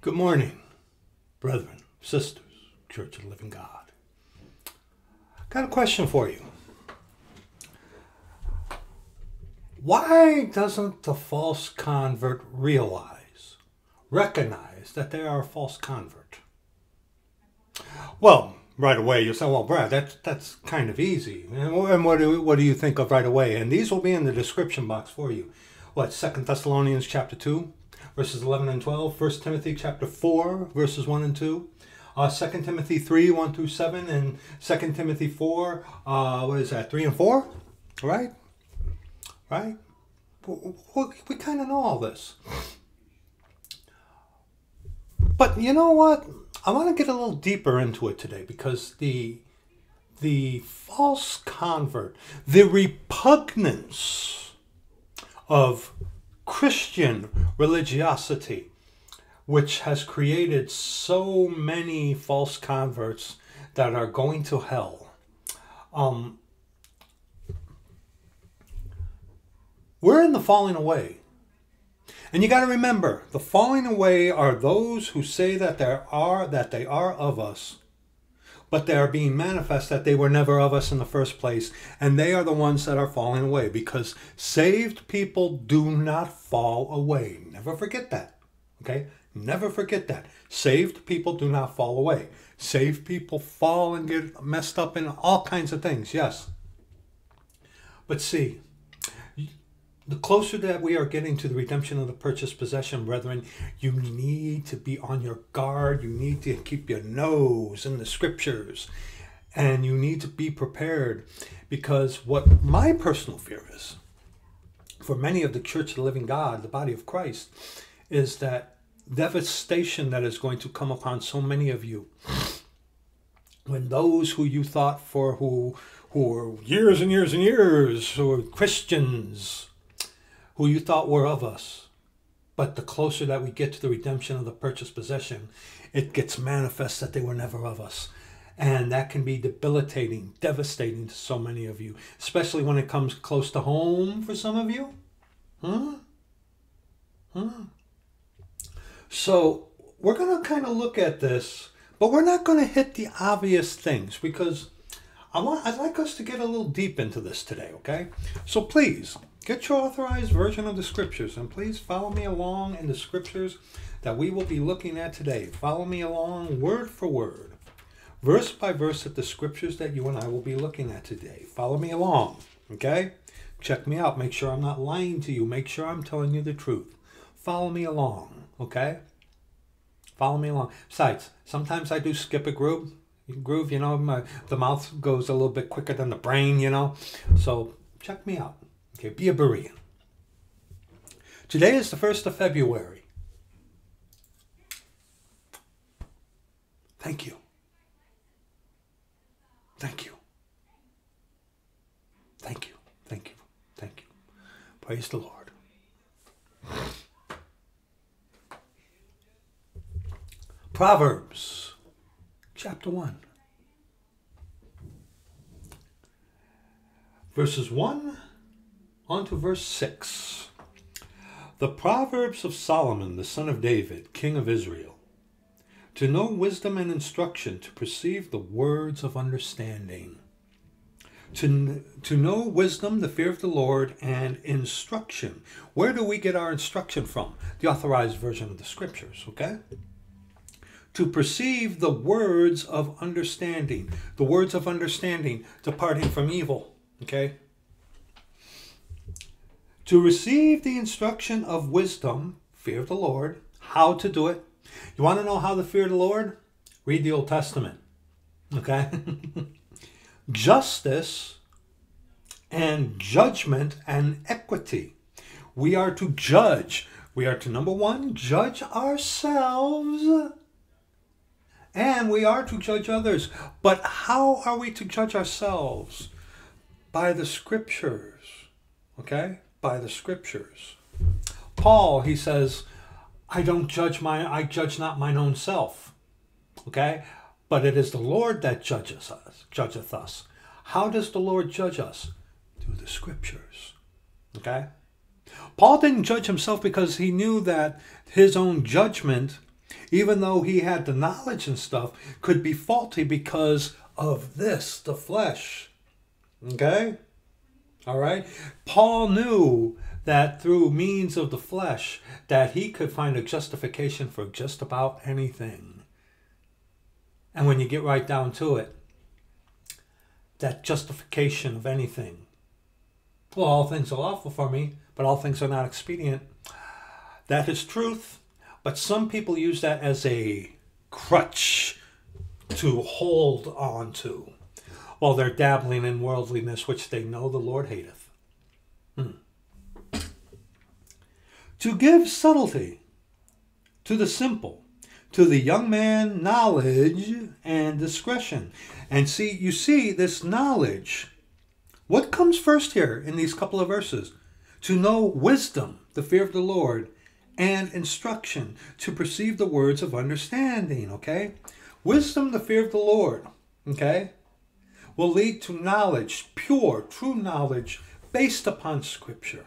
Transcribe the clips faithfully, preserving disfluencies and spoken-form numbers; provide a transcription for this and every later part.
Good morning, brethren, sisters, Church of the Living God. I've got a question for you. Why doesn't the false convert realize, recognize that they are a false convert? Well, right away you say, well, Brad, that's, that's kind of easy. And what do, what do you think of right away? And these will be in the description box for you. What, Second Thessalonians chapter two, verses eleven and twelve, First Timothy chapter four, verses one and two, uh, Second Timothy three, one through seven, and Second Timothy four, uh, what is that, three and four? All right? Right? We kind of know all this. But you know what? I want to get a little deeper into it today, because the, the false convert, the repugnance of Christian religiosity, which has created so many false converts that are going to hell. Um... We're in the falling away. And you got to remember, the falling away are those who say that there are that they are of us, but they are being manifest that they were never of us in the first place, and they are the ones that are falling away, because saved people do not fall away. Never forget that. Okay? Never forget that. Saved people do not fall away. Saved people fall and get messed up in all kinds of things, yes. But see, the closer that we are getting to the redemption of the purchased possession, brethren, you need to be on your guard. You need to keep your nose in the scriptures. And you need to be prepared, because what my personal fear is, for many of the Church of the Living God, the Body of Christ, is that devastation that is going to come upon so many of you when those who you thought for who, who were years and years and years, who were Christians, who you thought were of us. But the closer that we get to the redemption of the purchased possession, it gets manifest that they were never of us. And that can be debilitating, devastating to so many of you, especially when it comes close to home for some of you. Huh? Huh? So we're going to kind of look at this, but we're not going to hit the obvious things, because I want, I'd like us to get a little deep into this today, okay? So please, get your authorized version of the scriptures, and please follow me along in the scriptures that we will be looking at today. Follow me along word for word, verse by verse at the scriptures that you and I will be looking at today. Follow me along, okay? Check me out. Make sure I'm not lying to you. Make sure I'm telling you the truth. Follow me along, okay? Follow me along. Besides, sometimes I do skip a group. Groove, you know, my, the mouth goes a little bit quicker than the brain, you know. So check me out. Okay, be a Berean. Today is the first of February. Thank you. Thank you. Thank you. Thank you. Thank you. Praise the Lord. Proverbs chapter one. Verses one. On to verse six. The Proverbs of Solomon, the son of David, king of Israel, to know wisdom and instruction, to perceive the words of understanding, to, to know wisdom, the fear of the Lord, and instruction. Where do we get our instruction from? The authorized version of the scriptures, okay? To perceive the words of understanding, the words of understanding, departing from evil, okay? To receive the instruction of wisdom, fear of the Lord, how to do it. You want to know how to fear the Lord? Read the Old Testament. Okay? Justice and judgment and equity. We are to judge. We are to, number one, judge ourselves. And we are to judge others. But how are we to judge ourselves? By the scriptures. Okay? By the scriptures. Paul, he says, I don't judge my, I judge not mine own self. Okay? But it is the Lord that judges us, judgeth us. How does the Lord judge us? Through the scriptures. Okay? Paul didn't judge himself because he knew that his own judgment, even though he had the knowledge and stuff, could be faulty because of this, the flesh. Okay? All right? Paul knew that through means of the flesh that he could find a justification for just about anything. And when you get right down to it, that justification of anything, well, all things are lawful for me, but all things are not expedient. That is truth, but some people use that as a crutch to hold on to while they're dabbling in worldliness, which they know the Lord hateth. Hmm. To give subtlety to the simple, to the young man knowledge and discretion. And see, you see this knowledge, what comes first here in these couple of verses? To know wisdom, the fear of the Lord, and instruction, to perceive the words of understanding, okay? Wisdom, the fear of the Lord, okay, will lead to knowledge, pure, true knowledge, based upon Scripture.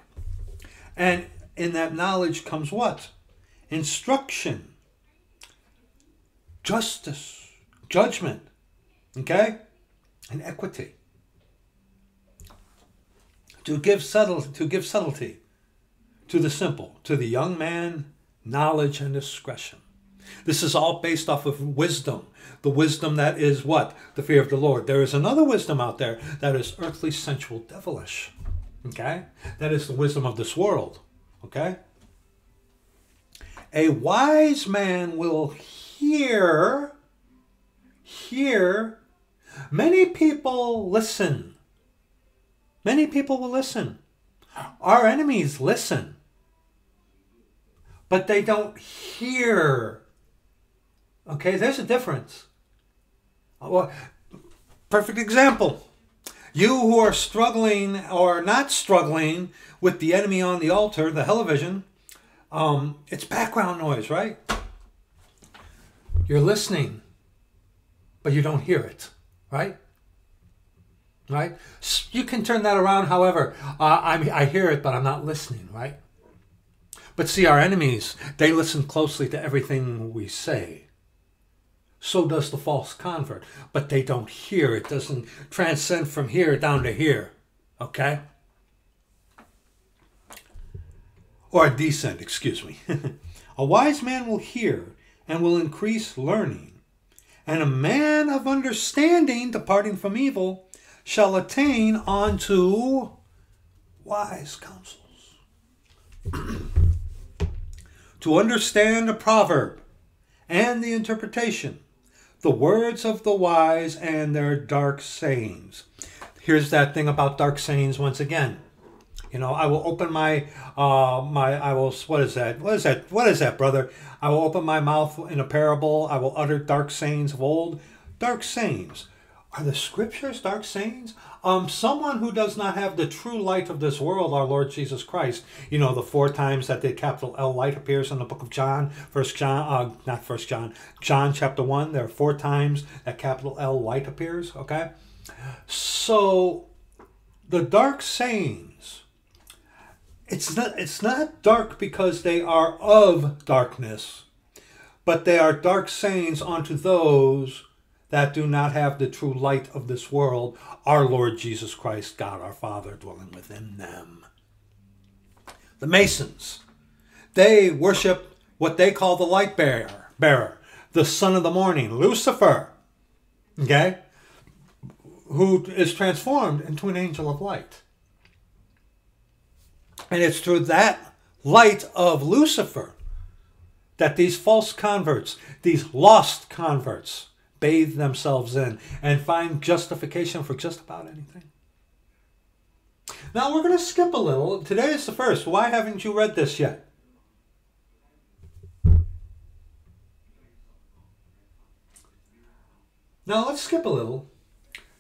And in that knowledge comes what? Instruction, justice, judgment, okay, and equity. To give subtlety, to give subtlety to the simple, to the young man, knowledge and discretion. This is all based off of wisdom. The wisdom that is what? The fear of the Lord. There is another wisdom out there that is earthly, sensual, devilish. Okay? That is the wisdom of this world. Okay? A wise man will hear, hear. Many people listen. Many people will listen. Our enemies listen. But they don't hear. Okay, there's a difference. Well, perfect example. You who are struggling or not struggling with the enemy on the altar, the television, um, it's background noise, right? You're listening, but you don't hear it, right? Right? You can turn that around, however. Uh, I, I hear it, but I'm not listening, right? But see, our enemies, they listen closely to everything we say. So does the false convert. But they don't hear. It doesn't transcend from here down to here. Okay? Or descend, excuse me. A wise man will hear and will increase learning. And a man of understanding, departing from evil, shall attain unto wise counsels. To understand the proverb and the interpretation, the words of the wise and their dark sayings. Here's that thing about dark sayings once again. You know, I will open my, uh, my, I will, what is that? What is that? What is that, brother? I will open my mouth in a parable. I will utter dark sayings of old. Dark sayings. Are the scriptures dark sayings? Um, someone who does not have the true light of this world, our Lord Jesus Christ. You know, the four times that the capital L light appears in the book of John, First John, uh, not First John, John chapter one. There are four times that capital L light appears. Okay, so the dark sayings. It's not. It's not dark because they are of darkness, but they are dark sayings unto those that do not have the true light of this world, our Lord Jesus Christ, God our Father, dwelling within them. The Masons, they worship what they call the light bearer, bearer, the son of the morning, Lucifer, okay, who is transformed into an angel of light. And it's through that light of Lucifer that these false converts, these lost converts, bathe themselves in and find justification for just about anything. Now we're going to skip a little. Today is the first. Why haven't you read this yet? Now let's skip a little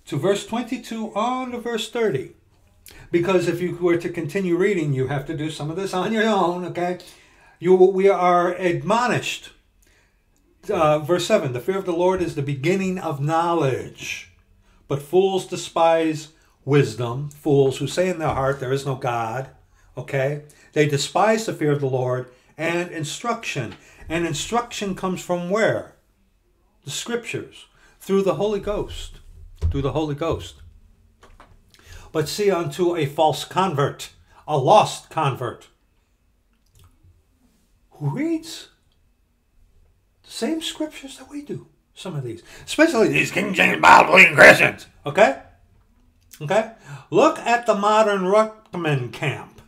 to verse twenty-two on to verse thirty. Because if you were to continue reading, you have to do some of this on your own, okay? You, we are admonished. Uh, verse seven, the fear of the Lord is the beginning of knowledge, but fools despise wisdom. Fools who say in their heart, there is no God, okay? They despise the fear of the Lord and instruction. And instruction comes from where? The Scriptures. Through the Holy Ghost. Through the Holy Ghost. But see, unto a false convert, a lost convert, who reads the same Scriptures that we do. Some of these. Especially these King James Bible-believing Christians. Okay? Okay? Look at the modern Ruckman camp.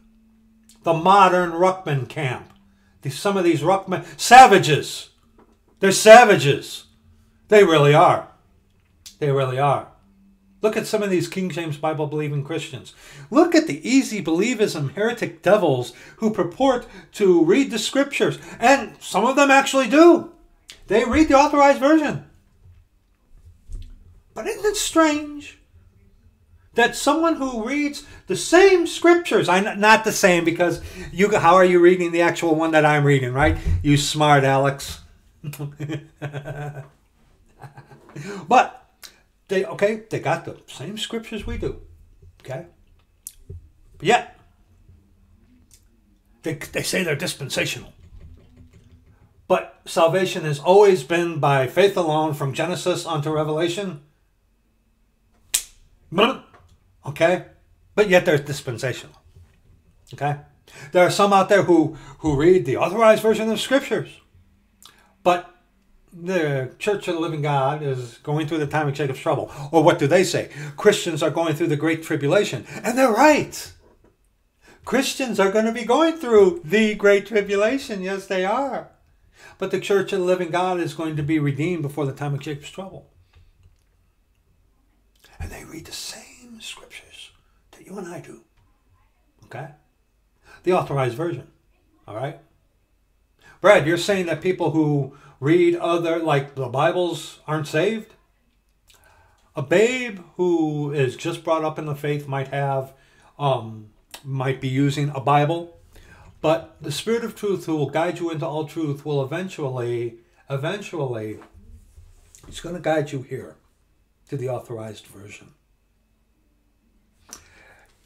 The modern Ruckman camp. These, some of these Ruckman... Savages. They're savages. They really are. They really are. Look at some of these King James Bible-believing Christians. Look at the easy believism heretic devils who purport to read the Scriptures. And some of them actually do. They read the Authorized Version. But isn't it strange that someone who reads the same Scriptures, I, not the same because you, how are you reading the actual one that I'm reading, right? You smart Alex. But, they okay, they got the same Scriptures we do, okay? But yet, they, they say they're dispensational. But salvation has always been by faith alone from Genesis unto Revelation. Okay? But yet they're dispensational. Okay? There are some out there who, who read the Authorized Version of Scriptures. But the Church of the Living God is going through the time of Jacob's trouble. Or what do they say? Christians are going through the Great Tribulation. And they're right. Christians are going to be going through the Great Tribulation. Yes, they are. But the Church of the Living God is going to be redeemed before the time of Jacob's trouble. And they read the same Scriptures that you and I do. Okay? The Authorized Version. All right? Brad, you're saying that people who read other, like the Bibles, aren't saved? A babe who is just brought up in the faith might have, um, might be using a Bible. But the Spirit of Truth, who will guide you into all truth, will eventually, eventually, it's going to guide you here to the Authorized Version.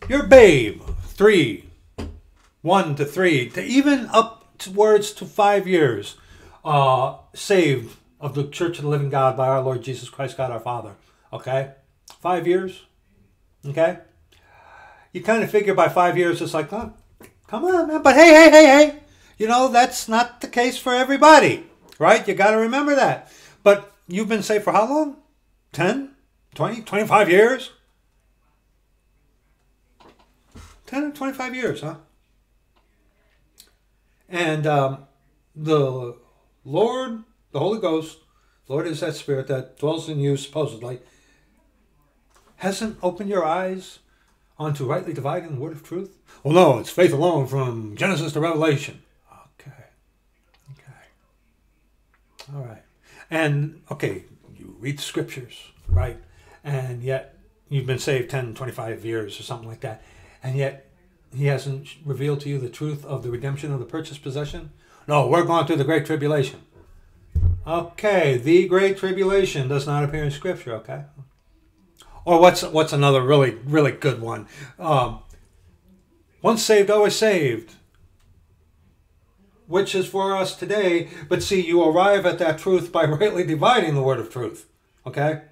Your babe, three, one to three, to even upwards to five years, uh, saved of the Church of the Living God by our Lord Jesus Christ, God our Father. Okay? Five years. Okay? You kind of figure by five years, it's like, huh? Come on, man. But hey, hey, hey, hey. You know, that's not the case for everybody, right? You got to remember that. But you've been saved for how long? ten, twenty, twenty-five years? ten or twenty-five years, huh? And um, the Lord, the Holy Ghost, the Lord is that Spirit that dwells in you, supposedly, hasn't opened your eyes on to rightly dividing the word of truth? Well, no, it's faith alone from Genesis to Revelation. Okay. Okay. All right. And, okay, you read the Scriptures, right? And yet you've been saved ten, twenty-five years or something like that. And yet he hasn't revealed to you the truth of the redemption of the purchased possession? No, we're going through the Great Tribulation. Okay, the Great Tribulation does not appear in Scripture, okay? Or what's what's another really, really good one? Um, once saved, always saved. Which is for us today. But see, you arrive at that truth by rightly dividing the word of truth. Okay?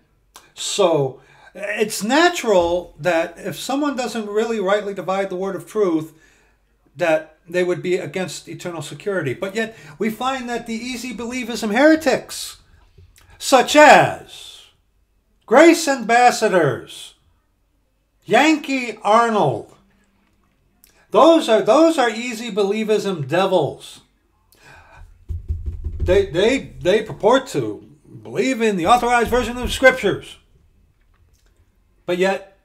So, it's natural that if someone doesn't really rightly divide the word of truth, that they would be against eternal security. But yet, we find that the easy believism heretics, such as Grace Ambassadors, Yankee Arnold. Those are those are easy believism devils. They they they purport to believe in the Authorized Version of Scriptures. But yet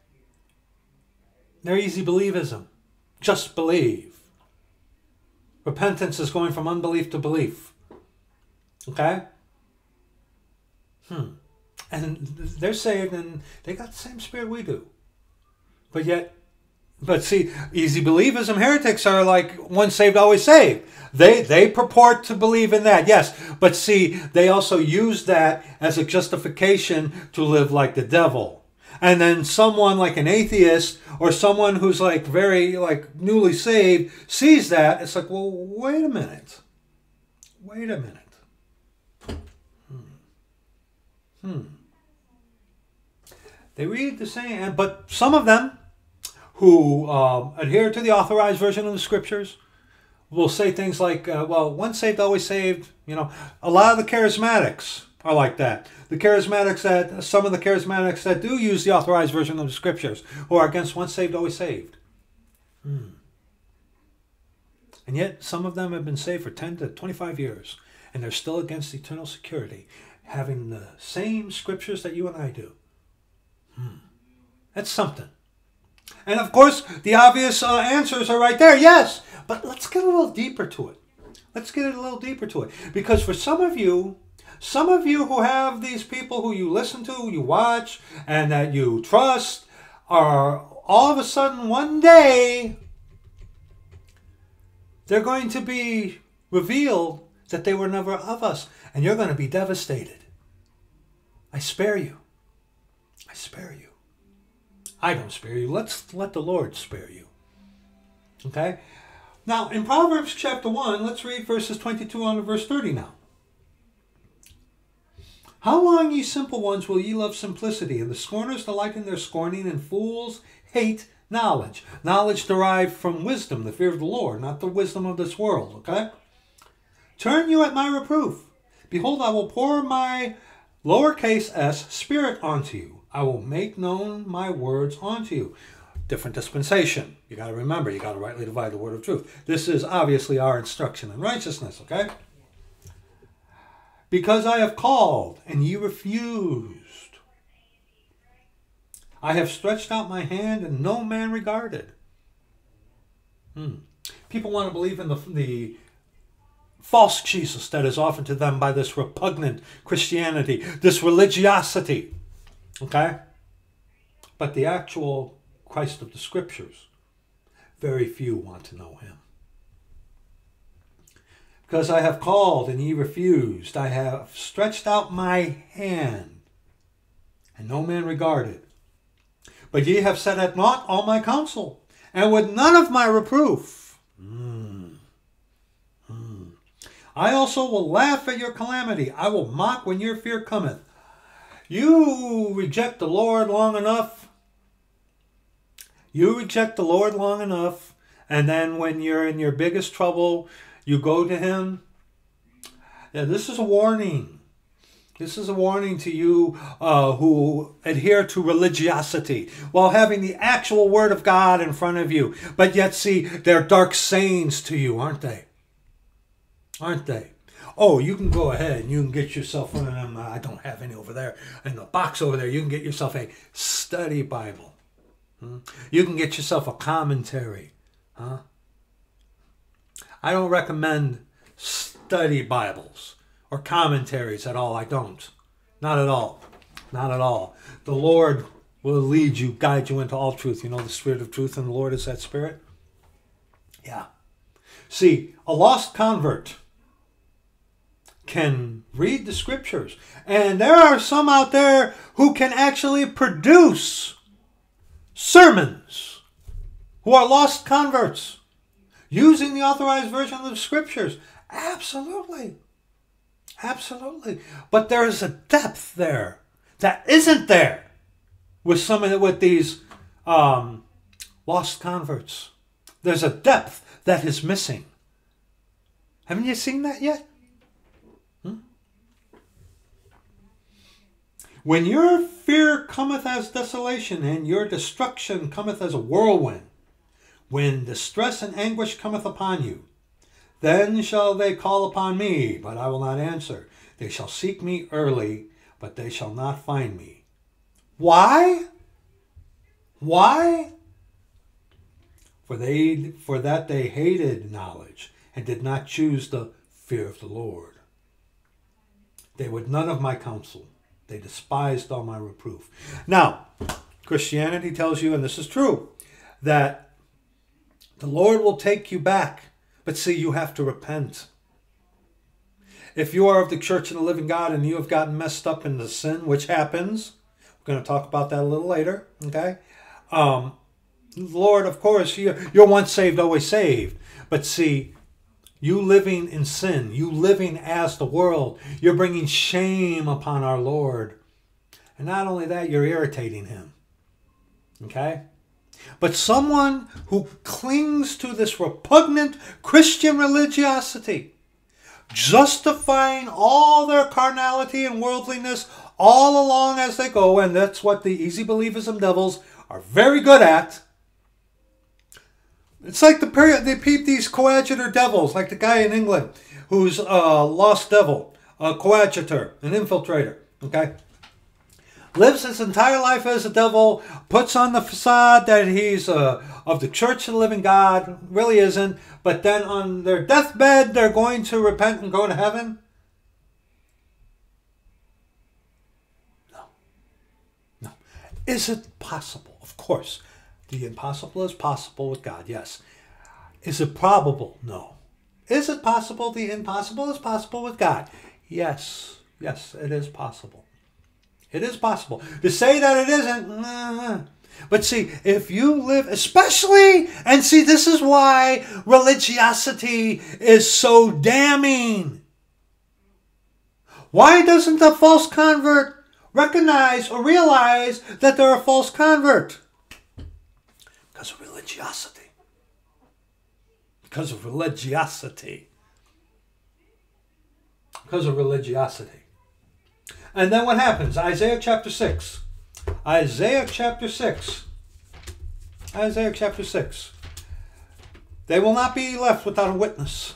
they're easy believism. Just believe. Repentance is going from unbelief to belief. Okay? Hmm. And they're saved, and they got the same spirit we do. But yet, but see, easy believism heretics are like once saved, always saved. They they purport to believe in that, yes. But see, they also use that as a justification to live like the devil. and then someone like an atheist or someone who's like very like newly saved sees that, it's like, well, wait a minute. Wait a minute. Hmm. Hmm. They read the same, but some of them who um, adhere to the authorized version of the scriptures will say things like, uh, well, once saved, always saved. You know, a lot of the charismatics are like that. The charismatics that, some of the charismatics that do use the authorized version of the scriptures, who are against once saved, always saved. Hmm. And yet, some of them have been saved for ten to twenty-five years, and they're still against eternal security, having the same scriptures that you and I do. Hmm. That's something. And of course, the obvious uh, answers are right there, yes. But let's get a little deeper to it. Let's get a little deeper to it. Because for some of you, some of you who have these people who you listen to, who you watch, and that you trust, are all of a sudden one day, they're going to be revealed that they were never of us. And you're going to be devastated. I spare you. I spare you. I don't spare you. Let's let the Lord spare you. Okay? Now, in Proverbs chapter one, let's read verses twenty-two on to verse thirty now. How long, ye simple ones, will ye love simplicity, and the scorners delight in their scorning, and fools hate knowledge? Knowledge derived from wisdom, the fear of the Lord, not the wisdom of this world, okay? Turn you at my reproof. Behold, I will pour my lowercase s spirit onto you. I will make known my words unto you. Different dispensation. You got to remember, you got to rightly divide the word of truth. This is obviously our instruction in righteousness, okay? Because I have called, and ye refused. I have stretched out my hand, and no man regarded. Hmm. People want to believe in the, the false Jesus that is offered to them by this repugnant Christianity, this religiosity. Okay? But the actual Christ of the Scriptures, very few want to know him. Because I have called and ye refused. I have stretched out my hand and no man regarded. But ye have set at naught all my counsel and with none of my reproof. Mm. Mm. I also will laugh at your calamity. I will mock when your fear cometh. You reject the Lord long enough. You reject the Lord long enough. And then when you're in your biggest trouble, you go to him. Now, this is a warning. This is a warning to you uh, who adhere to religiosity while having the actual word of God in front of you. But yet, see, they're dark sayings to you, aren't they? Aren't they? Oh, you can go ahead and you can get yourself one of them. I don't have any over there. In the box over there, you can get yourself a study Bible. Hmm? You can get yourself a commentary. Huh? I don't recommend study Bibles or commentaries at all. I don't. Not at all. Not at all. The Lord will lead you, guide you into all truth. You know the spirit of truth, and the Lord is that spirit? Yeah. See, a lost convert can read the scriptures. And there are some out there who can actually produce sermons, who are lost converts, using the authorized version of the scriptures. Absolutely. Absolutely. But there is a depth there that isn't there with some of the, with these um, lost converts. There's a depth that is missing. Haven't you seen that yet? When your fear cometh as desolation, and your destruction cometh as a whirlwind, when distress and anguish cometh upon you, then shall they call upon me, but I will not answer. They shall seek me early, but they shall not find me. Why? Why? For they, for that they hated knowledge, and did not choose the fear of the Lord. They would none of my counsel. They despised all my reproof. Now, Christianity tells you, and this is true, that the Lord will take you back. But see, you have to repent. If you are of the Church of the Living God and you have gotten messed up in the sin, which happens, going to talk about that a little later, okay? Um, Lord, of course, you're, you're once saved, always saved. But see, you living in sin, you living as the world, you're bringing shame upon our Lord. And not only that, you're irritating him, okay? But someone who clings to this repugnant Christian religiosity, justifying all their carnality and worldliness all along as they go, and that's what the easy believers and devils are very good at. It's like the period they peep these coadjutor devils, like the guy in England who's a lost devil, a coadjutor, an infiltrator, okay? Lives his entire life as a devil, puts on the facade that he's uh, of the Church of the Living God, really isn't, but then on their deathbed, they're going to repent and go to heaven? No. No. Is it possible? Of course. The impossible is possible with God, yes. Is it probable? No. Is it possible? The impossible is possible with God. Yes. Yes, it is possible. It is possible. To say that it isn't, nah. But see, if you live, especially, and see, this is why religiosity is so damning. Why doesn't the false convert recognize or realize that they're a false convert? Because of religiosity. Because of religiosity. Because of religiosity. And then what happens? Isaiah chapter six. Isaiah chapter six. Isaiah chapter six. They will not be left without a witness.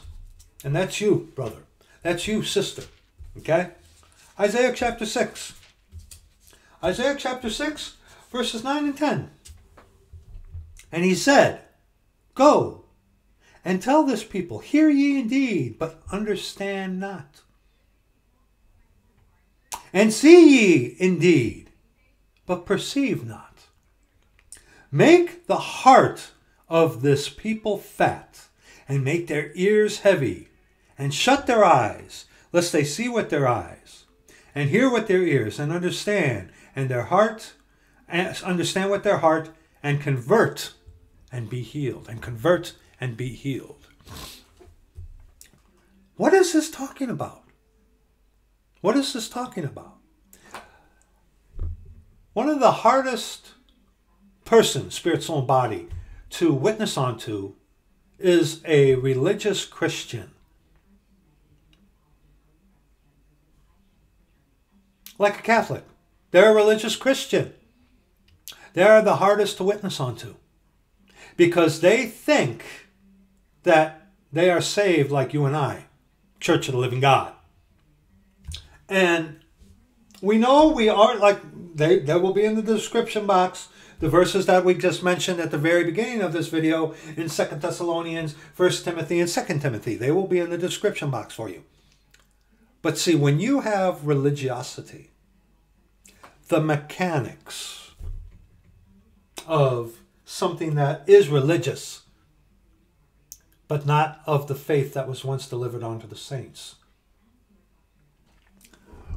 And that's you, brother. That's you, sister. Okay? Isaiah chapter six. Isaiah chapter six, verses nine and ten. And he said, Go and tell this people, hear ye indeed, but understand not. And see ye indeed, but perceive not. Make the heart of this people fat, and make their ears heavy, and shut their eyes, lest they see with their eyes, and hear with their ears, and understand, and their heart, and understand with their heart, and convert, and be healed, and convert, and be healed. What is this talking about? What is this talking about? One of the hardest person, spirit, soul, and body, to witness onto is a religious Christian. Like a Catholic. They're a religious Christian. They are the hardest to witness onto. Because they think that they are saved like you and I, Church of the Living God. And we know we aren't like, they, they will be in the description box, the verses that we just mentioned at the very beginning of this video in Second Thessalonians, First Timothy, and Second Timothy. They will be in the description box for you. But see, when you have religiosity, the mechanics of something that is religious, but not of the faith that was once delivered onto the saints.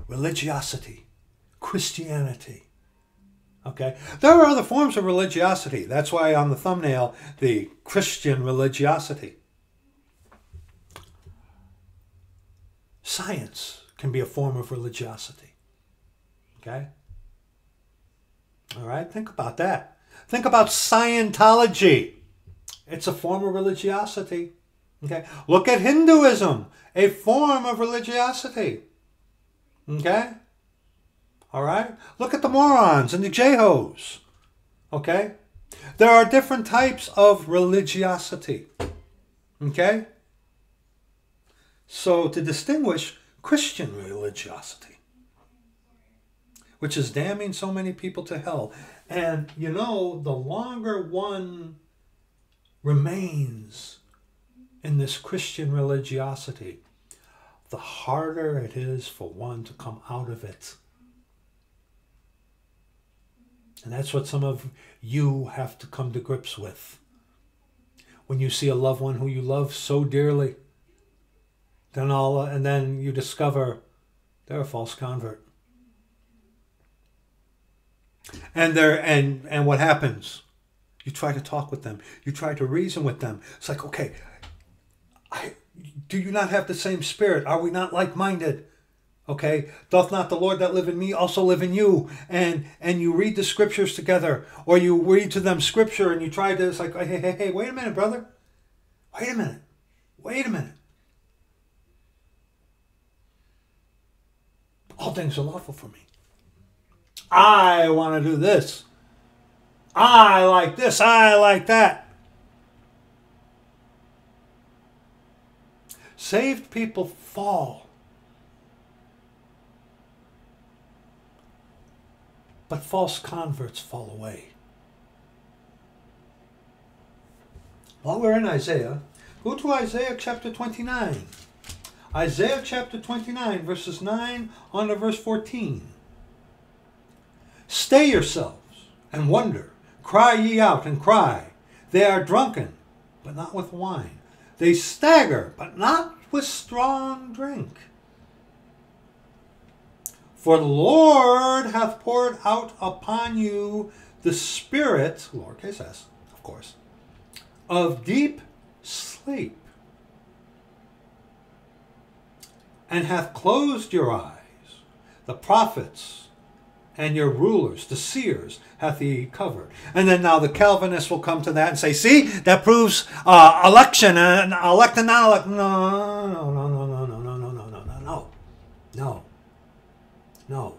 Religiosity, Christianity, okay? There are other forms of religiosity. That's why on the thumbnail, the Christian religiosity. Science can be a form of religiosity, okay? All right, think about that. Think about Scientology. It's a form of religiosity, okay? Look at Hinduism, a form of religiosity. Okay? Alright? Look at the morons and the Jehos. Okay? There are different types of religiosity. Okay? So, to distinguish Christian religiosity, which is damning so many people to hell. And, you know, the longer one remains in this Christian religiosity, the harder it is for one to come out of it. And that's what some of you have to come to grips with. When you see a loved one who you love so dearly, then all, and then you discover they're a false convert. And they're and and what happens? You try to talk with them. You try to reason with them. It's like, okay, I do you not have the same spirit? Are we not like-minded? Okay, doth not the Lord that live in me also live in you? And and you read the scriptures together, or you read to them scripture, and you try to. It's like, hey, hey, hey, wait a minute, brother. Wait a minute. Wait a minute. All things are lawful for me. I want to do this. I like this. I like that. Saved people fall. But false converts fall away. While we're in Isaiah, go to Isaiah chapter twenty-nine. Isaiah chapter twenty-nine, verses nine on to verse fourteen. Stay yourselves and wonder. Cry ye out and cry. They are drunken, but not with wine. They stagger, but not with strong drink. For the Lord hath poured out upon you the spirit, lowercase s, of course, of deep sleep, and hath closed your eyes. The prophets and your rulers, the seers, hath he covered. And then now the Calvinists will come to that and say, see, that proves uh, election and elect and not elect. No, no, no, no, no, no, no, no, no, no, no, no, no, no.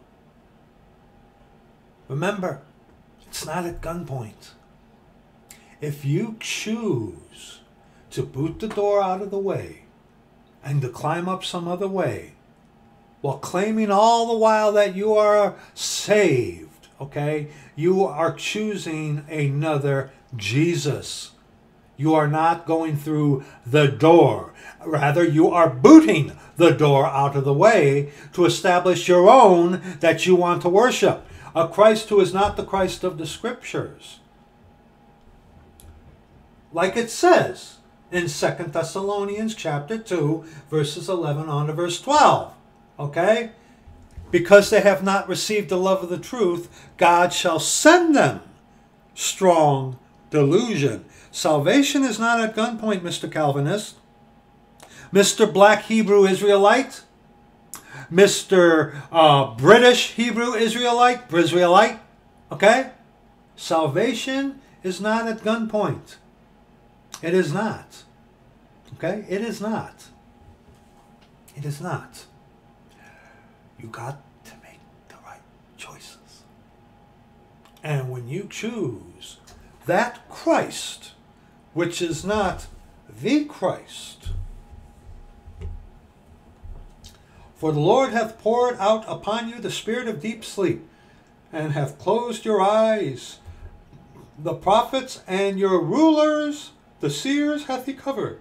Remember, it's not at gunpoint. If you choose to boot the door out of the way and to climb up some other way, while claiming all the while that you are saved, okay? You are choosing another Jesus. You are not going through the door. Rather, you are booting the door out of the way to establish your own that you want to worship. A Christ who is not the Christ of the Scriptures. Like it says in Second Thessalonians chapter two, verses eleven on to verse twelve. Okay? Because they have not received the love of the truth, God shall send them strong delusion. Salvation is not at gunpoint, Mister Calvinist. Mister Black Hebrew Israelite. Mister Uh, British Hebrew Israelite. Israelite. Okay? Salvation is not at gunpoint. It is not. Okay? It is not. It is not. You got to make the right choices. And when you choose that Christ, which is not the Christ, for the Lord hath poured out upon you the spirit of deep sleep, and hath closed your eyes. The prophets and your rulers, the seers, hath he covered.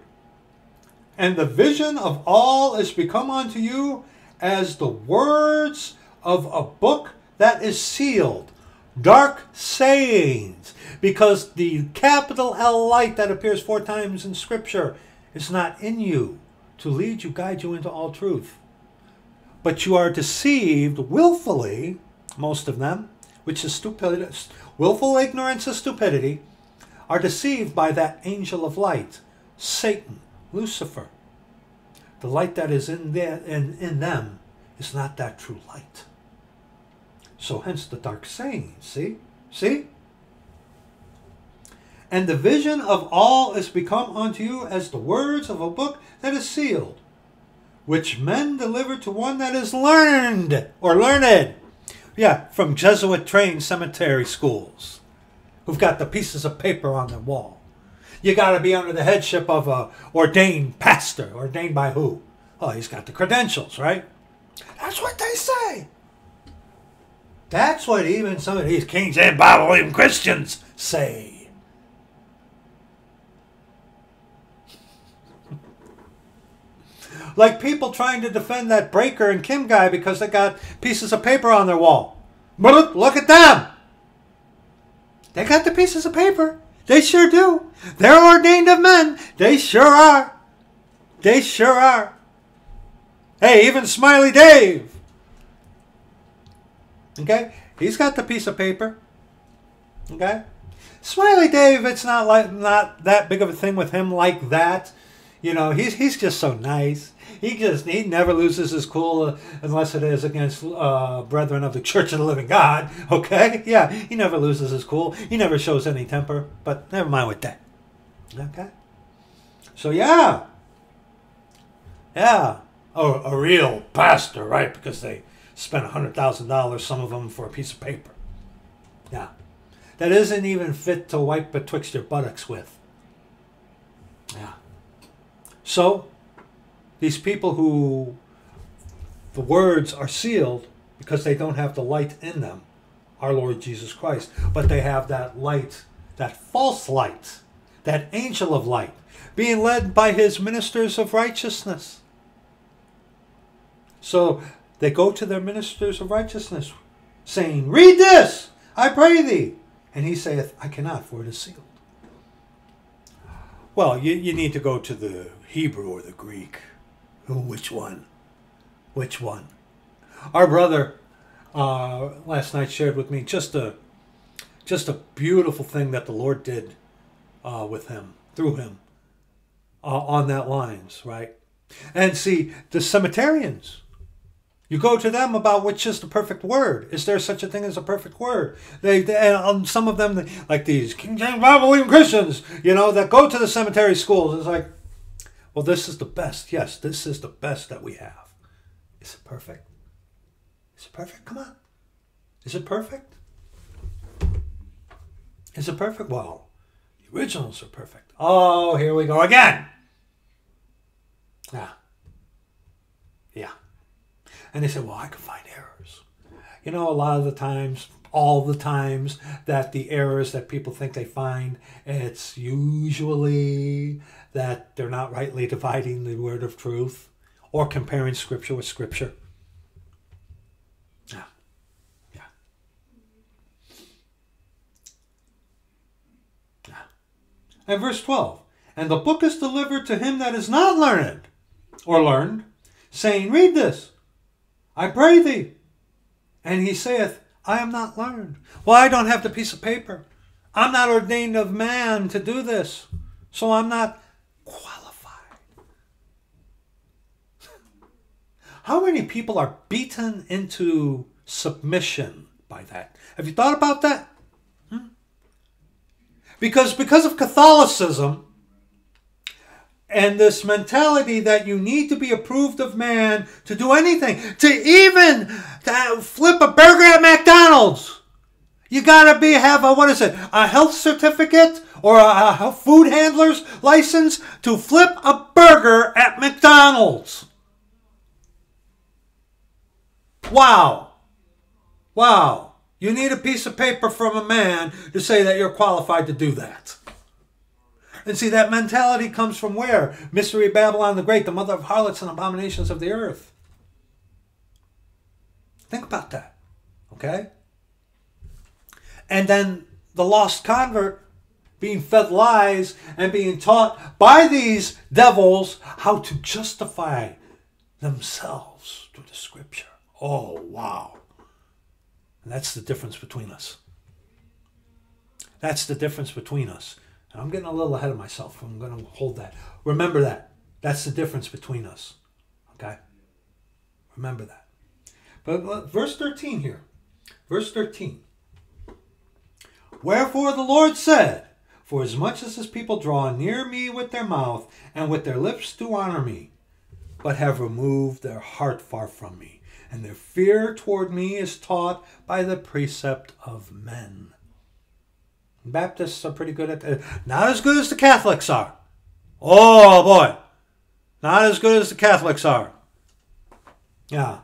And the vision of all is become unto you as the words of a book that is sealed, dark sayings, because the capital L light that appears four times in Scripture is not in you to lead you, guide you into all truth. But you are deceived willfully, most of them, which is stupidity. Willful ignorance is stupidity, are deceived by that angel of light, Satan, Lucifer. The light that is in, their, in, in them is not that true light. So hence the dark saying, see? See? And the vision of all is become unto you as the words of a book that is sealed, which men deliver to one that is learned, or learned. Yeah, from Jesuit-trained cemetery schools, who've got the pieces of paper on their wall. You got to be under the headship of a ordained pastor. Ordained by who? Oh, he's got the credentials, right? That's what they say. That's what even some of these King James Bible even Christians say. Like people trying to defend that Breaker and Kim guy because they got pieces of paper on their wall. But look at them. They got the pieces of paper. They sure do. They're ordained of men. They sure are. They sure are. Hey, even Smiley Dave. Okay? He's got the piece of paper. Okay? Smiley Dave, it's not like not that big of a thing with him like that. You know, he's he's just so nice. He just he never loses his cool unless it is against uh, brethren of the Church of the Living God. Okay, yeah, he never loses his cool. He never shows any temper. But never mind with that. Okay, so yeah, yeah, oh, a real pastor, right? Because they spent a hundred thousand dollars, some of them, for a piece of paper. Yeah, that isn't even fit to wipe betwixt your buttocks with. Yeah. So, these people who the words are sealed because they don't have the light in them, our Lord Jesus Christ, but they have that light, that false light, that angel of light, being led by his ministers of righteousness. So, they go to their ministers of righteousness, saying, read this, I pray thee. And he saith, I cannot, for it is sealed. Well, you, you need to go to the Hebrew or the Greek. Ooh, which one? Which one? Our brother uh, last night shared with me just a, just a beautiful thing that the Lord did uh, with him, through him, uh, on that lines, right? And see, the Scientologians, you go to them about which is the perfect word. Is there such a thing as a perfect word? They, they and um, some of them, like these King James Bible-believing Christians, you know, that go to the cemetery schools. It's like, well, this is the best. Yes, this is the best that we have. Is it perfect? Is it perfect? Come on. Is it perfect? Is it perfect? Well, the originals are perfect. Oh, here we go again. Yeah. Yeah. And they say, well, I can find errors. You know, a lot of the times, all the times, that the errors that people think they find, it's usually that they're not rightly dividing the word of truth or comparing scripture with scripture. Yeah. Yeah. Yeah. And verse twelve, and the book is delivered to him that is not learned, or learned, saying, read this, I pray thee. And he saith, I am not learned. Well, I don't have the piece of paper. I'm not ordained of man to do this. So I'm not qualified. How many people are beaten into submission by that? Have you thought about that? Hmm? Because, because of Catholicism, and this mentality that you need to be approved of man to do anything, to even to flip a burger at McDonald's. You gotta be have a, what is it, a health certificate or a, a food handler's license to flip a burger at McDonald's. Wow. Wow. You need a piece of paper from a man to say that you're qualified to do that. And see, that mentality comes from where? Mystery Babylon the Great, the mother of harlots and abominations of the earth. Think about that, okay? And then the lost convert being fed lies and being taught by these devils how to justify themselves through the scripture. Oh, wow. And that's the difference between us. That's the difference between us. I'm getting a little ahead of myself. I'm going to hold that. Remember that. That's the difference between us. Okay? Remember that. But verse thirteen here. Verse thirteen. Wherefore the Lord said, for as much as this people draw near me with their mouth, and with their lips do honor me, but have removed their heart far from me, and their fear toward me is taught by the precept of men. Baptists are pretty good at that. Not as good as the Catholics are. Oh, boy. Not as good as the Catholics are. Yeah.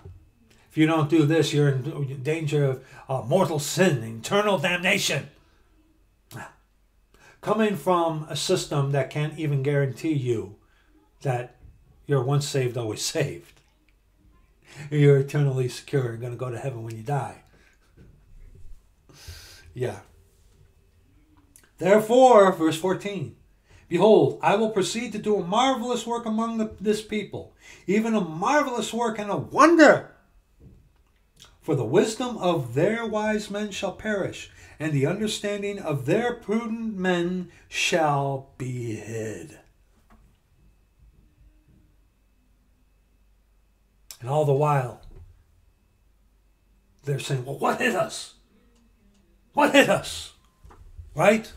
If you don't do this, you're in danger of uh, mortal sin, eternal damnation. Coming from a system that can't even guarantee you that you're once saved, always saved. You're eternally secure and going to go to heaven when you die. Yeah. Therefore, verse fourteen, behold, I will proceed to do a marvelous work among the, this people, even a marvelous work and a wonder. For the wisdom of their wise men shall perish, and the understanding of their prudent men shall be hid. And all the while, they're saying, well, what hit us? What hit us? Right?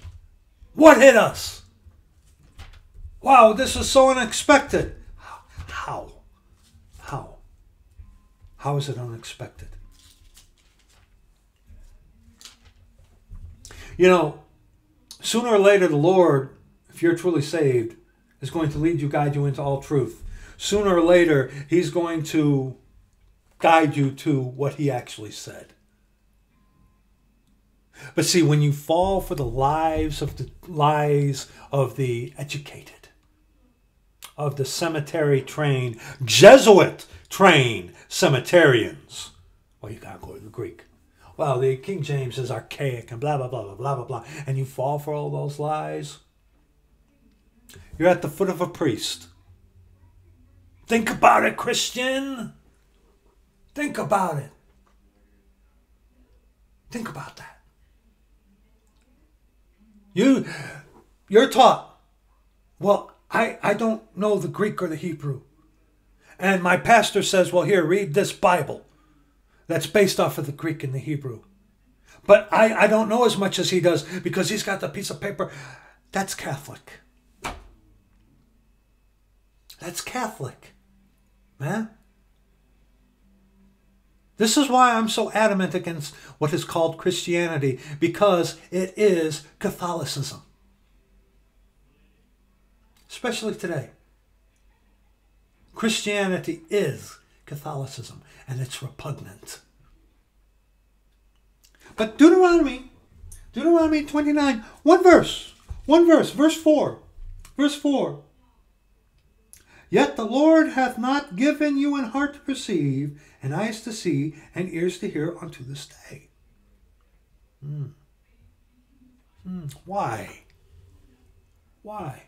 What hit us? Wow, this is so unexpected. How? How? How is it unexpected? You know, sooner or later, the Lord, if you're truly saved, is going to lead you, guide you into all truth. Sooner or later, he's going to guide you to what he actually said. But see, when you fall for the lies of the lies of the educated, of the cemetery trained, Jesuit trained cemeterians, well, you gotta go to the Greek. Well, the King James is archaic and blah, blah, blah, blah, blah, blah, blah. And you fall for all those lies. You're at the foot of a priest. Think about it, Christian. Think about it. Think about that. You, you're taught, well, I, I don't know the Greek or the Hebrew. And my pastor says, well, here, read this Bible that's based off of the Greek and the Hebrew. But I, I don't know as much as he does because he's got the piece of paper. That's Catholic. That's Catholic, man. This is why I'm so adamant against what is called Christianity, because it is Catholicism. Especially today. Christianity is Catholicism, and it's repugnant. But Deuteronomy, Deuteronomy twenty-nine, one verse, one verse, verse four, verse four. Yet the Lord hath not given you an heart to perceive, and eyes to see, and ears to hear unto this day. Mm. Mm. Why? Why?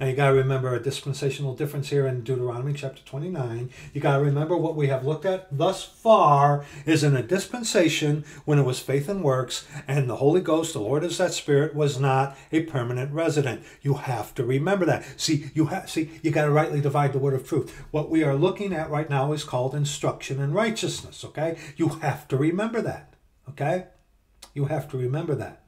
Now you got to remember a dispensational difference here in Deuteronomy chapter twenty-nine. You got to remember what we have looked at thus far is in a dispensation when it was faith and works, and the Holy Ghost, the Lord is that Spirit, was not a permanent resident. You have to remember that. See, you have see, you got to rightly divide the word of truth. What we are looking at right now is called instruction in righteousness. Okay, you have to remember that. Okay, you have to remember that.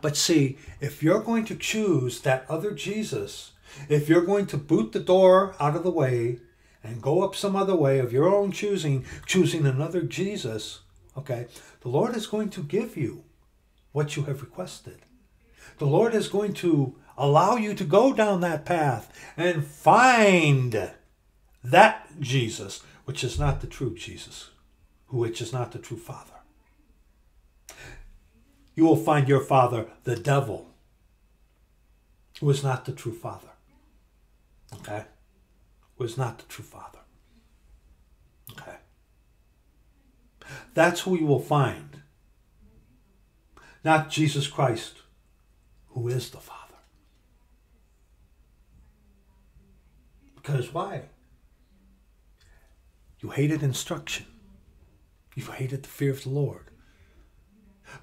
But see, if you're going to choose that other Jesus, if you're going to boot the door out of the way and go up some other way of your own choosing, choosing another Jesus, okay, the Lord is going to give you what you have requested. The Lord is going to allow you to go down that path and find that Jesus, which is not the true Jesus, which is not the true Father. You will find your father, the devil, who is not the true Father. Okay? Who is not the true Father. Okay? That's who you will find. Not Jesus Christ, who is the Father. Because why? You hated instruction. You hated the fear of the Lord.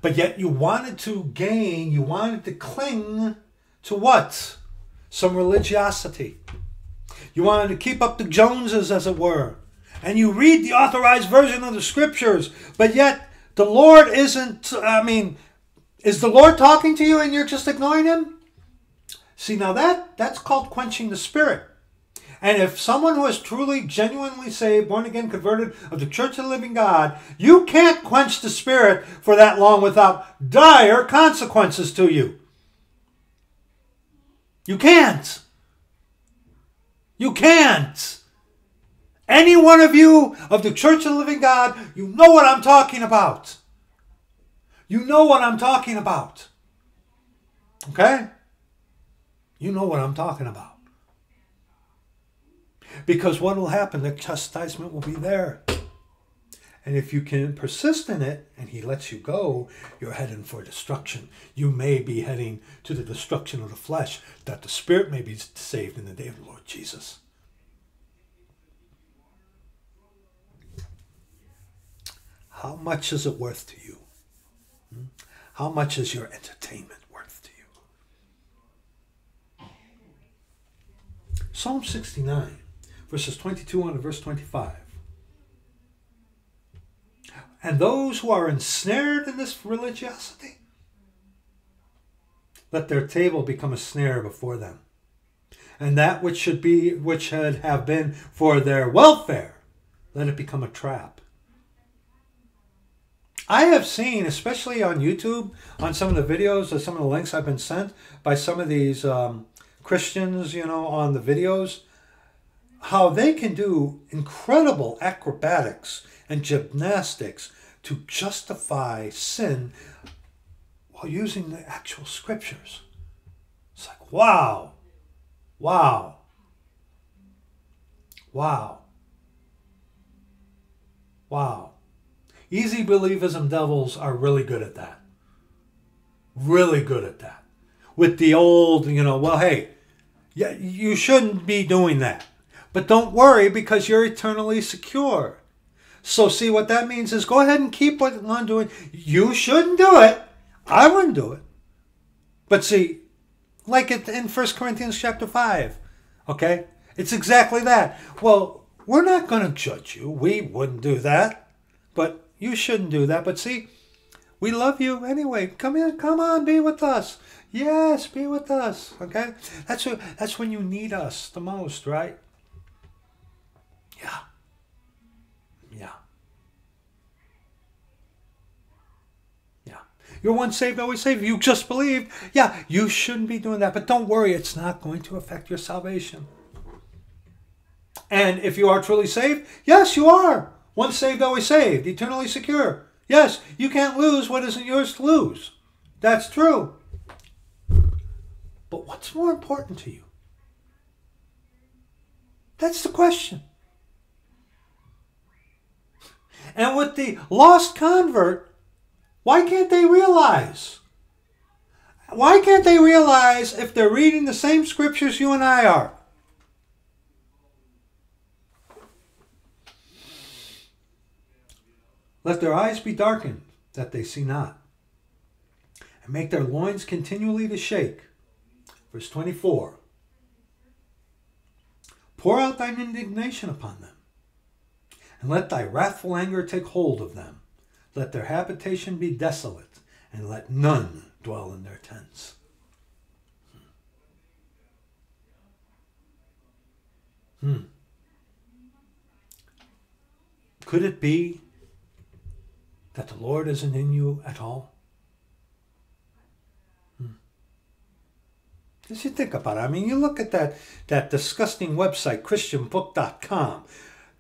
But yet you wanted to gain, you wanted to cling to what? Some religiosity. You wanted to keep up the Joneses, as it were. And you read the authorized version of the scriptures. But yet the Lord isn't, I mean, is the Lord talking to you and you're just ignoring him? See, now that, that's called quenching the spirit. And if someone who is truly, genuinely saved, born again, converted of the Church of the Living God, you can't quench the Spirit for that long without dire consequences to you. You can't. You can't. Any one of you of the Church of the Living God, you know what I'm talking about. You know what I'm talking about. Okay? You know what I'm talking about. Because what will happen? The chastisement will be there. And if you can persist in it, and he lets you go, you're heading for destruction. You may be heading to the destruction of the flesh, that the spirit may be saved in the day of the Lord Jesus. How much is it worth to you? Hmm? How much is your entertainment worth to you? Psalm sixty-nine, verses twenty-two on to verse twenty-five. And those who are ensnared in this religiosity, let their table become a snare before them, and that which should be, which should have been for their welfare, let it become a trap. I have seen, especially on YouTube, on some of the videos or some of the links I've been sent by some of these um, Christians, you know, on the videos, how they can do incredible acrobatics and gymnastics to justify sin while using the actual scriptures. It's like, wow, wow, wow, wow. Easy believism devils are really good at that. Really good at that. With the old, you know, well, hey, yeah, you shouldn't be doing that. But don't worry, because you're eternally secure. So see, what that means is go ahead and keep what I'm doing. You shouldn't do it. I wouldn't do it. But see, like in First Corinthians chapter five, okay? It's exactly that. Well, we're not going to judge you. We wouldn't do that. But you shouldn't do that. But see, we love you anyway. Come in, come on, be with us. Yes, be with us. Okay? That's what, that's when you need us the most, right? Yeah. Yeah. Yeah. You're once saved, always saved. You just believed. Yeah, you shouldn't be doing that. But don't worry, it's not going to affect your salvation. And if you are truly saved, yes, you are. Once saved, always saved, eternally secure. Yes, you can't lose what isn't yours to lose. That's true. But what's more important to you? That's the question. And with the lost convert, why can't they realize? Why can't they realize if they're reading the same scriptures you and I are? Let their eyes be darkened, that they see not, and make their loins continually to shake. Verse twenty-four. Pour out thine indignation upon them, and let thy wrathful anger take hold of them. Let their habitation be desolate, and let none dwell in their tents. Hmm. Hmm. Could it be that the Lord isn't in you at all? Hmm. As you think about it, I mean, you look at that, that disgusting website, Christian book dot com.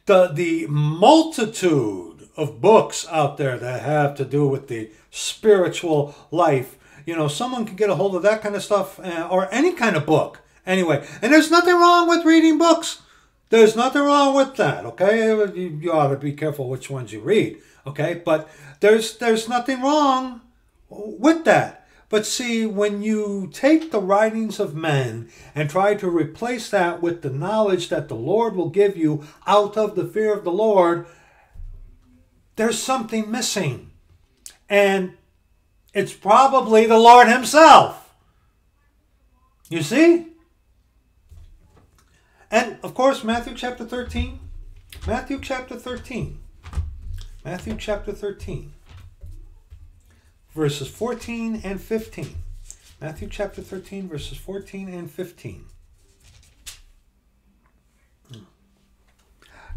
The, the multitude of books out there that have to do with the spiritual life. You know, someone can get a hold of that kind of stuff, uh, or any kind of book. Anyway, and there's nothing wrong with reading books. There's nothing wrong with that, okay? You, you ought to be careful which ones you read. Okay, but there's there's nothing wrong with that. But see, when you take the writings of men and try to replace that with the knowledge that the Lord will give you out of the fear of the Lord, there's something missing. And it's probably the Lord himself. You see? And, of course, Matthew chapter thirteen. Matthew chapter thirteen. Matthew chapter thirteen, verses fourteen and fifteen. Matthew chapter thirteen, verses fourteen and fifteen.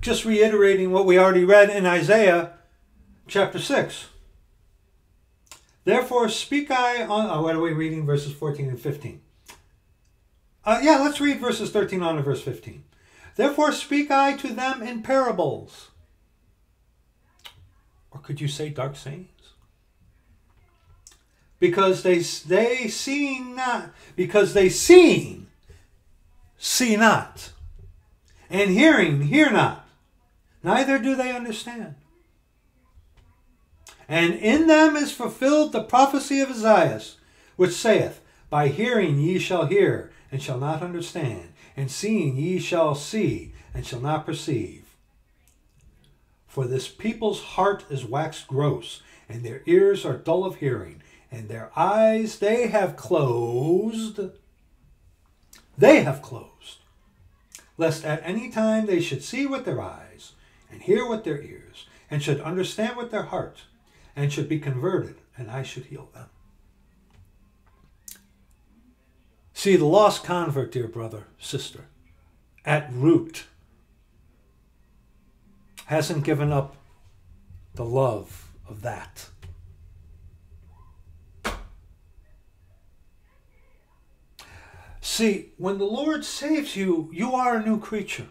Just reiterating what we already read in Isaiah chapter six. Therefore speak I on... Oh, what are we reading? Verses fourteen and fifteen. Uh, yeah, let's read verses thirteen on to verse fifteen. Therefore speak I to them in parables. Or could you say dark sayings? Because they they see not, because they seeing see not, and hearing hear not, neither do they understand. And in them is fulfilled the prophecy of Isaiah, which saith, By hearing ye shall hear, and shall not understand, and seeing ye shall see, and shall not perceive. For this people's heart is waxed gross, and their ears are dull of hearing, and their eyes they have closed, they have closed, lest at any time they should see with their eyes, and hear with their ears, and should understand with their heart, and should be converted, and I should heal them. See, the lost convert, dear brother, sister, at root, hasn't given up the love of that. See, when the Lord saves you, you are a new creature.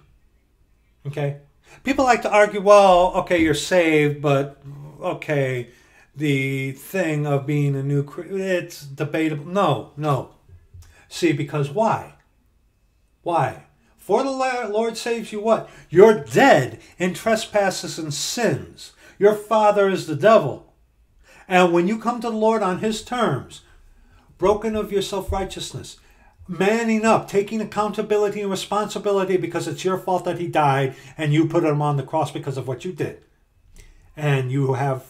Okay? People like to argue, well, okay, you're saved, but okay, the thing of being a new creature, it's debatable. No, no. See, because why? Why? For the Lord saves you what? You're dead in trespasses and sins. Your father is the devil. And when you come to the Lord on his terms, broken of your self-righteousness, manning up, taking accountability and responsibility because it's your fault that he died and you put him on the cross because of what you did. And you have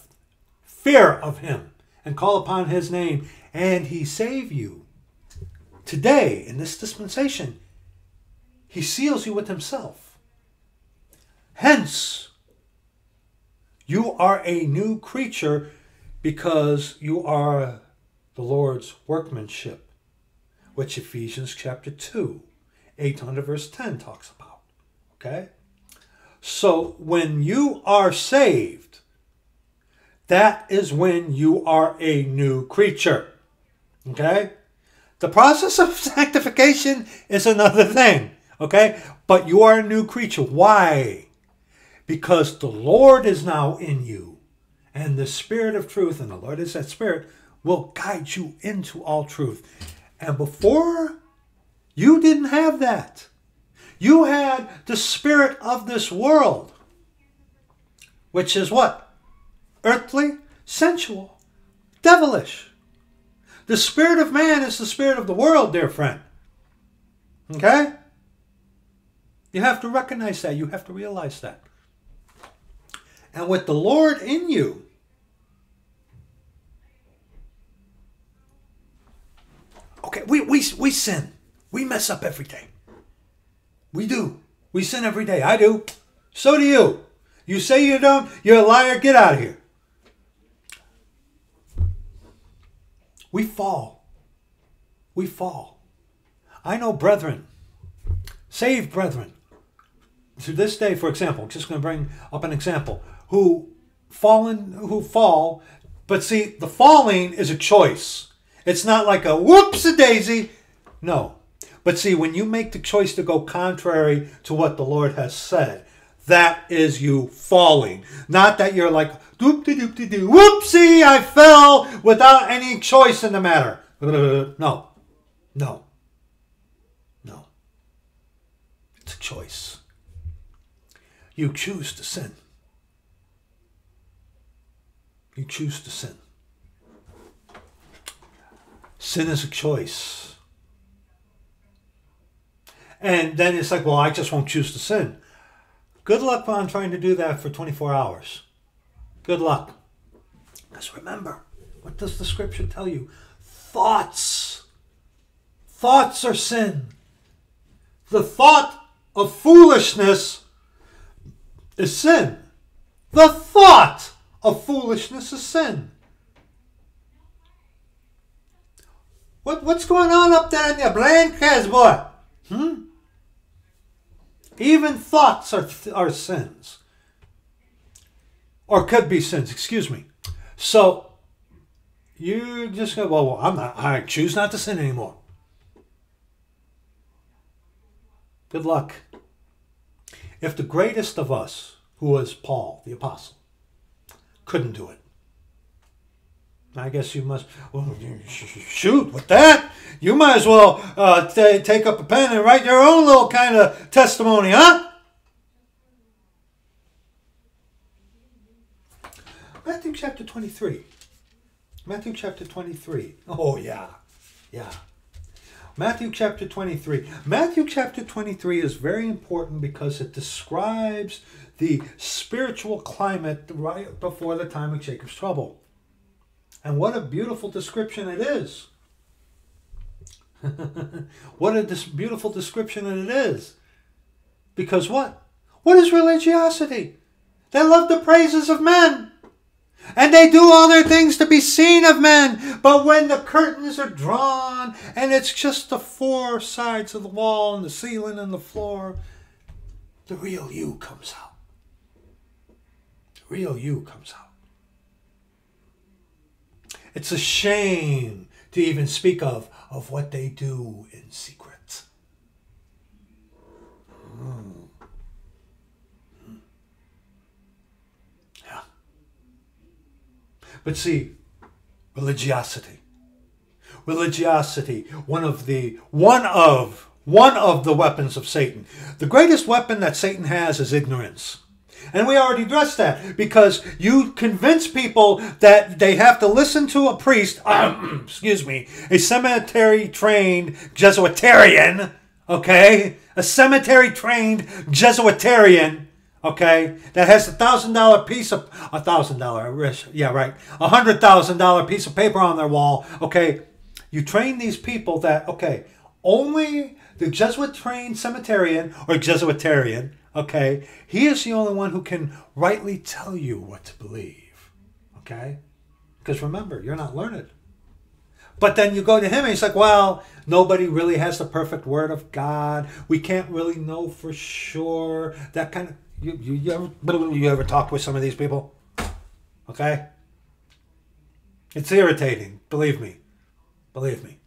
fear of him and call upon his name and he save you. Today, in this dispensation, he seals you with himself. Hence, you are a new creature because you are the Lord's workmanship, which Ephesians chapter two, eight hundred verse ten talks about. Okay? So when you are saved, that is when you are a new creature. Okay? The process of sanctification is another thing. Okay? But you are a new creature. Why? Because the Lord is now in you. And the Spirit of truth, and the Lord is that Spirit, will guide you into all truth. And before, you didn't have that. You had the spirit of this world, which is what? Earthly, sensual, devilish. The spirit of man is the spirit of the world, dear friend. Okay? You have to recognize that. You have to realize that. And with the Lord in you, okay, we, we, we sin. We mess up every day. We do. We sin every day. I do. So do you. You say you don't, you're a liar, get out of here. We fall. We fall. I know brethren, saved brethren, to this day, for example, I'm just going to bring up an example, who, fallen, who fall, but see, the falling is a choice. It's not like a whoops-a-daisy. No. But see, when you make the choice to go contrary to what the Lord has said, that is you falling. Not that you're like, doop-de-doop-de-doo, whoopsie, I fell without any choice in the matter. No. No. No. It's a choice. You choose to sin. You choose to sin. Sin is a choice. And then it's like, well, I just won't choose to sin. Good luck on trying to do that for twenty-four hours. Good luck. Because remember, what does the scripture tell you? Thoughts. Thoughts are sin. The thought of foolishness is sin. The thought of foolishness is sin. What, what's going on up there in your brain, Casboy? Hmm? Even thoughts are, are sins. Or could be sins, excuse me. So, you just go, well, well I'm not, I choose not to sin anymore. Good luck. If the greatest of us, who was Paul, the apostle, couldn't do it, I guess you must, well, shoot, with that, you might as well uh, take up a pen and write your own little kind of testimony, huh? Matthew chapter twenty-three. Matthew chapter twenty-three. Oh, yeah. Yeah. Matthew chapter twenty-three. Matthew chapter twenty-three is very important because it describes the spiritual climate right before the time of Jacob's trouble. And what a beautiful description it is. What a dis- beautiful description it is. Because what? What is religiosity? They love the praises of men. And they do all their things to be seen of men. But when the curtains are drawn and it's just the four sides of the wall and the ceiling and the floor, the real you comes out. The real you comes out. It's a shame to even speak of, of what they do in secret. Mm. Mm. Yeah. But see, religiosity. Religiosity, one of the, one of, one of the weapons of Satan. The greatest weapon that Satan has is ignorance. And we already addressed that, because you convince people that they have to listen to a priest, um, excuse me, a cemetery-trained Jesuitarian, okay? A cemetery-trained Jesuitarian, okay? That has a one thousand dollar piece of, a one thousand dollar, yeah, right, a one hundred thousand dollar piece of paper on their wall, okay? You train these people that, okay, only the Jesuit-trained cemeterian or Jesuitarian, okay, he is the only one who can rightly tell you what to believe, okay? Because remember, you're not learned. But then you go to him and he's like, well, nobody really has the perfect word of God. We can't really know for sure. That kind of, you, you, you, ever, you ever talk with some of these people? Okay? It's irritating, believe me. Believe me.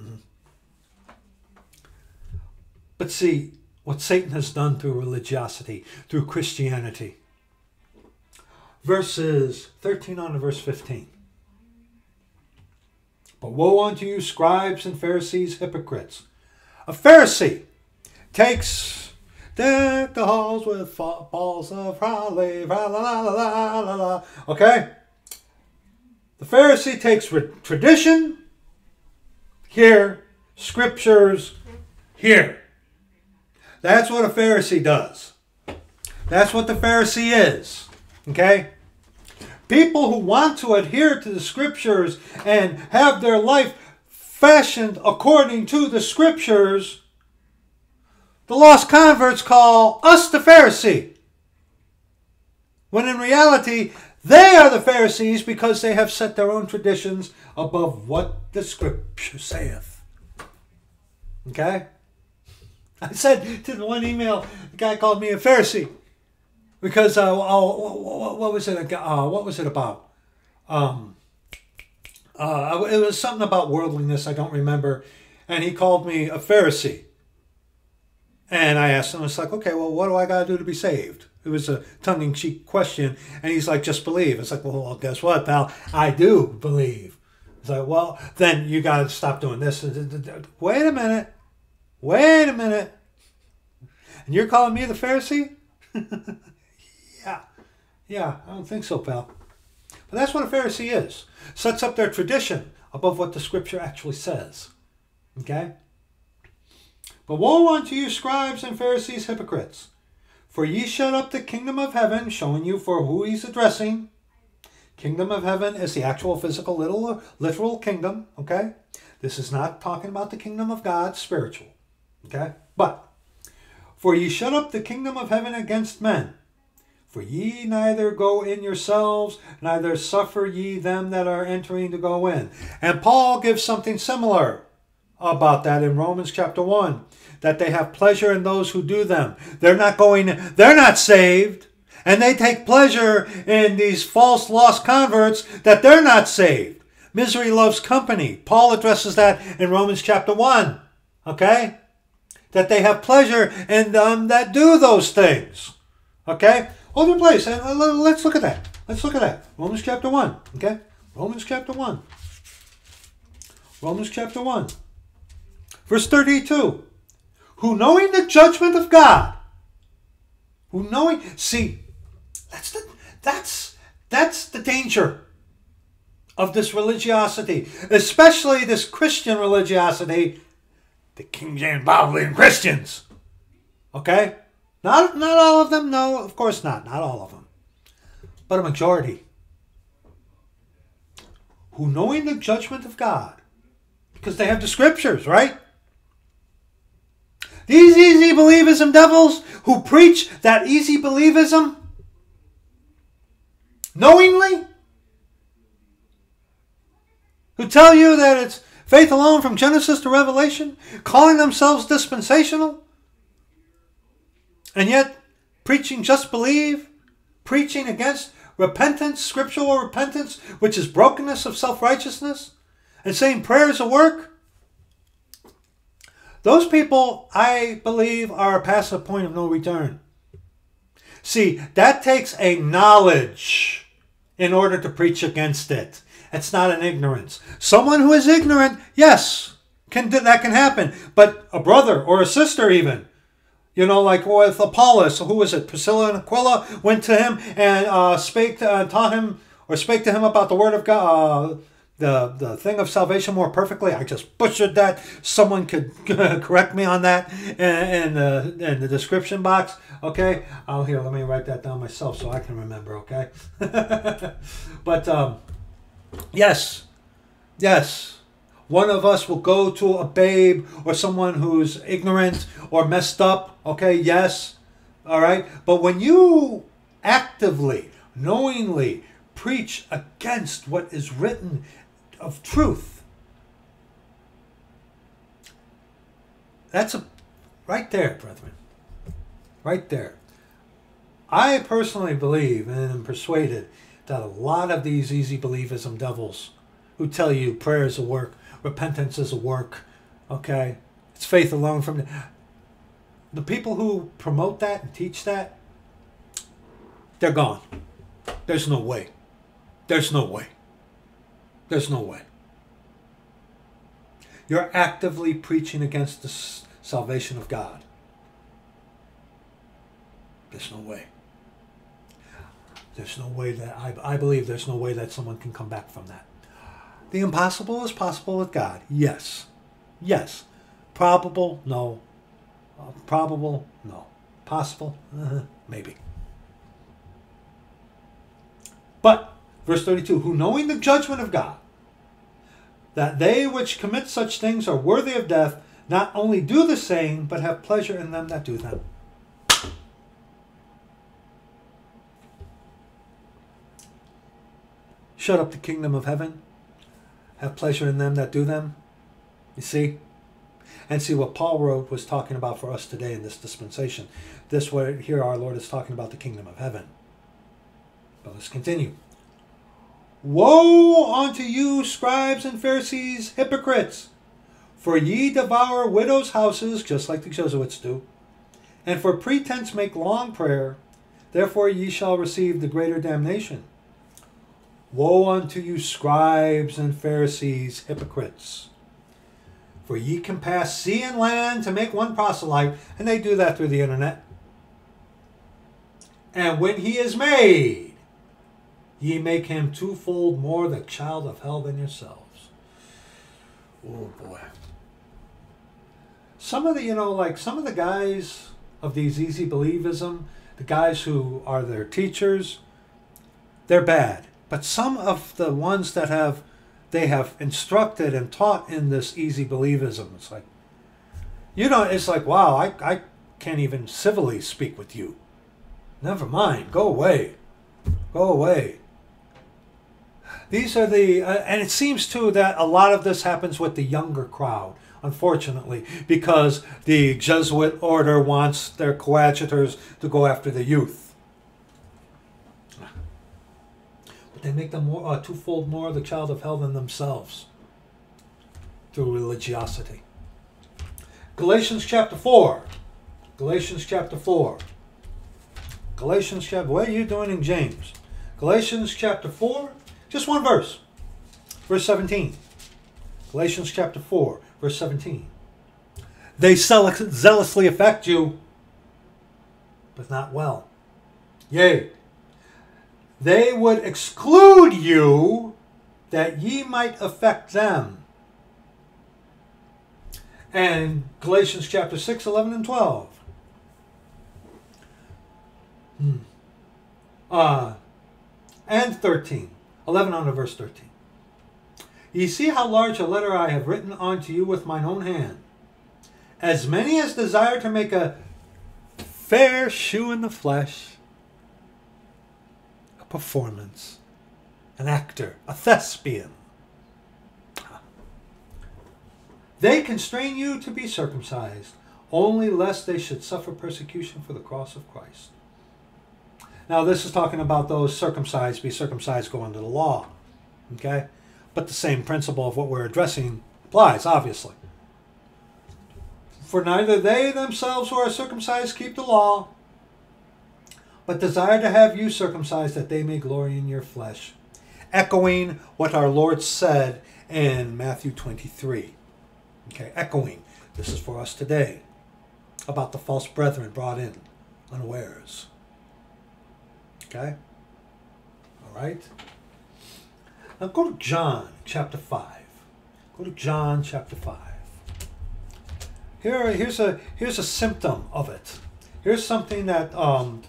Mm-hmm. But see, what Satan has done through religiosity, through Christianity. Verses thirteen on to verse fifteen. But woe unto you, scribes and Pharisees, hypocrites. A Pharisee takes deck the halls with balls of holly, la la la la la la. Okay? The Pharisee takes tradition here, scriptures here. That's what a Pharisee does. That's what the Pharisee is. Okay? People who want to adhere to the scriptures and have their life fashioned according to the scriptures, the lost converts call us the Pharisee. When in reality, they are the Pharisees because they have set their own traditions above what the scripture saith. Okay? I said to the one email, the guy called me a Pharisee because uh, oh, what was it? Uh, what was it about? Um, uh, it was something about worldliness. I don't remember. And he called me a Pharisee. And I asked him, it's like, okay, well, what do I got to do to be saved? It was a tongue-in-cheek question. And he's like, just believe. It's like, well, guess what, pal? I do believe. It's like, well, then you got to stop doing this. Wait a minute. Wait a minute. And you're calling me the Pharisee? Yeah. Yeah, I don't think so, pal. But that's what a Pharisee is. Sets up their tradition above what the scripture actually says. Okay? But woe unto you, scribes and Pharisees, hypocrites. For ye shut up the kingdom of heaven, showing you for who he's addressing. Kingdom of heaven is the actual physical little, literal kingdom. Okay? This is not talking about the kingdom of God, spiritual. Okay? But, for ye shut up the kingdom of heaven against men, for ye neither go in yourselves, neither suffer ye them that are entering to go in. And Paul gives something similar about that in Romans chapter one, that they have pleasure in those who do them. They're not going, they're not saved, and they take pleasure in these false lost converts that they're not saved. Misery loves company. Paul addresses that in Romans chapter one, okay? That they have pleasure in them that do those things. Okay? Hold your place. And let's look at that. Let's look at that. Romans chapter one. Okay? Romans chapter one. Romans chapter one. Verse thirty-two. Who knowing the judgment of God. Who knowing... See, that's the, that's, that's the danger of this religiosity. Especially this Christian religiosity the King James Bible-believing Christians. Okay? Not, not all of them. No, of course not. Not all of them. But a majority. Who, knowing the judgment of God, because they have the scriptures, right? These easy believism devils who preach that easy believism knowingly, who tell you that it's faith alone from Genesis to Revelation, calling themselves dispensational, and yet preaching just believe, preaching against repentance, scriptural repentance, which is brokenness of self-righteousness, and saying prayer is a work. Those people, I believe, are past the point of no return. See, that takes a knowledge in order to preach against it. It's not an ignorance. Someone who is ignorant, yes, can, that can happen. But a brother or a sister even, you know, like with Apollos, who was it? Priscilla and Aquila went to him and uh, spake to, uh, taught him or spake to him about the word of God, uh, the, the thing of salvation more perfectly. I just butchered that. Someone could correct me on that in, in, uh, in the description box. Okay? Oh, here, let me write that down myself so I can remember, okay? But, um, yes, yes, one of us will go to a babe or someone who's ignorant or messed up, okay? Yes, all right? But when you actively, knowingly preach against what is written of truth, that's a, right there, brethren. Right there. I personally believe and am persuaded that a lot of these easy believism devils who tell you prayer is a work, repentance is a work, okay? It's faith alone from... The, the people who promote that and teach that, they're gone. There's no way. There's no way. There's no way. You're actively preaching against the salvation of God. There's no way. There's no way that, I, I believe there's no way that someone can come back from that. The impossible is possible with God. Yes. Yes. Probable, no. Uh, probable, no. Possible, uh, maybe. But, verse thirty-two, who knowing the judgment of God, that they which commit such things are worthy of death, not only do the same, but have pleasure in them that do them. Shut up the kingdom of heaven. Have pleasure in them that do them. You see? And see what Paul wrote was talking about for us today in this dispensation. This word here, our Lord is talking about the kingdom of heaven. But let's continue. Woe unto you, scribes and Pharisees, hypocrites! For ye devour widows' houses, just like the Jesuits do, and for pretense make long prayer. Therefore ye shall receive the greater damnation. Woe unto you, scribes and Pharisees, hypocrites! For ye can pass sea and land to make one proselyte, and they do that through the internet. And when he is made, ye make him twofold more the child of hell than yourselves. Oh boy! Some of the, you know, like some of the guys of these easy believism, the guys who are their teachers, they're bad. But some of the ones that have, they have instructed and taught in this easy believism, it's like, you know, it's like, wow, I, I can't even civilly speak with you. Never mind, go away. Go away. These are the, uh, and it seems too that a lot of this happens with the younger crowd, unfortunately, because the Jesuit order wants their coadjutors to go after the youth. They make them more, uh, twofold more the child of hell than themselves through religiosity. Galatians chapter four. Galatians chapter four. Galatians chapter... What are you doing in James? Galatians chapter four. Just one verse. Verse seventeen. Galatians chapter four. Verse seventeen. They zealously affect you, but not well. Yea. They would exclude you, that ye might affect them. and Galatians chapter six, eleven, and twelve. Hmm. Uh, and thirteen, eleven on to verse thirteen. Ye see how large a letter I have written unto you with mine own hand. As many as desire to make a fair shew in the flesh, a performance, an actor, a thespian, they constrain you to be circumcised, only lest they should suffer persecution for the cross of Christ. Now this is talking about those circumcised, be circumcised, go under the law. Okay? But the same principle of what we're addressing applies, obviously. For neither they themselves who are circumcised keep the law, but desire to have you circumcised, that they may glory in your flesh. Echoing what our Lord said in Matthew twenty-three. Okay, echoing. This is for us today. About the false brethren brought in unawares. Okay? All right? Now go to John chapter five. Go to John chapter five. Here, here's a here's a symptom of it. Here's something that um.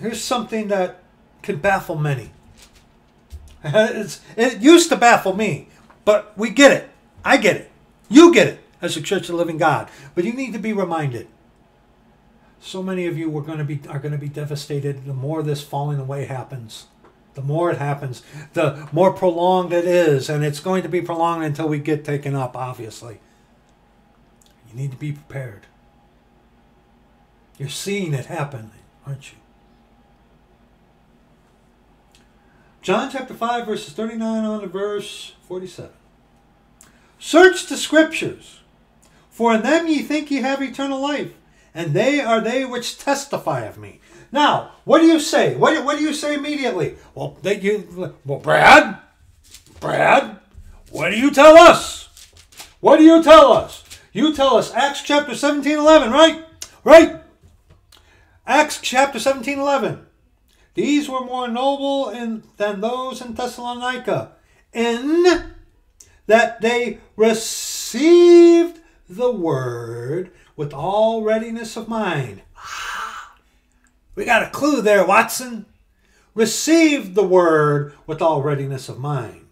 Here's something that can baffle many. it's, it used to baffle me, but we get it. I get it. You get it as a Church of the Living God. But you need to be reminded. So many of you were going to be are going to be devastated the more this falling away happens. The more it happens, the more prolonged it is. And it's going to be prolonged until we get taken up, obviously. You need to be prepared. You're seeing it happen, aren't you? John chapter five, verses thirty-nine on to verse forty-seven. Search the Scriptures, for in them ye think ye have eternal life, and they are they which testify of me. Now, what do you say? What do, what do you say immediately? Well, they, you, well, Brad, Brad, what do you tell us? What do you tell us? You tell us Acts chapter seventeen, eleven, right? Right. Acts chapter seventeen, eleven. These were more noble in, than those in Thessalonica, in that they received the word with all readiness of mind. We got a clue there, Watson. Receive the word with all readiness of mind.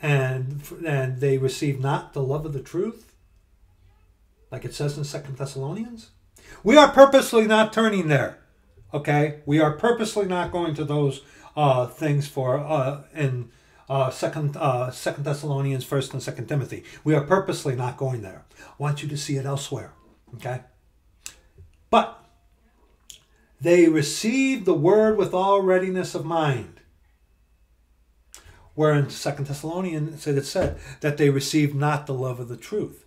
And, and they receive not the love of the truth, like it says in Second Thessalonians. We are purposely not turning there. Okay? We are purposely not going to those uh, things for uh, in uh, second, uh, Second Thessalonians, First and Second Timothy. We are purposely not going there. I want you to see it elsewhere. Okay? But they received the word with all readiness of mind. Where in Second Thessalonians it said that they received not the love of the truth.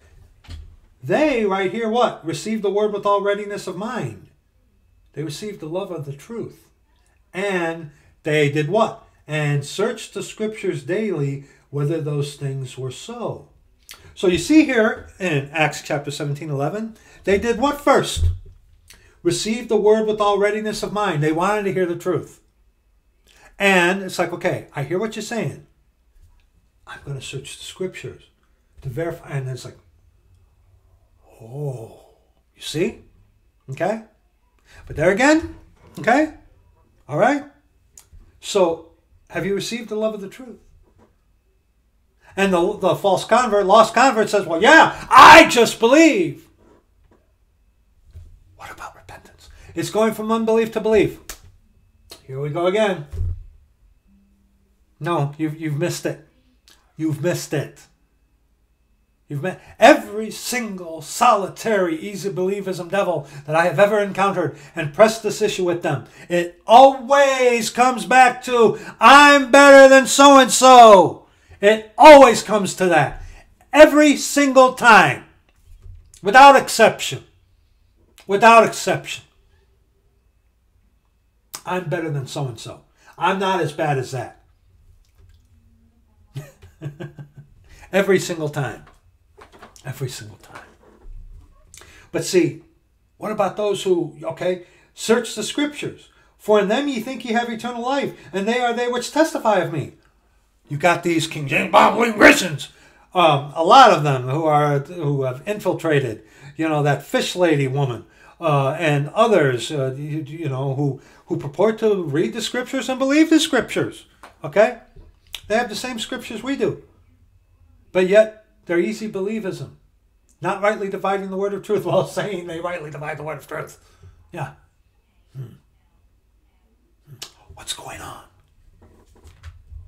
They, right here, what? Received the word with all readiness of mind. They received the love of the truth. And they did what? And searched the Scriptures daily whether those things were so. So you see here in Acts chapter seventeen, eleven, they did what first? Received the word with all readiness of mind. They wanted to hear the truth. And it's like, okay, I hear what you're saying. I'm going to search the Scriptures to verify. And it's like, oh, you see? Okay? But there again, okay? All right? So, have you received the love of the truth? And the, the false convert, lost convert says, well, yeah, I just believe. What about repentance? It's going from unbelief to belief. Here we go again. No, you've, you've missed it. You've missed it. You've met every single solitary easy believism devil that I have ever encountered and pressed this issue with them. It always comes back to, I'm better than so-and-so. It always comes to that. Every single time. Without exception. Without exception. I'm better than so-and-so. I'm not as bad as that. Every single time. Every single time. But see, what about those who, okay, search the Scriptures? For in them ye think ye have eternal life, and they are they which testify of me. You got these King James Bible Christians Um, a lot of them who are who have infiltrated, you know, that fish lady woman uh, and others, uh, you, you know, who who purport to read the scriptures and believe the scriptures. Okay, they have the same scriptures we do, but yet they're easy believism, not rightly dividing the word of truth while saying they rightly divide the word of truth. Yeah, hmm. What's going on?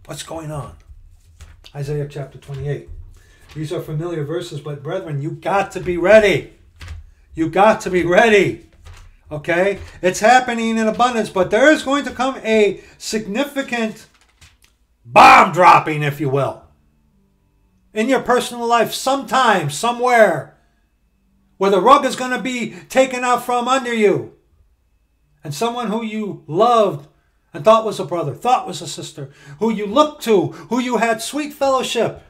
What's going on? Isaiah chapter twenty-eight. These are familiar verses, but brethren, you got to be ready. You got to be ready. Okay? It's happening in abundance, but there is going to come a significant bomb dropping, if you will, in your personal life sometime, somewhere, where the rug is going to be taken out from under you. And someone who you loved and thought was a brother, thought was a sister, who you looked to, who you had sweet fellowship,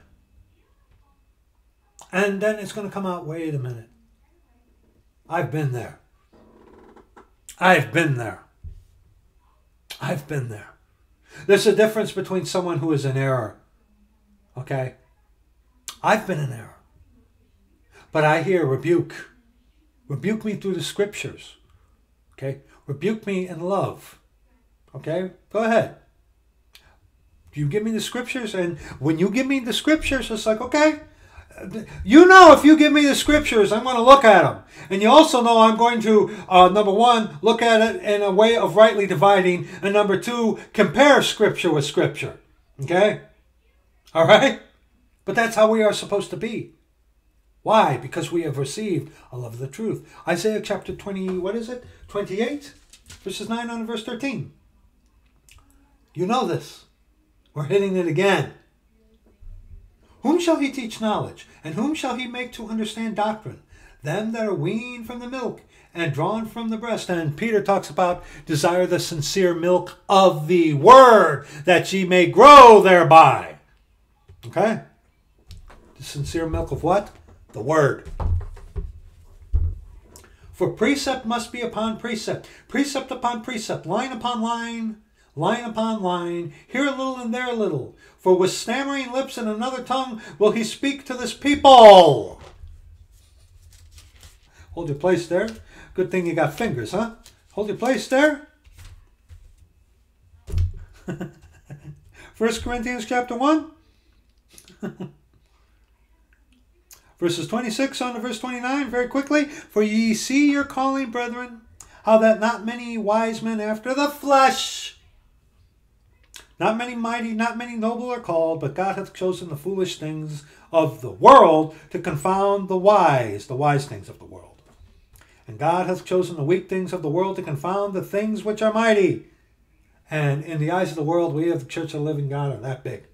and then it's going to come out, wait a minute. I've been there. I've been there. I've been there. There's a difference between someone who is in error. Okay? I've been in error. But I hear rebuke. Rebuke me through the scriptures. Okay? Rebuke me in love. Okay? Go ahead. You give me the scriptures, and when you give me the scriptures, it's like, okay, you know, if you give me the scriptures, I'm going to look at them. And you also know I'm going to, uh, number one, look at it in a way of rightly dividing. And number two, compare scripture with scripture. Okay? All right? But that's how we are supposed to be. Why? Because we have received a love of the truth. Isaiah chapter twenty, what is it? twenty-eight, verses nine on verse thirteen. You know this. We're hitting it again. Whom shall he teach knowledge? And whom shall he make to understand doctrine? Them that are weaned from the milk and drawn from the breast. And Peter talks about desire the sincere milk of the word, that ye may grow thereby. Okay? The sincere milk of what? The word. For precept must be upon precept, precept upon precept, line upon line, line upon line, here a little and there a little. For with stammering lips and another tongue will he speak to this people. Hold your place there. Good thing you got fingers, huh? Hold your place there. First Corinthians chapter one. Verses twenty-six on to verse twenty-nine, very quickly. For ye see your calling, brethren, how that not many wise men after the flesh, not many mighty, not many noble are called, but God hath chosen the foolish things of the world to confound the wise, the wise things of the world. And God hath chosen the weak things of the world to confound the things which are mighty. And in the eyes of the world, we of the Church of the Living God are that big.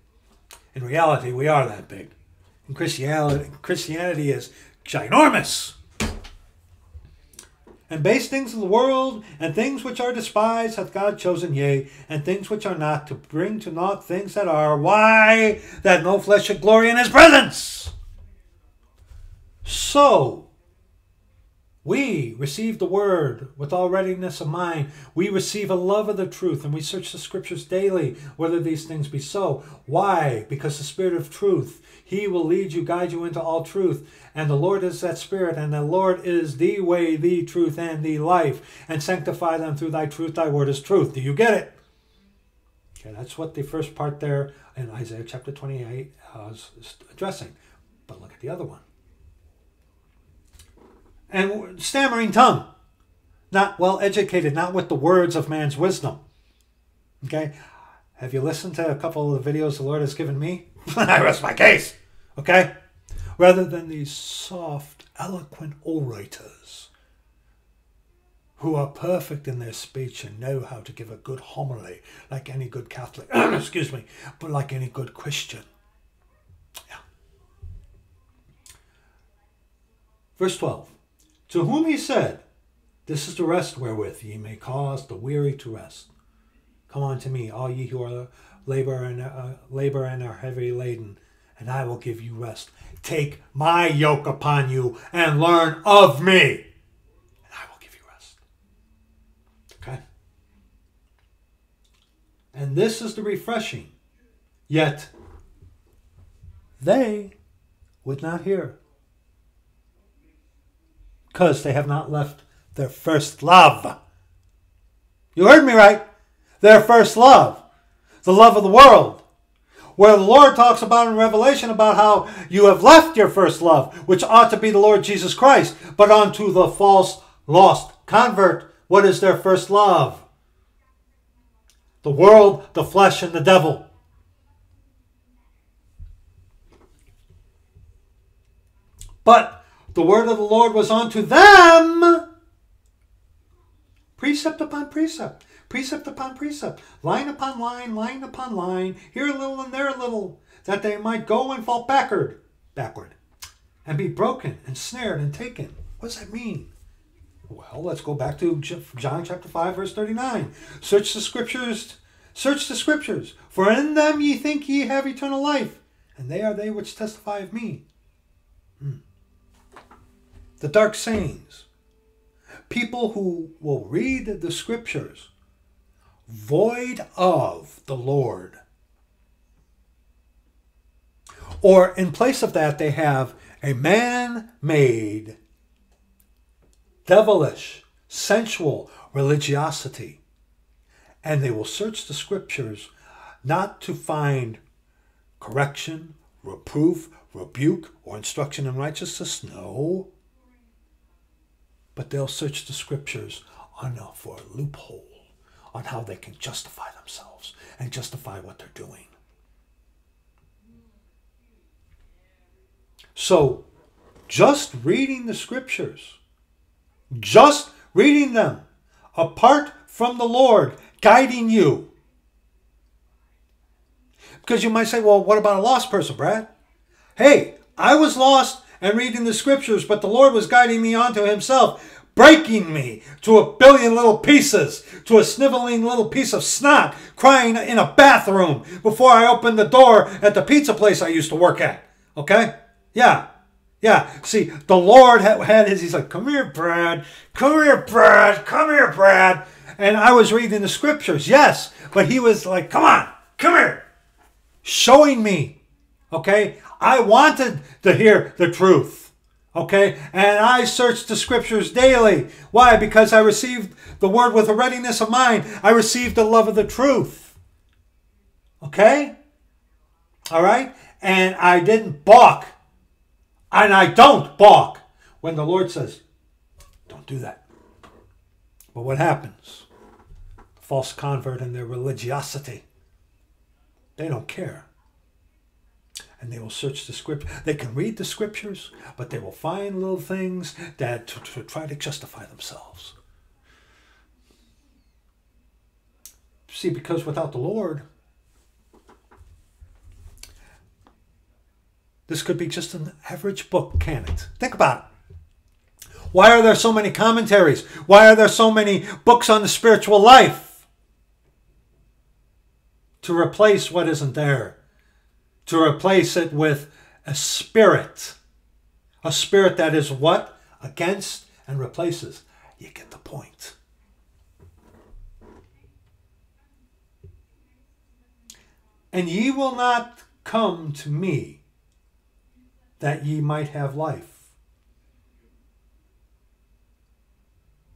In reality, we are that big. And Christianity, Christianity is ginormous. And base things of the world, and things which are despised, hath God chosen, yea, and things which are not, to bring to naught things that are. Why? That no flesh should glory in his presence. So, we receive the word with all readiness of mind. We receive a love of the truth, and we search the scriptures daily, whether these things be so. Why? Because the Spirit of truth, he will lead you, guide you into all truth. And the Lord is that Spirit, and the Lord is the way, the truth, and the life. And sanctify them through thy truth. Thy word is truth. Do you get it? Okay, that's what the first part there in Isaiah chapter twenty-eight uh, is addressing. But look at the other one. And stammering tongue. Not well educated, not with the words of man's wisdom. Okay? Have you listened to a couple of the videos the Lord has given me? I rest my case, okay? Rather than these soft, eloquent orators who are perfect in their speech and know how to give a good homily, like any good Catholic, excuse me, but like any good Christian. Yeah. Verse twelve, to whom he said, this is the rest wherewith ye may cause the weary to rest. Come unto me, all ye who are labor and uh, labor and are heavy laden, and I will give you rest. Take my yoke upon you and learn of me, and I will give you rest. Okay? And this is the refreshing. Yet they would not hear, because they have not left their first love. You heard me right. Their first love. The love of the world. Where the Lord talks about in Revelation about how you have left your first love, which ought to be the Lord Jesus Christ, but unto the false, lost convert. What is their first love? The world, the flesh, and the devil. But the word of the Lord was unto them precept upon precept, precept upon precept, line upon line, line upon line, here a little and there a little, that they might go and fall backward, backward, and be broken and snared and taken. What does that mean? Well, let's go back to John chapter five, verse thirty-nine. Search the scriptures, search the scriptures, for in them ye think ye have eternal life, and they are they which testify of me. Hmm. The dark sayings. People who will read the scriptures void of the Lord. Or in place of that, they have a man-made, devilish, sensual religiosity. And they will search the scriptures not to find correction, reproof, rebuke, or instruction in righteousness. No. But they'll search the scriptures on a, for a loophole on how they can justify themselves and justify what they're doing. So just reading the scriptures, just reading them, apart from the Lord guiding you. Because you might say, well, what about a lost person, Brad? Hey, I was lost and reading the scriptures, but the Lord was guiding me onto himself, breaking me to a billion little pieces, to a sniveling little piece of snot, crying in a bathroom before I opened the door at the pizza place I used to work at. Okay? Yeah. Yeah, see, the Lord had his, he's like, come here, Brad, come here, Brad, come here, Brad. And I was reading the scriptures, yes, but he was like, come on, come here, showing me, okay? I wanted to hear the truth, okay? And I searched the scriptures daily. Why? Because I received the word with a readiness of mind. I received the love of the truth, okay? All right? And I didn't balk. And I don't balk when the Lord says, don't do that. But what happens? False convert in their religiosity. They don't care. And they will search the scripture. They can read the scriptures, but they will find little things that to, to try to justify themselves. See, because without the Lord, this could be just an average book, can't it? Think about it. Why are there so many commentaries? Why are there so many books on the spiritual life? To replace what isn't there. To replace it with a spirit. A spirit that is what? Against and replaces. You get the point. And ye will not come to me that ye might have life.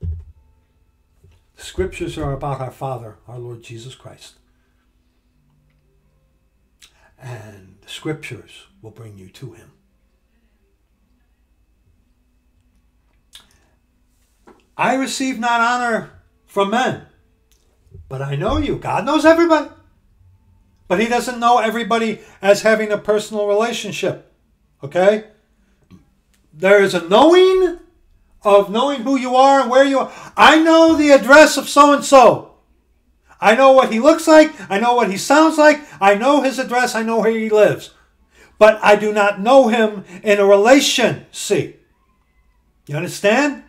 The scriptures are about our Father, our Lord Jesus Christ. And the scriptures will bring you to him. I receive not honor from men, but I know you. God knows everybody. But he doesn't know everybody as having a personal relationship. Okay? There is a knowing of knowing who you are and where you are. I know the address of so-and-so. I know what he looks like. I know what he sounds like. I know his address. I know where he lives. But I do not know him in a relation. See? You understand?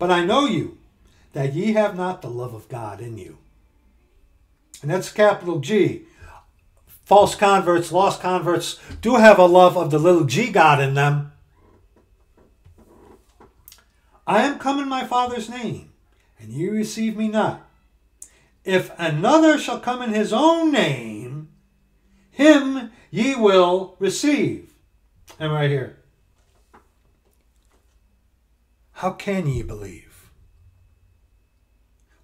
But I know you, that ye have not the love of God in you. And that's capital G. False converts, lost converts do have a love of the little g God in them. I am come in my Father's name, and ye receive me not. If another shall come in his own name, him ye will receive. And right here, how can ye believe,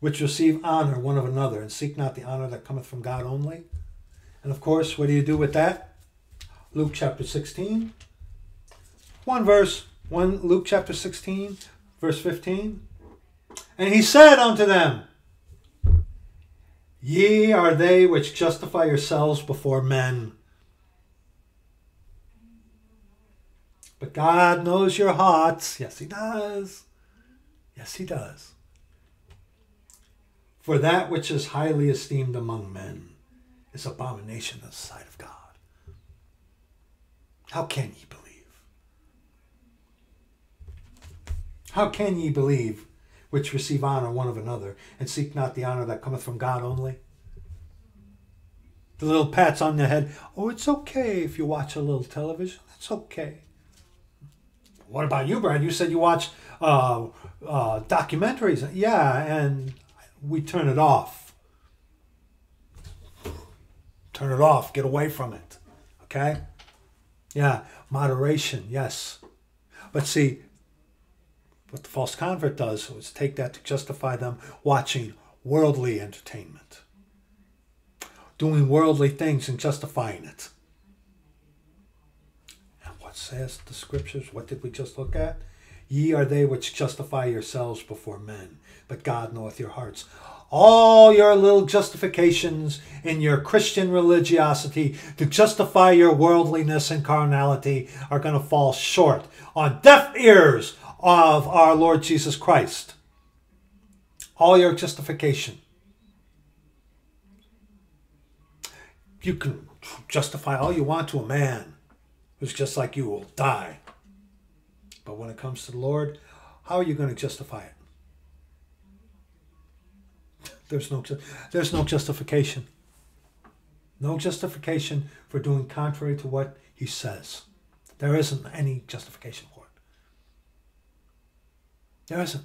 which receive honor one of another, and seek not the honor that cometh from God only? And of course, what do you do with that? Luke chapter sixteen. One verse, one Luke chapter sixteen, verse fifteen. And he said unto them, ye are they which justify yourselves before men, but God knows your hearts. Yes, he does. Yes, he does. For that which is highly esteemed among men is abomination in the sight of God. How can ye believe? How can ye believe, which receive honor one of another, and seek not the honor that cometh from God only? The little pats on the head. Oh, it's okay if you watch a little television. That's okay. What about you, Brad? You said you watch uh, uh, documentaries. Yeah, and we turn it off. Turn it off. Get away from it. Okay? Yeah, moderation, yes. But see, what the false convert does is take that to justify them watching worldly entertainment, doing worldly things and justifying it. Says the scriptures, what did we just look at? Ye are they which justify yourselves before men, but God knoweth your hearts. All your little justifications in your Christian religiosity to justify your worldliness and carnality are going to fall short on deaf ears of our Lord Jesus Christ. All your justification. You can justify all you want to a man who's just like you will die. But when it comes to the Lord, how are you going to justify it? There's no, there's no justification. No justification for doing contrary to what he says. There isn't any justification for it. There isn't.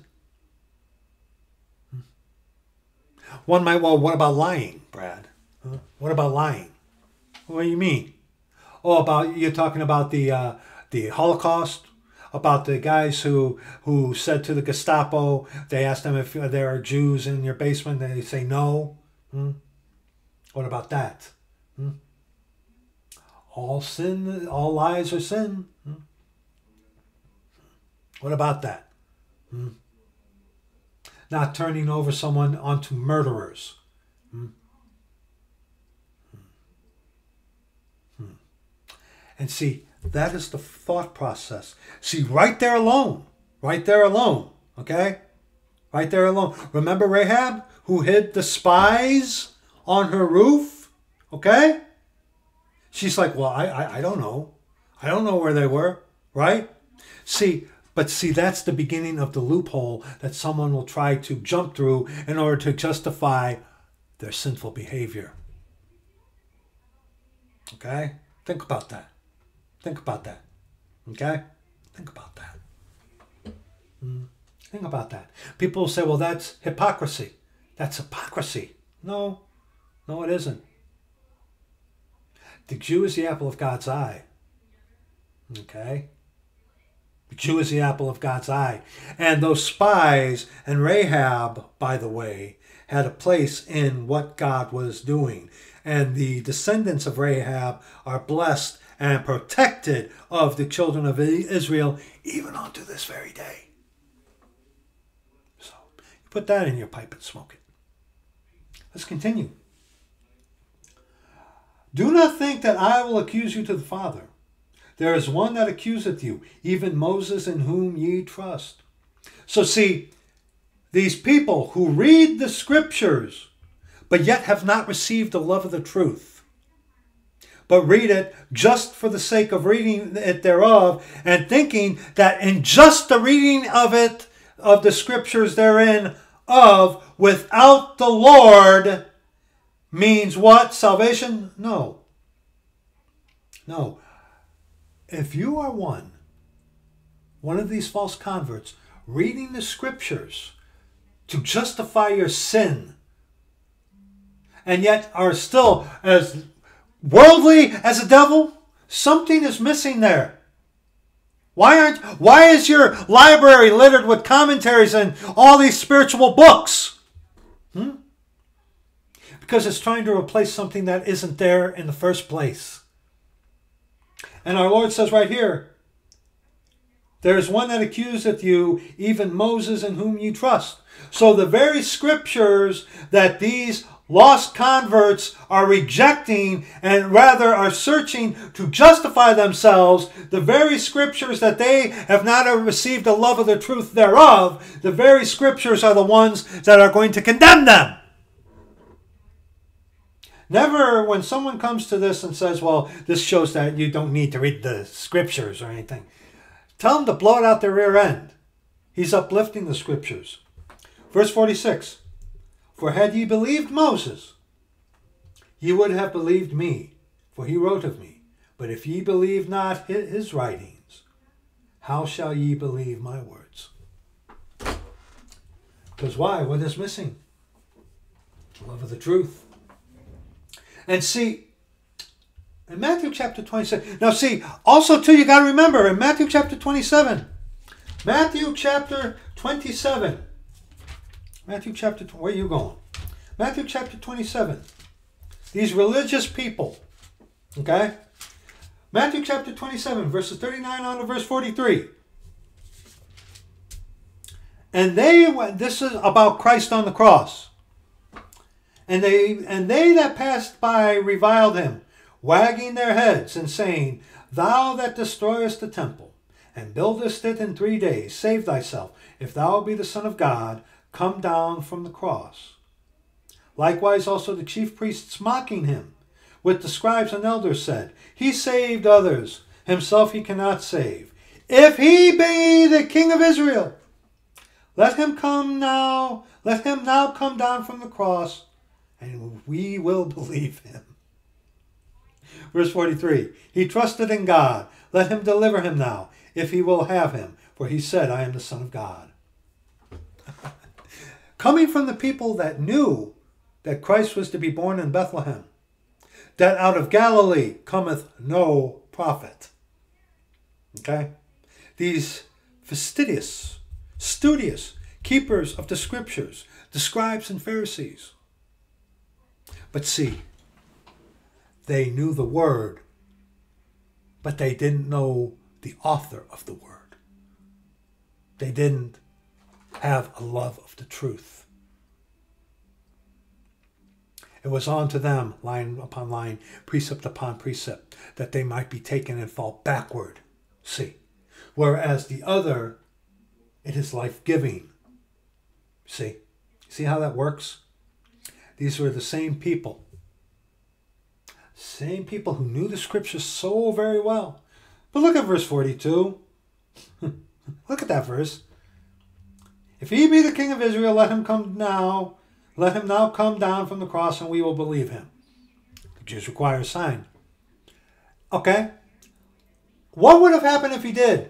One might, well, what about lying, Brad? Huh? What about lying? What do you mean? Oh, about you're talking about the uh, the Holocaust, about the guys who who said to the Gestapo, they asked them if there are Jews in your basement, and they say no. Hmm? What about that? Hmm? All sin, all lies are sin. Hmm? What about that? Hmm? Not turning over someone onto murderers. Hmm? And see, that is the thought process. See, right there alone, right there alone, okay? Right there alone. Remember Rahab, who hid the spies on her roof, okay? She's like, well, I, I, I don't know. I don't know where they were, right? See, but see, that's the beginning of the loophole that someone will try to jump through in order to justify their sinful behavior, okay? Think about that. Think about that. Okay? Think about that. Mm. Think about that. People say, well, that's hypocrisy. That's hypocrisy. No. No, it isn't. The Jew is the apple of God's eye. Okay? The Jew is the apple of God's eye. And those spies and Rahab, by the way, had a place in what God was doing. And the descendants of Rahab are blessed and protected of the children of Israel, even unto this very day. So, you put that in your pipe and smoke it. Let's continue. Do not think that I will accuse you to the Father. There is one that accuseth you, even Moses, in whom ye trust. So see, these people who read the scriptures, but yet have not received the love of the truth, but read it just for the sake of reading it thereof, and thinking that in just the reading of it, of the scriptures therein, of, without the Lord, means what? Salvation? No. No. If you are one, one of these false converts, reading the scriptures to justify your sin, and yet are still, as worldly as a devil, something is missing there. Why aren't? Why is your library littered with commentaries and all these spiritual books? Hmm? Because it's trying to replace something that isn't there in the first place. And our Lord says right here, there is one that accuseth you, even Moses, in whom you trust. So the very scriptures that these lost converts are rejecting and rather are searching to justify themselves, the very scriptures that they have not received the love of the truth thereof, the very scriptures are the ones that are going to condemn them. Never when someone comes to this and says, well, this shows that you don't need to read the scriptures or anything. Tell them to blow it out their rear end. He's uplifting the scriptures. Verse forty-six. For had ye believed Moses, ye would have believed me, for he wrote of me. But if ye believe not his writings, how shall ye believe my words? Because why? What is missing? Love of the truth. And see, in Matthew chapter twenty-seven. Now see, also too, you got to remember, in Matthew chapter twenty-seven. Matthew chapter twenty-seven. Matthew chapter, where are you going? Matthew chapter twenty-seven. These religious people, okay? Matthew chapter twenty-seven, verses thirty-nine on to verse forty-three. And they, this is about Christ on the cross. And they, and they that passed by reviled him, wagging their heads and saying, Thou that destroyest the temple, and buildest it in three days, save thyself, if thou be the Son of God, come down from the cross. Likewise also the chief priests mocking him, with the scribes and elders said, He saved others, himself he cannot save. If he be the King of Israel, let him come now, let him now come down from the cross, and we will believe him. Verse forty-three, He trusted in God, let him deliver him now, if he will have him, for he said, I am the Son of God. Coming from the people that knew that Christ was to be born in Bethlehem, that out of Galilee cometh no prophet. Okay? These fastidious, studious keepers of the scriptures, the scribes and Pharisees. But see, they knew the word, but they didn't know the author of the word. They didn't have a love of the truth. It was on to them, line upon line, precept upon precept, that they might be taken and fall backward. See, whereas the other, it is life-giving. See, see how that works? These were the same people, same people who knew the scriptures so very well. But look at verse forty-two. Look at that verse. If he be the King of Israel, let him come now, let him now come down from the cross, and we will believe him. The Jews require a sign. Okay? What would have happened if he did?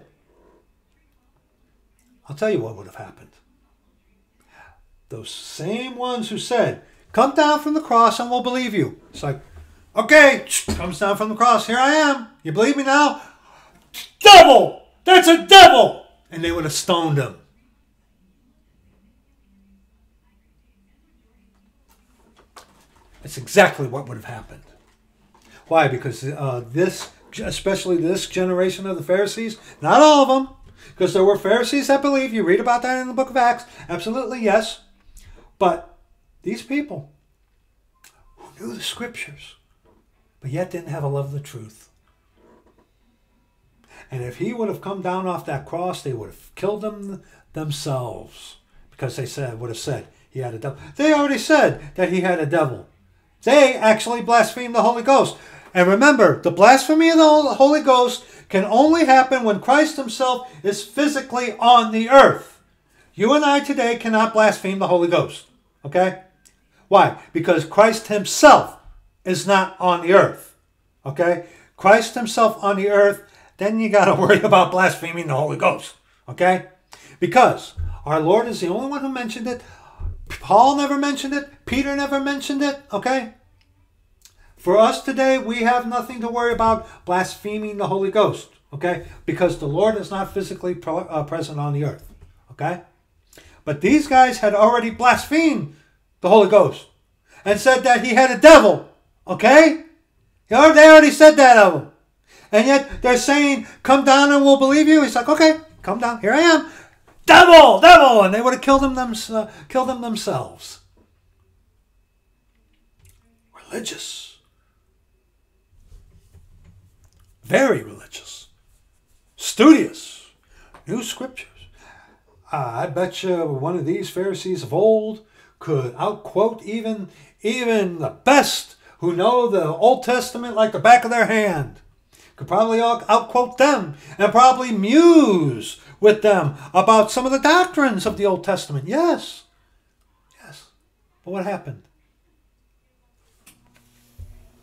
I'll tell you what would have happened. Those same ones who said, come down from the cross and we'll believe you. It's like, okay, comes down from the cross, here I am. You believe me now? Devil! That's a devil! And they would have stoned him. That's exactly what would have happened. Why? Because uh, this, especially this generation of the Pharisees, not all of them, because there were Pharisees that believed. You read about that in the book of Acts. Absolutely, yes. But these people who knew the scriptures, but yet didn't have a love of the truth. And if he would have come down off that cross, they would have killed them themselves, because they said, would have said he had a devil. They already said that he had a devil. They actually blaspheme the Holy Ghost. And remember, the blasphemy of the Holy Ghost can only happen when Christ himself is physically on the earth. You and I today cannot blaspheme the Holy Ghost. Okay? Why? Because Christ himself is not on the earth. Okay? Christ himself on the earth, then you got to worry about blaspheming the Holy Ghost. Okay? Because our Lord is the only one who mentioned it. Paul never mentioned it. Peter never mentioned it. Okay? For us today, we have nothing to worry about blaspheming the Holy Ghost, okay? Because the Lord is not physically pro, uh, present on the earth, okay? But these guys had already blasphemed the Holy Ghost and said that he had a devil, okay? They already said that of him. And yet they're saying, come down and we'll believe you. He's like, okay, come down. Here I am. Devil, devil. And they would have killed him, them, uh, killed him themselves. Religious. Very religious. Studious. New scriptures. Uh, I bet you one of these Pharisees of old could outquote even, even the best who know the Old Testament like the back of their hand. Could probably outquote them and probably muse with them about some of the doctrines of the Old Testament. Yes. Yes. But what happened?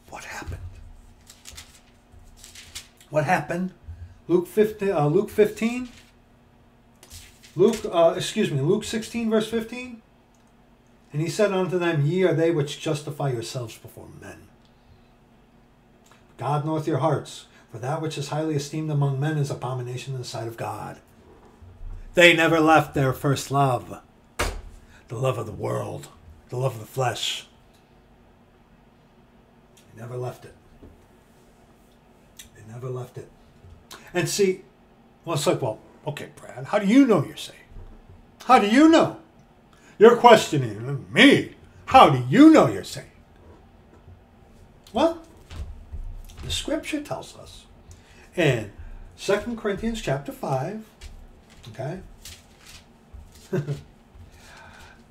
What happened? What happened? Luke fifteen, uh, Luke fifteen. Luke, uh, excuse me, Luke sixteen, verse fifteen. And he said unto them, Ye are they which justify yourselves before men. God knoweth your hearts, for that which is highly esteemed among men is abomination in the sight of God. They never left their first love, the love of the world, the love of the flesh. They never left it. They never left it. And see, well, it's like, well, okay, Brad, how do you know you're saved? How do you know? You're questioning me. How do you know you're saved? Well, the scripture tells us in Second Corinthians chapter five, okay?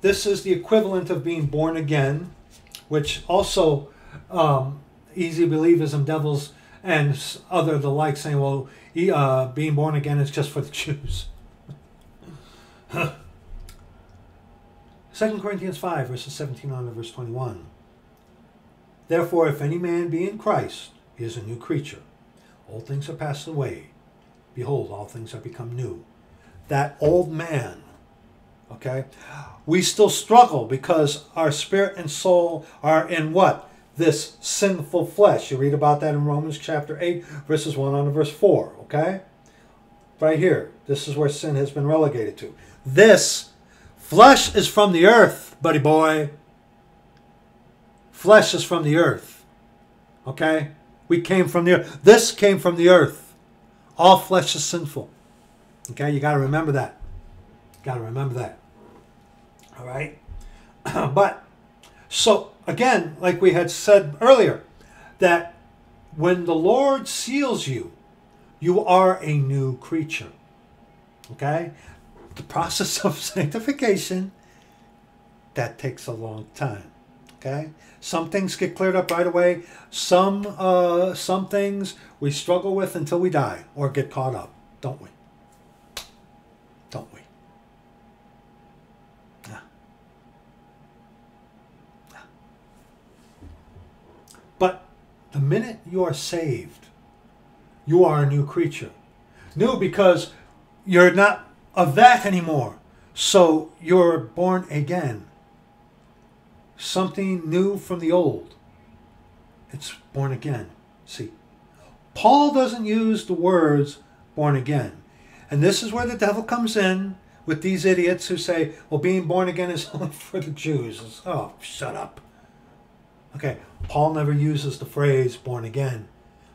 This is the equivalent of being born again, which also um, easy believism, devils, and other the like saying, well, he, uh, being born again is just for the Jews. Second Corinthians five, verses seventeen on to verse twenty-one. Therefore, if any man be in Christ, he is a new creature. Old things are passed away. Behold, all things are become new. That old man, okay? We still struggle because our spirit and soul are in what? This sinful flesh. You read about that in Romans chapter eight, verses one on to verse four, okay? Right here. This is where sin has been relegated to. This flesh is from the earth, buddy boy. Flesh is from the earth. Okay? We came from the earth. This came from the earth. All flesh is sinful. Okay? You got to remember that. Got to remember that. All right? But, so, again, like we had said earlier, that when the Lord seals you, you are a new creature. Okay? The process of sanctification, that takes a long time, okay? Some things get cleared up right away. Some, uh, some things we struggle with until we die or get caught up, don't we? Don't we? Yeah. Yeah. But the minute you are saved, you are a new creature. New because you're not of that anymore. So you're born again. Something new from the old. It's born again. See, Paul doesn't use the words born again. And this is where the devil comes in with these idiots who say, well, being born again is only for the Jews. It's, oh, shut up. Okay, Paul never uses the phrase born again,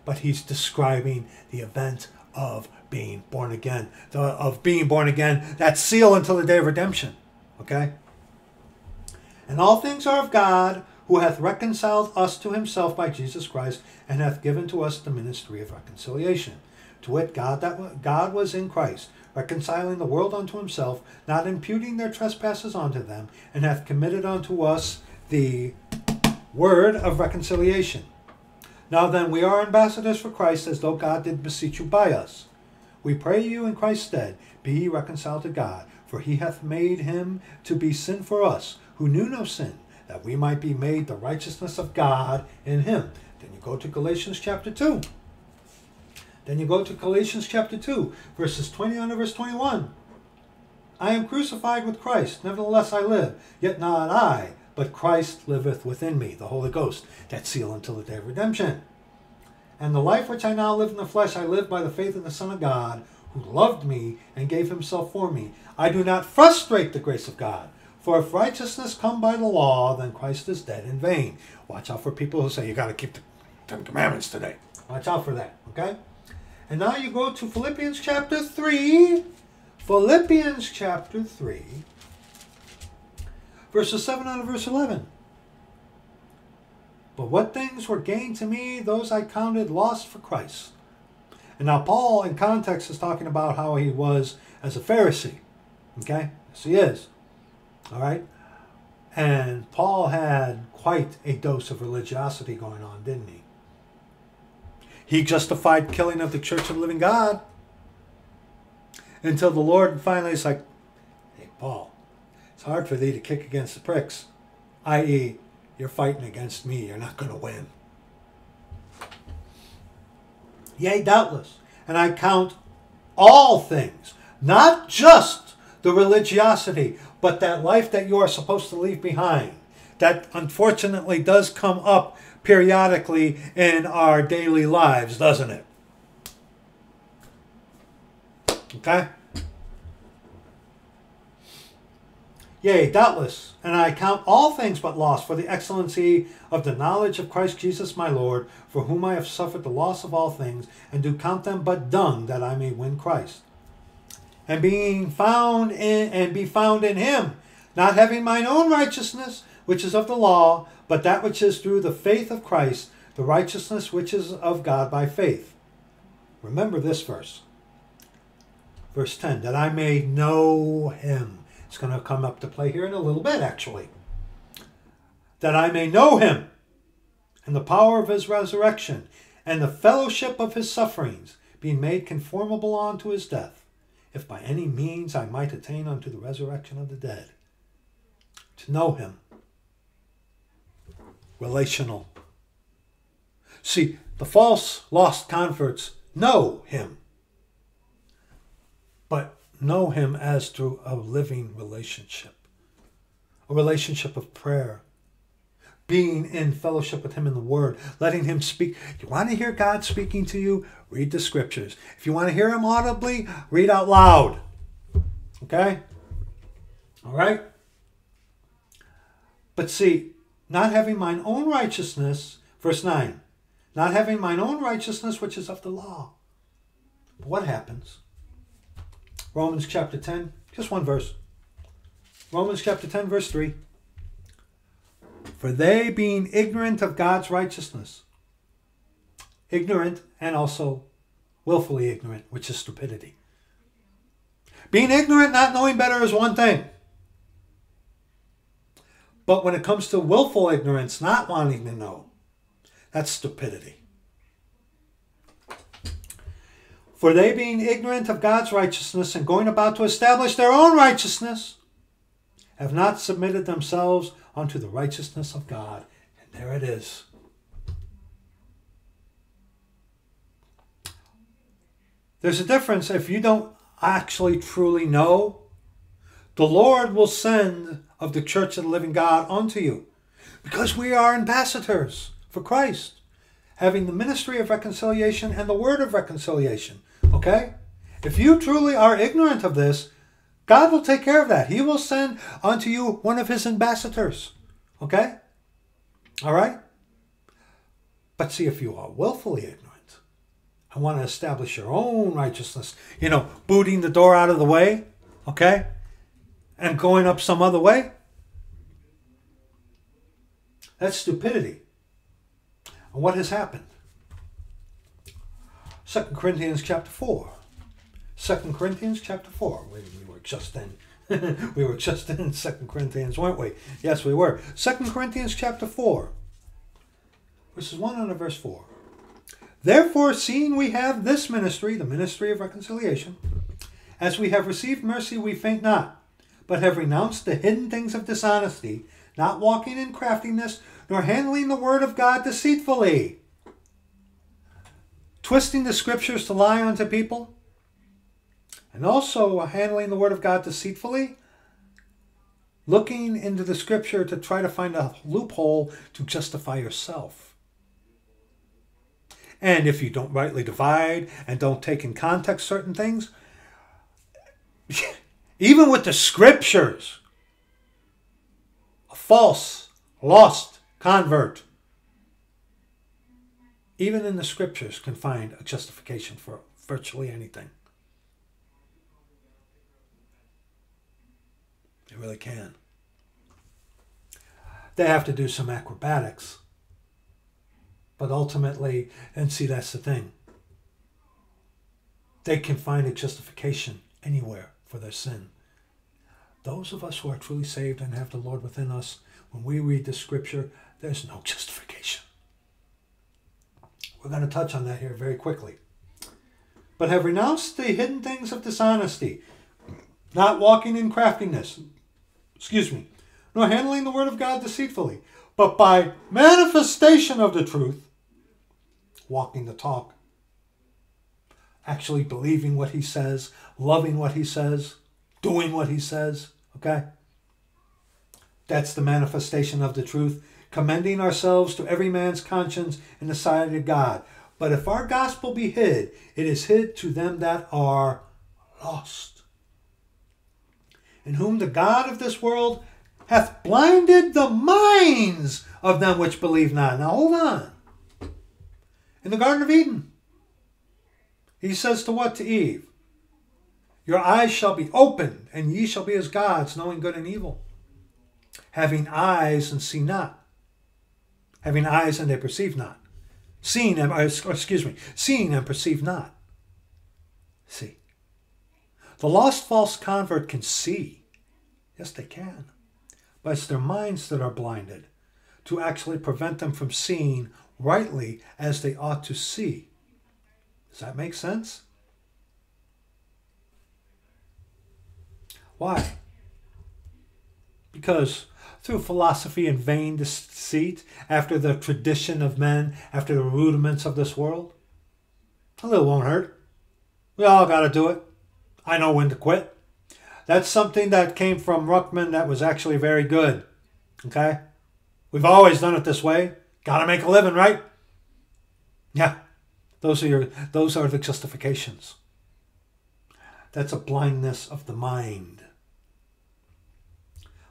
but he's describing the event of being born again, the, of being born again, that seal until the day of redemption, okay? And all things are of God, who hath reconciled us to himself by Jesus Christ, and hath given to us the ministry of reconciliation. To wit, God, that God was in Christ, reconciling the world unto himself, not imputing their trespasses unto them, and hath committed unto us the word of reconciliation. Now then, we are ambassadors for Christ, as though God did beseech you by us. We pray you in Christ's stead, be ye reconciled to God, for he hath made him to be sin for us, who knew no sin, that we might be made the righteousness of God in him. Then you go to Galatians chapter two. Then you go to Galatians chapter two, verses twenty on to verse twenty-one. I am crucified with Christ, nevertheless I live, yet not I, but Christ liveth within me, the Holy Ghost, that seal until the day of redemption. And the life which I now live in the flesh, I live by the faith of the Son of God, who loved me and gave himself for me. I do not frustrate the grace of God. For if righteousness come by the law, then Christ is dead in vain. Watch out for people who say, you got to keep the Ten Commandments today. Watch out for that, okay? And now you go to Philippians chapter three. Philippians chapter three. Verses seven out of verse eleven. But what things were gained to me, those I counted lost for Christ. And now Paul, in context, is talking about how he was as a Pharisee. Okay? Yes, he is. All right? And Paul had quite a dose of religiosity going on, didn't he? He justified killing of the Church of the Living God until the Lord finally is like, hey, Paul, it's hard for thee to kick against the pricks, that is, you're fighting against me. You're not going to win. Yea, doubtless. And I count all things, not just the religiosity, but that life that you are supposed to leave behind, that unfortunately does come up periodically in our daily lives, doesn't it? Okay? Yea, doubtless, and I count all things but loss for the excellency of the knowledge of Christ Jesus my Lord, for whom I have suffered the loss of all things, and do count them but dung, that I may win Christ. And being found in and be found in him, not having mine own righteousness, which is of the law, but that which is through the faith of Christ, the righteousness which is of God by faith. Remember this verse. Verse ten, that I may know him. It's going to come up to play here in a little bit, actually. That I may know him, and the power of his resurrection, and the fellowship of his sufferings, being made conformable unto his death, if by any means I might attain unto the resurrection of the dead. To know him. Relational. See, the false lost converts know him. But know him as through a living relationship, a relationship of prayer, being in fellowship with him in the word, letting him speak. You want to hear God speaking to you? Read the scriptures. If you want to hear him audibly, read out loud. Okay? All right? But see, not having mine own righteousness, verse nine, not having mine own righteousness, which is of the law. But what happens? Romans chapter ten, just one verse. Romans chapter ten, verse three. For they being ignorant of God's righteousness, ignorant and also willfully ignorant, which is stupidity. Being ignorant, not knowing better is one thing. But when it comes to willful ignorance, not wanting to know, that's stupidity. For they being ignorant of God's righteousness and going about to establish their own righteousness have not submitted themselves unto the righteousness of God. And there it is. There's a difference if you don't actually truly know. The Lord will send of the Church of the Living God unto you because we are ambassadors for Christ, having the ministry of reconciliation and the word of reconciliation. Okay? If you truly are ignorant of this, God will take care of that. He will send unto you one of his ambassadors. Okay? All right? But see, if you are willfully ignorant and want to establish your own righteousness, you know, booting the door out of the way, okay, and going up some other way, that's stupidity. And what has happened? Second Corinthians chapter four. Second Corinthians chapter four. We, we were just in we were just in Second Corinthians, weren't we? Yes, we were. Second Corinthians chapter four. Verses one under verse four. Therefore, seeing we have this ministry, the ministry of reconciliation, as we have received mercy, we faint not, but have renounced the hidden things of dishonesty, not walking in craftiness, nor handling the word of God deceitfully, twisting the scriptures to lie unto people, and also handling the word of God deceitfully, looking into the scripture to try to find a loophole to justify yourself. And if you don't rightly divide and don't take in context certain things, even with the scriptures, a false, lost convert, even in the scriptures, can find a justification for virtually anything. They really can. They have to do some acrobatics. But ultimately, and see, that's the thing, they can find a justification anywhere for their sin. Those of us who are truly saved and have the Lord within us, when we read the scripture, there's no justification. We're going to touch on that here very quickly. But have renounced the hidden things of dishonesty, not walking in craftiness, excuse me, nor handling the word of God deceitfully, but by manifestation of the truth, walking the talk, actually believing what he says, loving what he says, doing what he says, okay? That's the manifestation of the truth, commending ourselves to every man's conscience in the sight of God. But if our gospel be hid, it is hid to them that are lost, in whom the God of this world hath blinded the minds of them which believe not. Now hold on. In the Garden of Eden, he says to what? To Eve. Your eyes shall be opened, and ye shall be as gods, knowing good and evil. Having eyes and see not. Having eyes and they perceive not. Seeing and, or excuse me, seeing and perceive not. See. The lost false convert can see. Yes, they can. But it's their minds that are blinded to actually prevent them from seeing rightly as they ought to see. Does that make sense? Why? Because through philosophy and vain deceit, after the tradition of men, after the rudiments of this world, a little won't hurt. We all got to do it. I know when to quit. That's something that came from Ruckman that was actually very good, okay? We've always done it this way. Got to make a living, right? Yeah, those are, your, those are the justifications. That's a blindness of the mind.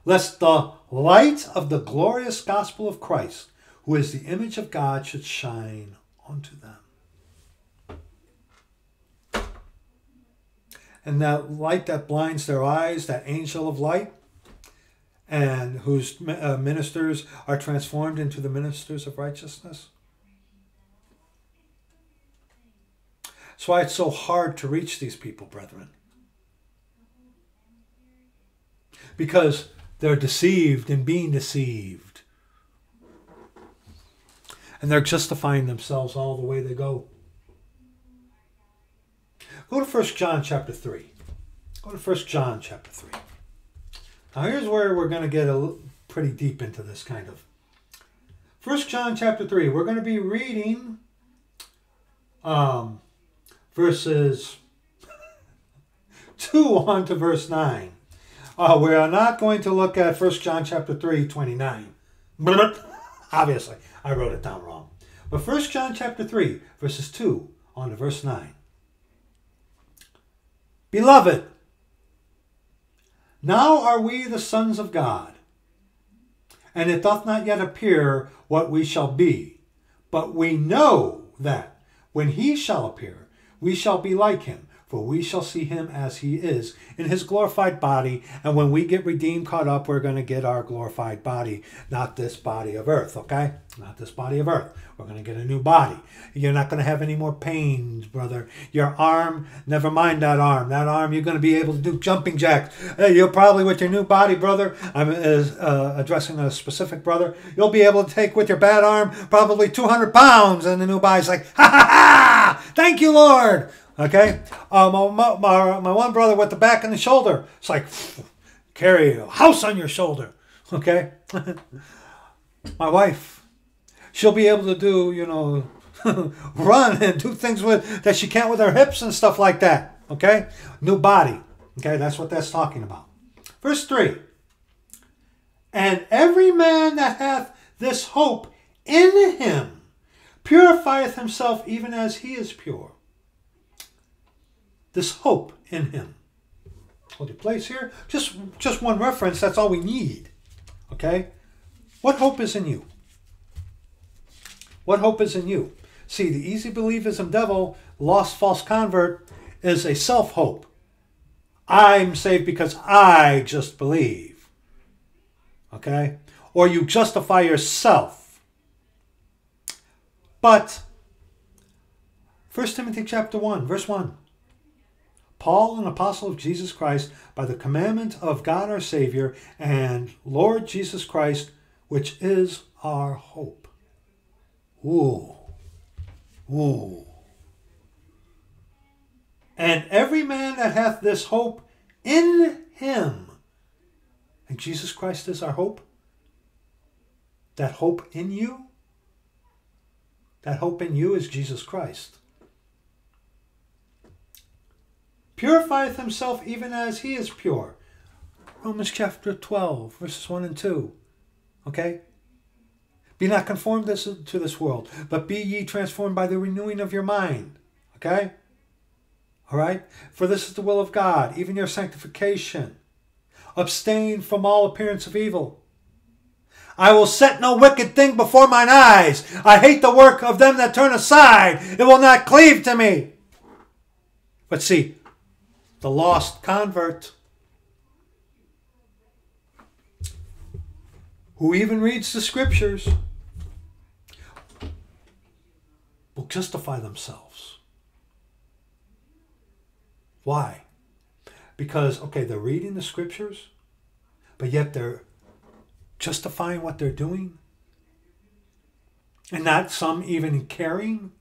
Lest the light of the glorious gospel of Christ, who is the image of God, should shine unto them. And that light that blinds their eyes, that angel of light, and whose ministers are transformed into the ministers of righteousness. That's why it's so hard to reach these people, brethren. Because they're deceived and being deceived. And they're justifying themselves all the way they go. Go to First John chapter three. Go to First John chapter three. Now here's where we're going to get a pretty deep into this, kind of. First John chapter three. We're going to be reading um, verses two on to verse nine. Uh, we are not going to look at First John chapter three, twenty-nine. Obviously, I wrote it down wrong. But First John chapter three, verses two on to verse nine. Beloved, now are we the sons of God, and it doth not yet appear what we shall be, but we know that when he shall appear, we shall be like him, for we shall see him as he is in his glorified body. And when we get redeemed, caught up, we're going to get our glorified body, not this body of earth, okay? Not this body of earth. We're going to get a new body. You're not going to have any more pains, brother. Your arm, never mind that arm. That arm, you're going to be able to do jumping jacks. You're probably with your new body, brother. I'm uh, addressing a specific brother. You'll be able to take with your bad arm probably two hundred pounds, and the new body's like, ha ha ha! Thank you, Lord! Okay, uh, my, my, my one brother with the back and the shoulder, it's like, carry a house on your shoulder, okay? My wife, she'll be able to do, you know, run and do things with that she can't with her hips and stuff like that, okay? New body, okay? That's what that's talking about. Verse three, And every man that hath this hope in him purifieth himself even as he is pure. This hope in him. Hold your place here. Just, just one reference. That's all we need. Okay? What hope is in you? What hope is in you? See, the easy believism devil, lost false convert, is a self-hope. I'm saved because I just believe. Okay? Or you justify yourself. But First Timothy chapter one, verse one. Paul, an apostle of Jesus Christ, by the commandment of God our Savior and Lord Jesus Christ, which is our hope. Ooh. Ooh. And every man that hath this hope in him. And Jesus Christ is our hope. That hope in you. That hope in you is Jesus Christ. Purifieth himself even as he is pure. Romans chapter twelve, verses one and two. Okay? Be not conformed to this world, but be ye transformed by the renewing of your mind. Okay? Alright? For this is the will of God, even your sanctification. Abstain from all appearance of evil. I will set no wicked thing before mine eyes. I hate the work of them that turn aside. It will not cleave to me. But see, the lost convert, who even reads the scriptures, will justify themselves. Why? Because, okay, they're reading the scriptures, but yet they're justifying what they're doing. And not some even caring.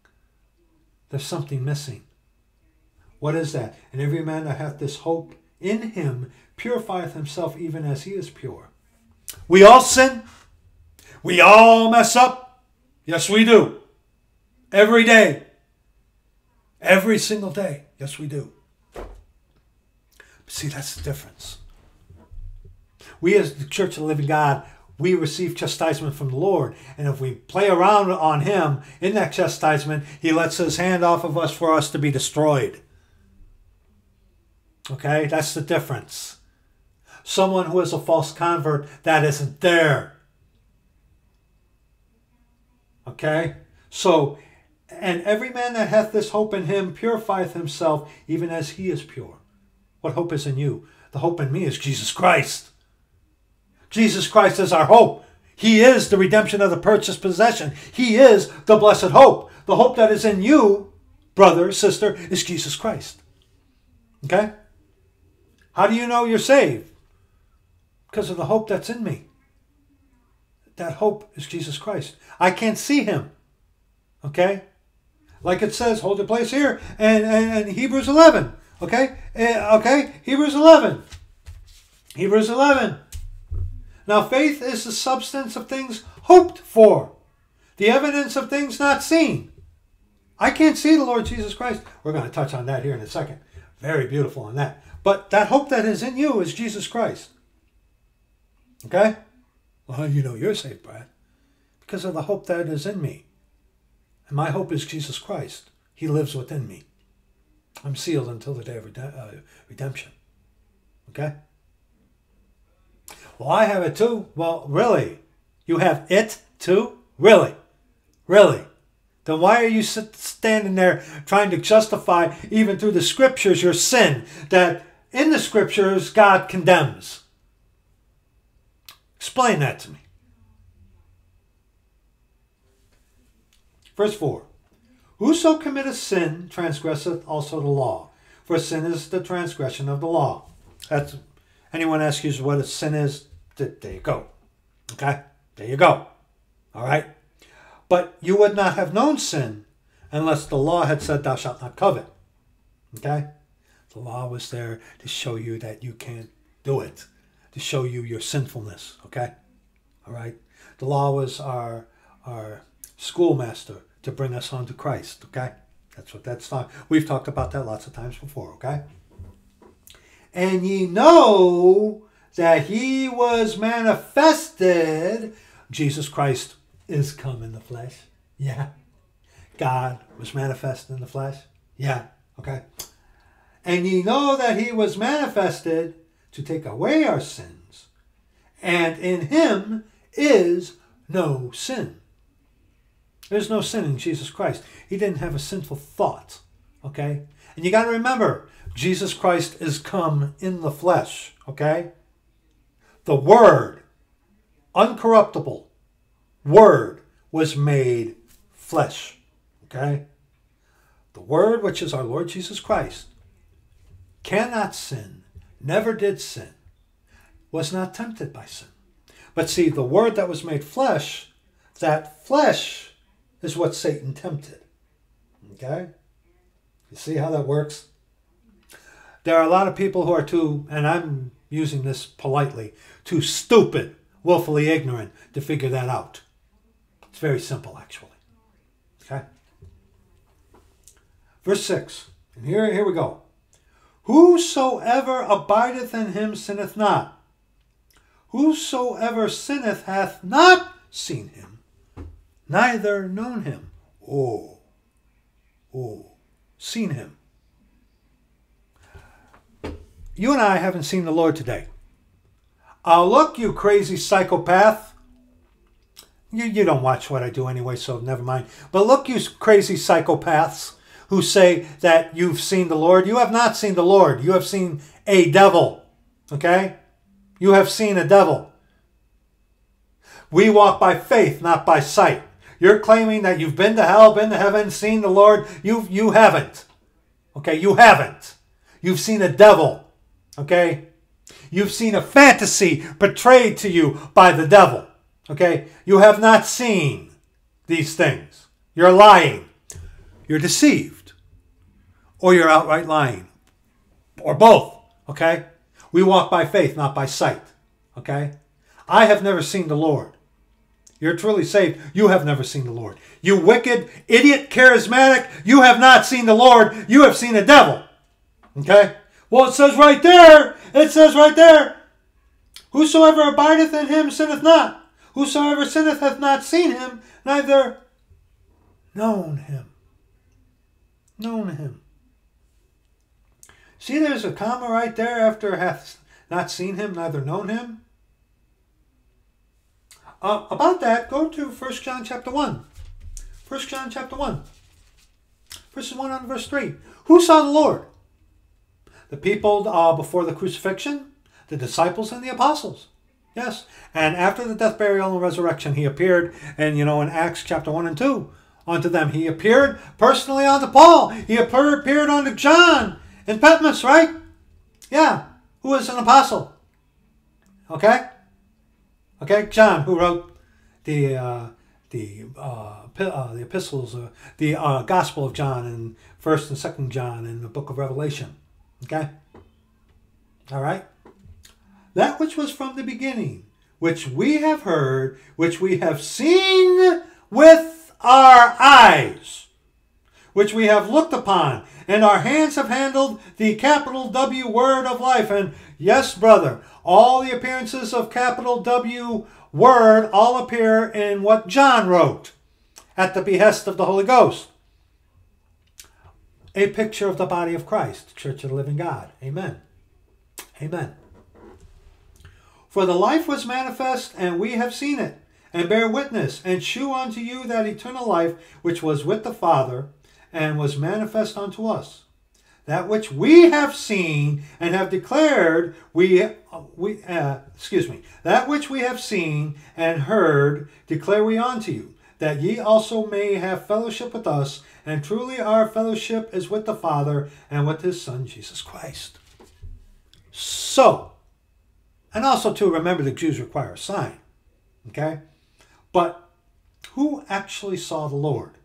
There's something missing. What is that? And every man that hath this hope in him purifieth himself even as he is pure. We all sin. We all mess up. Yes, we do. Every day. Every single day. Yes, we do. See, that's the difference. We as the Church of the Living God, we receive chastisement from the Lord. And if we play around on him in that chastisement, he lets his hand off of us for us to be destroyed. Okay? That's the difference. Someone who is a false convert, that isn't there. Okay? So, and every man that hath this hope in him purifieth himself even as he is pure. What hope is in you? The hope in me is Jesus Christ. Jesus Christ is our hope. He is the redemption of the purchased possession. He is the blessed hope. The hope that is in you, brother, sister, is Jesus Christ. Okay? How do you know you're saved? Because of the hope that's in me. That hope is Jesus Christ. I can't see him. Okay? Like it says, hold your place here, and, and, and Hebrews eleven. Okay? Okay? Hebrews eleven. Hebrews eleven. Now faith is the substance of things hoped for, the evidence of things not seen. I can't see the Lord Jesus Christ. We're going to touch on that here in a second. Very beautiful on that. But that hope that is in you is Jesus Christ. Okay? Well, how do you know you're saved, Brad? Because of the hope that is in me. And my hope is Jesus Christ. He lives within me. I'm sealed until the day of rede uh, redemption. Okay? Well, I have it too. Well, really? You have it too? Really? Really? Then why are you standing there trying to justify, even through the scriptures, your sin? That in the scriptures, God condemns. Explain that to me. Verse four. Whoso committeth sin transgresseth also the law, for sin is the transgression of the law. That's, anyone asks you what a sin is, there you go. Okay? There you go. All right? But you would not have known sin unless the law had said, thou shalt not covet. Okay? The law was there to show you that you can't do it, to show you your sinfulness. Okay? All right? The law was our, our schoolmaster to bring us on to Christ, okay? That's what that's not. We've talked about that lots of times before, okay? And ye know that he was manifested. Jesus Christ is come in the flesh. Yeah. God was manifest in the flesh. Yeah. Okay. And ye know that he was manifested to take away our sins, and in him is no sin. There's no sin in Jesus Christ. He didn't have a sinful thought. Okay? And you got to remember, Jesus Christ is come in the flesh. Okay? The Word, uncorruptible Word, was made flesh. Okay? The Word, which is our Lord Jesus Christ, cannot sin, never did sin, was not tempted by sin. But see, the Word that was made flesh, that flesh is what Satan tempted. Okay? You see how that works? There are a lot of people who are too, and I'm using this politely, too stupid, willfully ignorant to figure that out. It's very simple, actually. Okay? Verse six. And here, here we go. Whosoever abideth in him sinneth not. Whosoever sinneth hath not seen him, neither known him. Oh. Oh. Seen him. You and I haven't seen the Lord today. Oh, look, you crazy psychopath. You, you don't watch what I do anyway, so never mind. But look, you crazy psychopaths who say that you've seen the Lord. You have not seen the Lord. You have seen a devil. Okay? You have seen a devil. We walk by faith, not by sight. You're claiming that you've been to hell, been to heaven, seen the Lord. You, you haven't. Okay? You haven't. You've seen a devil. Okay? You've seen a fantasy portrayed to you by the devil. Okay? You have not seen these things. You're lying. You're deceived. Or you're outright lying. Or both. Okay? We walk by faith, not by sight. Okay? I have never seen the Lord. You're truly saved. You have never seen the Lord. You wicked, idiot, charismatic. You have not seen the Lord. You have seen the devil. Okay? Well, it says right there. It says right there. Whosoever abideth in him sinneth not. Whosoever sinneth hath not seen him, neither known him. Known him. See, there's a comma right there after hath not seen him, neither known him. Uh, about that, go to First John chapter one. First John chapter one. Verses one and verse three. Who saw the Lord? The people uh, before the crucifixion, the disciples and the apostles. Yes. And after the death, burial, and resurrection, he appeared. And, you know, in Acts chapter one and two, unto them. He appeared personally unto Paul. He appeared unto John in Patmos, right? Yeah. Who was an apostle. Okay? Okay? John, who wrote the uh, the, uh, uh, the epistles, uh, the uh, Gospel of John, and First and Second John, and the book of Revelation. Okay? Alright? That which was from the beginning, which we have heard, which we have seen with our eyes, which we have looked upon, and our hands have handled the capital W word of life. And yes, brother, all the appearances of capital W word all appear in what John wrote at the behest of the Holy Ghost. A picture of the body of Christ, Church of the Living God. Amen. Amen. For the life was manifest, and we have seen it, and bear witness, and shew unto you that eternal life which was with the Father, and was manifest unto us. That which we have seen and have declared, we, we uh, excuse me, that which we have seen and heard, declare we unto you, that ye also may have fellowship with us, and truly our fellowship is with the Father and with his Son, Jesus Christ. So, and also to remember the Jews require a sign, okay? But who actually saw the Lord?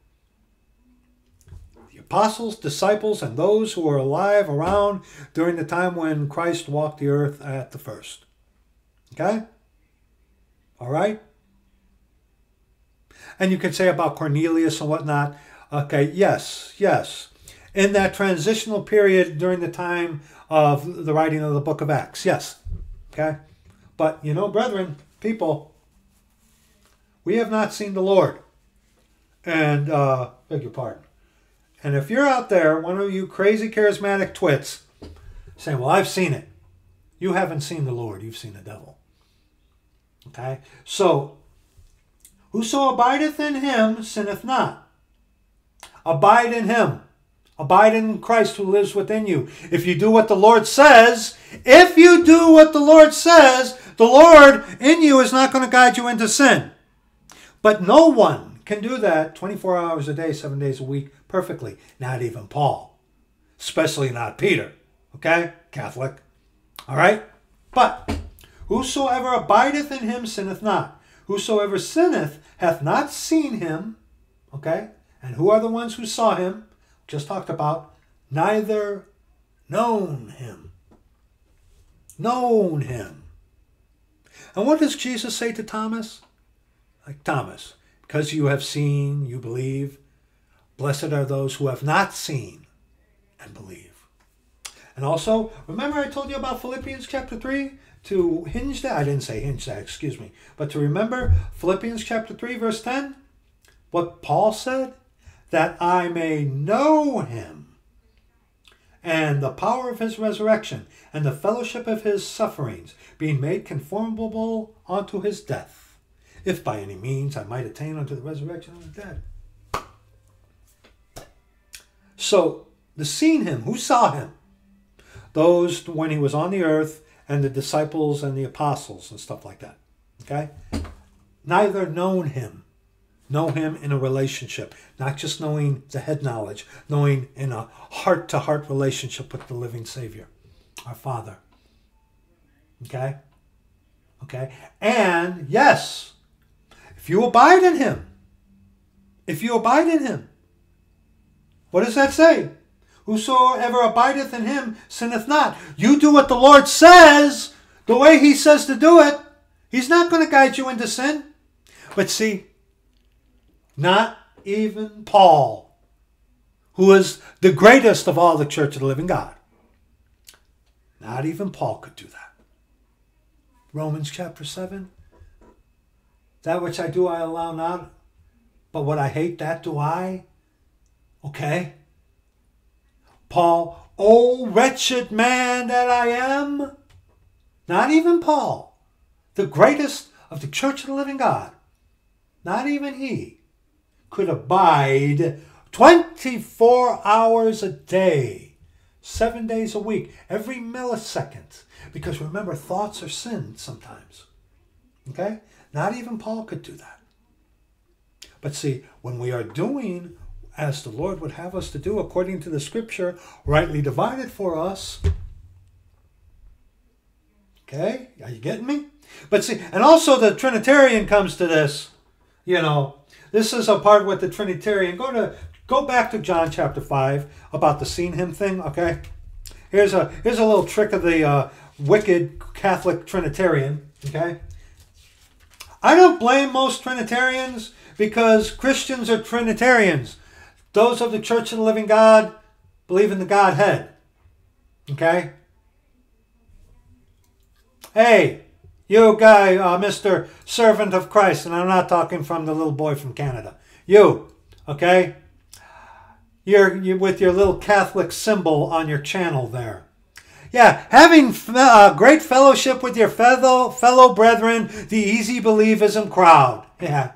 The apostles, disciples, and those who were alive around during the time when Christ walked the earth at the first. Okay? All right? And you can say about Cornelius and whatnot. Okay, yes, yes. In that transitional period during the time of the writing of the book of Acts, yes. Okay? But, you know, brethren, people, we have not seen the Lord. And, uh, beg your pardon. And if you're out there, one of you crazy charismatic twits, saying, well, I've seen it. You haven't seen the Lord. You've seen the devil. Okay? So, whoso abideth in him sinneth not. Abide in him. Abide in Christ who lives within you. If you do what the Lord says, if you do what the Lord says, the Lord in you is not going to guide you into sin. But no one can do that twenty-four hours a day, seven days a week, perfectly. Not even Paul. Especially not Peter. Okay? Catholic. Alright? But, whosoever abideth in him sinneth not. Whosoever sinneth hath not seen him. Okay? And who are the ones who saw him? Just talked about. Neither known him. Known him. And what does Jesus say to Thomas? Like Thomas, because you have seen, you believe. Blessed are those who have not seen and believe. And also, remember I told you about Philippians chapter three? To hinge that, I didn't say hinge that, excuse me. But to remember Philippians chapter three verse ten? What Paul said? That I may know him and the power of his resurrection and the fellowship of his sufferings, being made conformable unto his death, if by any means I might attain unto the resurrection of the dead. So, the seen him, who saw him? Those when he was on the earth, and the disciples and the apostles and stuff like that. Okay? Neither known him. Know him in a relationship. Not just knowing the head knowledge. Knowing in a heart-to-heart relationship with the living Savior. Our Father. Okay? Okay? And, yes, if you abide in him. If you abide in him. What does that say? Whosoever abideth in him sinneth not. You do what the Lord says, the way he says to do it. He's not going to guide you into sin. But see, not even Paul, who is the greatest of all the Church of the Living God. Not even Paul could do that. Romans chapter seven. That which I do I allow not, but what I hate that do I. Okay? Paul, oh wretched man that I am. Not even Paul, the greatest of the Church of the Living God, not even he could abide twenty-four hours a day, seven days a week, every millisecond. Because remember, thoughts are sin sometimes. Okay? Not even Paul could do that. But see, when we are doing as the Lord would have us to do, according to the Scripture, rightly divided for us. Okay? Are you getting me? But see, and also the Trinitarian comes to this. You know, this is a part with the Trinitarian. Go to, go back to John chapter five about the seen him thing, okay? Here's a, here's a little trick of the uh, wicked Catholic Trinitarian, okay? I don't blame most Trinitarians because Christians are Trinitarians. Those of the Church of the Living God believe in the Godhead. Okay? Hey, you guy, uh, Mister Servant of Christ, and I'm not talking from the little boy from Canada. You, okay? You're, you're with your little Catholic symbol on your channel there. Yeah, having uh, great fellowship with your fellow, fellow brethren, the easy believism crowd. Yeah.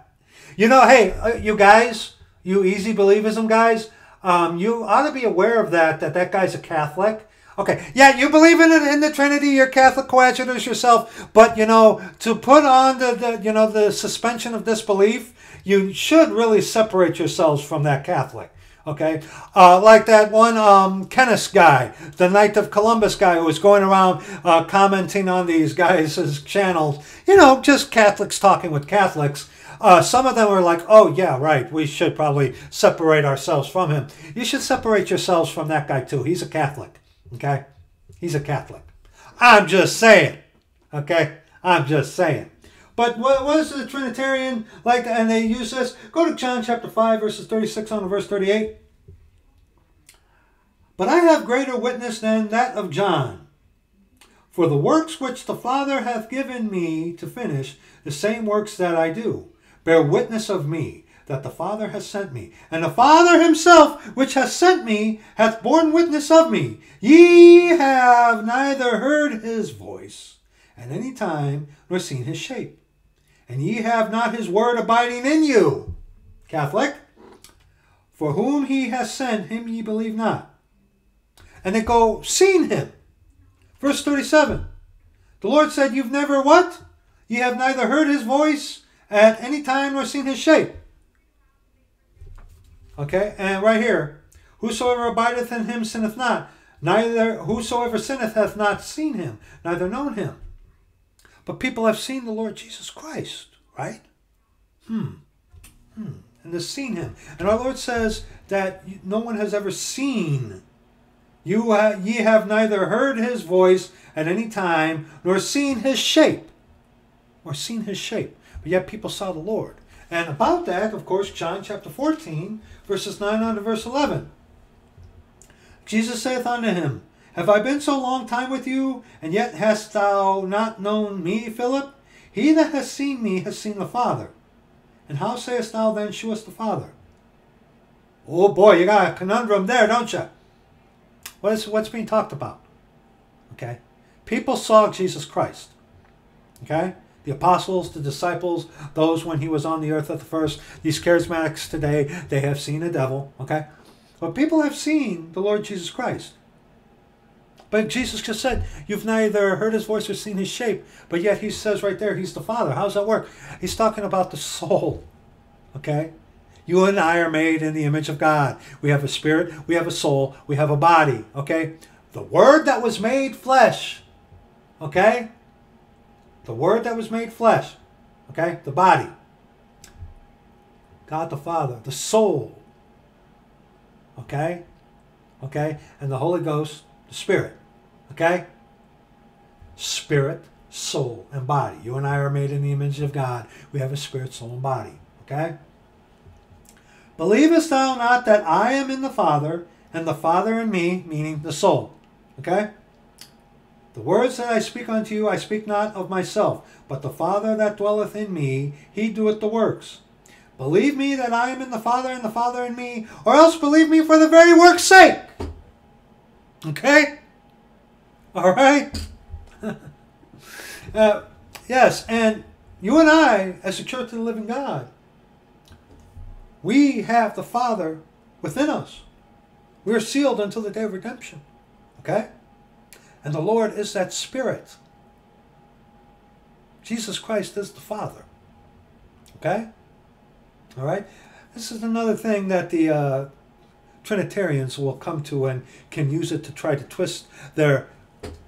You know, hey, uh, you guys... You easy believism guys, um, you ought to be aware of that, that that guy's a Catholic. Okay, yeah, you believe in, in the Trinity, you're Catholic coadjutors yourself, but, you know, to put on the, the, you know, the suspension of disbelief, you should really separate yourselves from that Catholic, okay? Uh, like that one um, Kenneth guy, the Knight of Columbus guy who was going around uh, commenting on these guys' channels, you know, just Catholics talking with Catholics. Uh, some of them were like, oh, yeah, right, we should probably separate ourselves from him. You should separate yourselves from that guy, too. He's a Catholic, okay? He's a Catholic. I'm just saying, okay? I'm just saying. But what was the Trinitarian like, and they use this? Go to John chapter five, verses thirty-six on to verse thirty-eight. But I have greater witness than that of John. For the works which the Father hath given me to finish, the same works that I do, bear witness of me, that the Father hath sent me. And the Father himself, which hath sent me, hath borne witness of me. Ye have neither heard his voice at any time, nor seen his shape. And ye have not his word abiding in you. Catholic, for whom he hath sent, him ye believe not. And they go, seen him. Verse thirty-seven. The Lord said, you've never what? Ye have neither heard his voice at any time, nor seen his shape. Okay, and right here. Whosoever abideth in him sinneth not. Neither whosoever sinneth hath not seen him, neither known him. But people have seen the Lord Jesus Christ, right? Hmm. Hmm. And has seen him. And our Lord says that no one has ever seen. You ha ye have neither heard his voice at any time, nor seen his shape. Or seen his shape. But yet people saw the Lord. And about that, of course, John chapter fourteen, verses nine on to verse eleven. Jesus saith unto him, have I been so long time with you, and yet hast thou not known me, Philip? He that has seen me has seen the Father. And how sayest thou then, shew us the Father? Oh boy, you got a conundrum there, don't you? What is, what's being talked about? Okay. People saw Jesus Christ. Okay. The apostles, the disciples, those when he was on the earth at the first, these charismatics today, they have seen a devil, okay? But people have seen the Lord Jesus Christ. But Jesus just said, you've neither heard his voice or seen his shape, but yet he says right there, he's the Father. How does that work? He's talking about the soul, okay? You and I are made in the image of God. We have a spirit, we have a soul, we have a body, okay? The Word that was made flesh, okay? The Word that was made flesh, okay, the body, God the Father, the soul, okay, okay, and the Holy Ghost, the Spirit, okay, spirit, soul, and body. You and I are made in the image of God. We have a spirit, soul, and body, okay. Believest thou not that I am in the Father, and the Father in me, meaning the soul, okay. The words that I speak unto you, I speak not of myself, but the Father that dwelleth in me, he doeth the works. Believe me that I am in the Father, and the Father in me, or else believe me for the very work's sake. Okay? All right? uh, yes, and you and I, as the Church of the Living God, we have the Father within us. We're sealed until the day of redemption. Okay? And the Lord is that Spirit. Jesus Christ is the Father. Okay? All right? This is another thing that the uh, Trinitarians will come to and can use it to try to twist their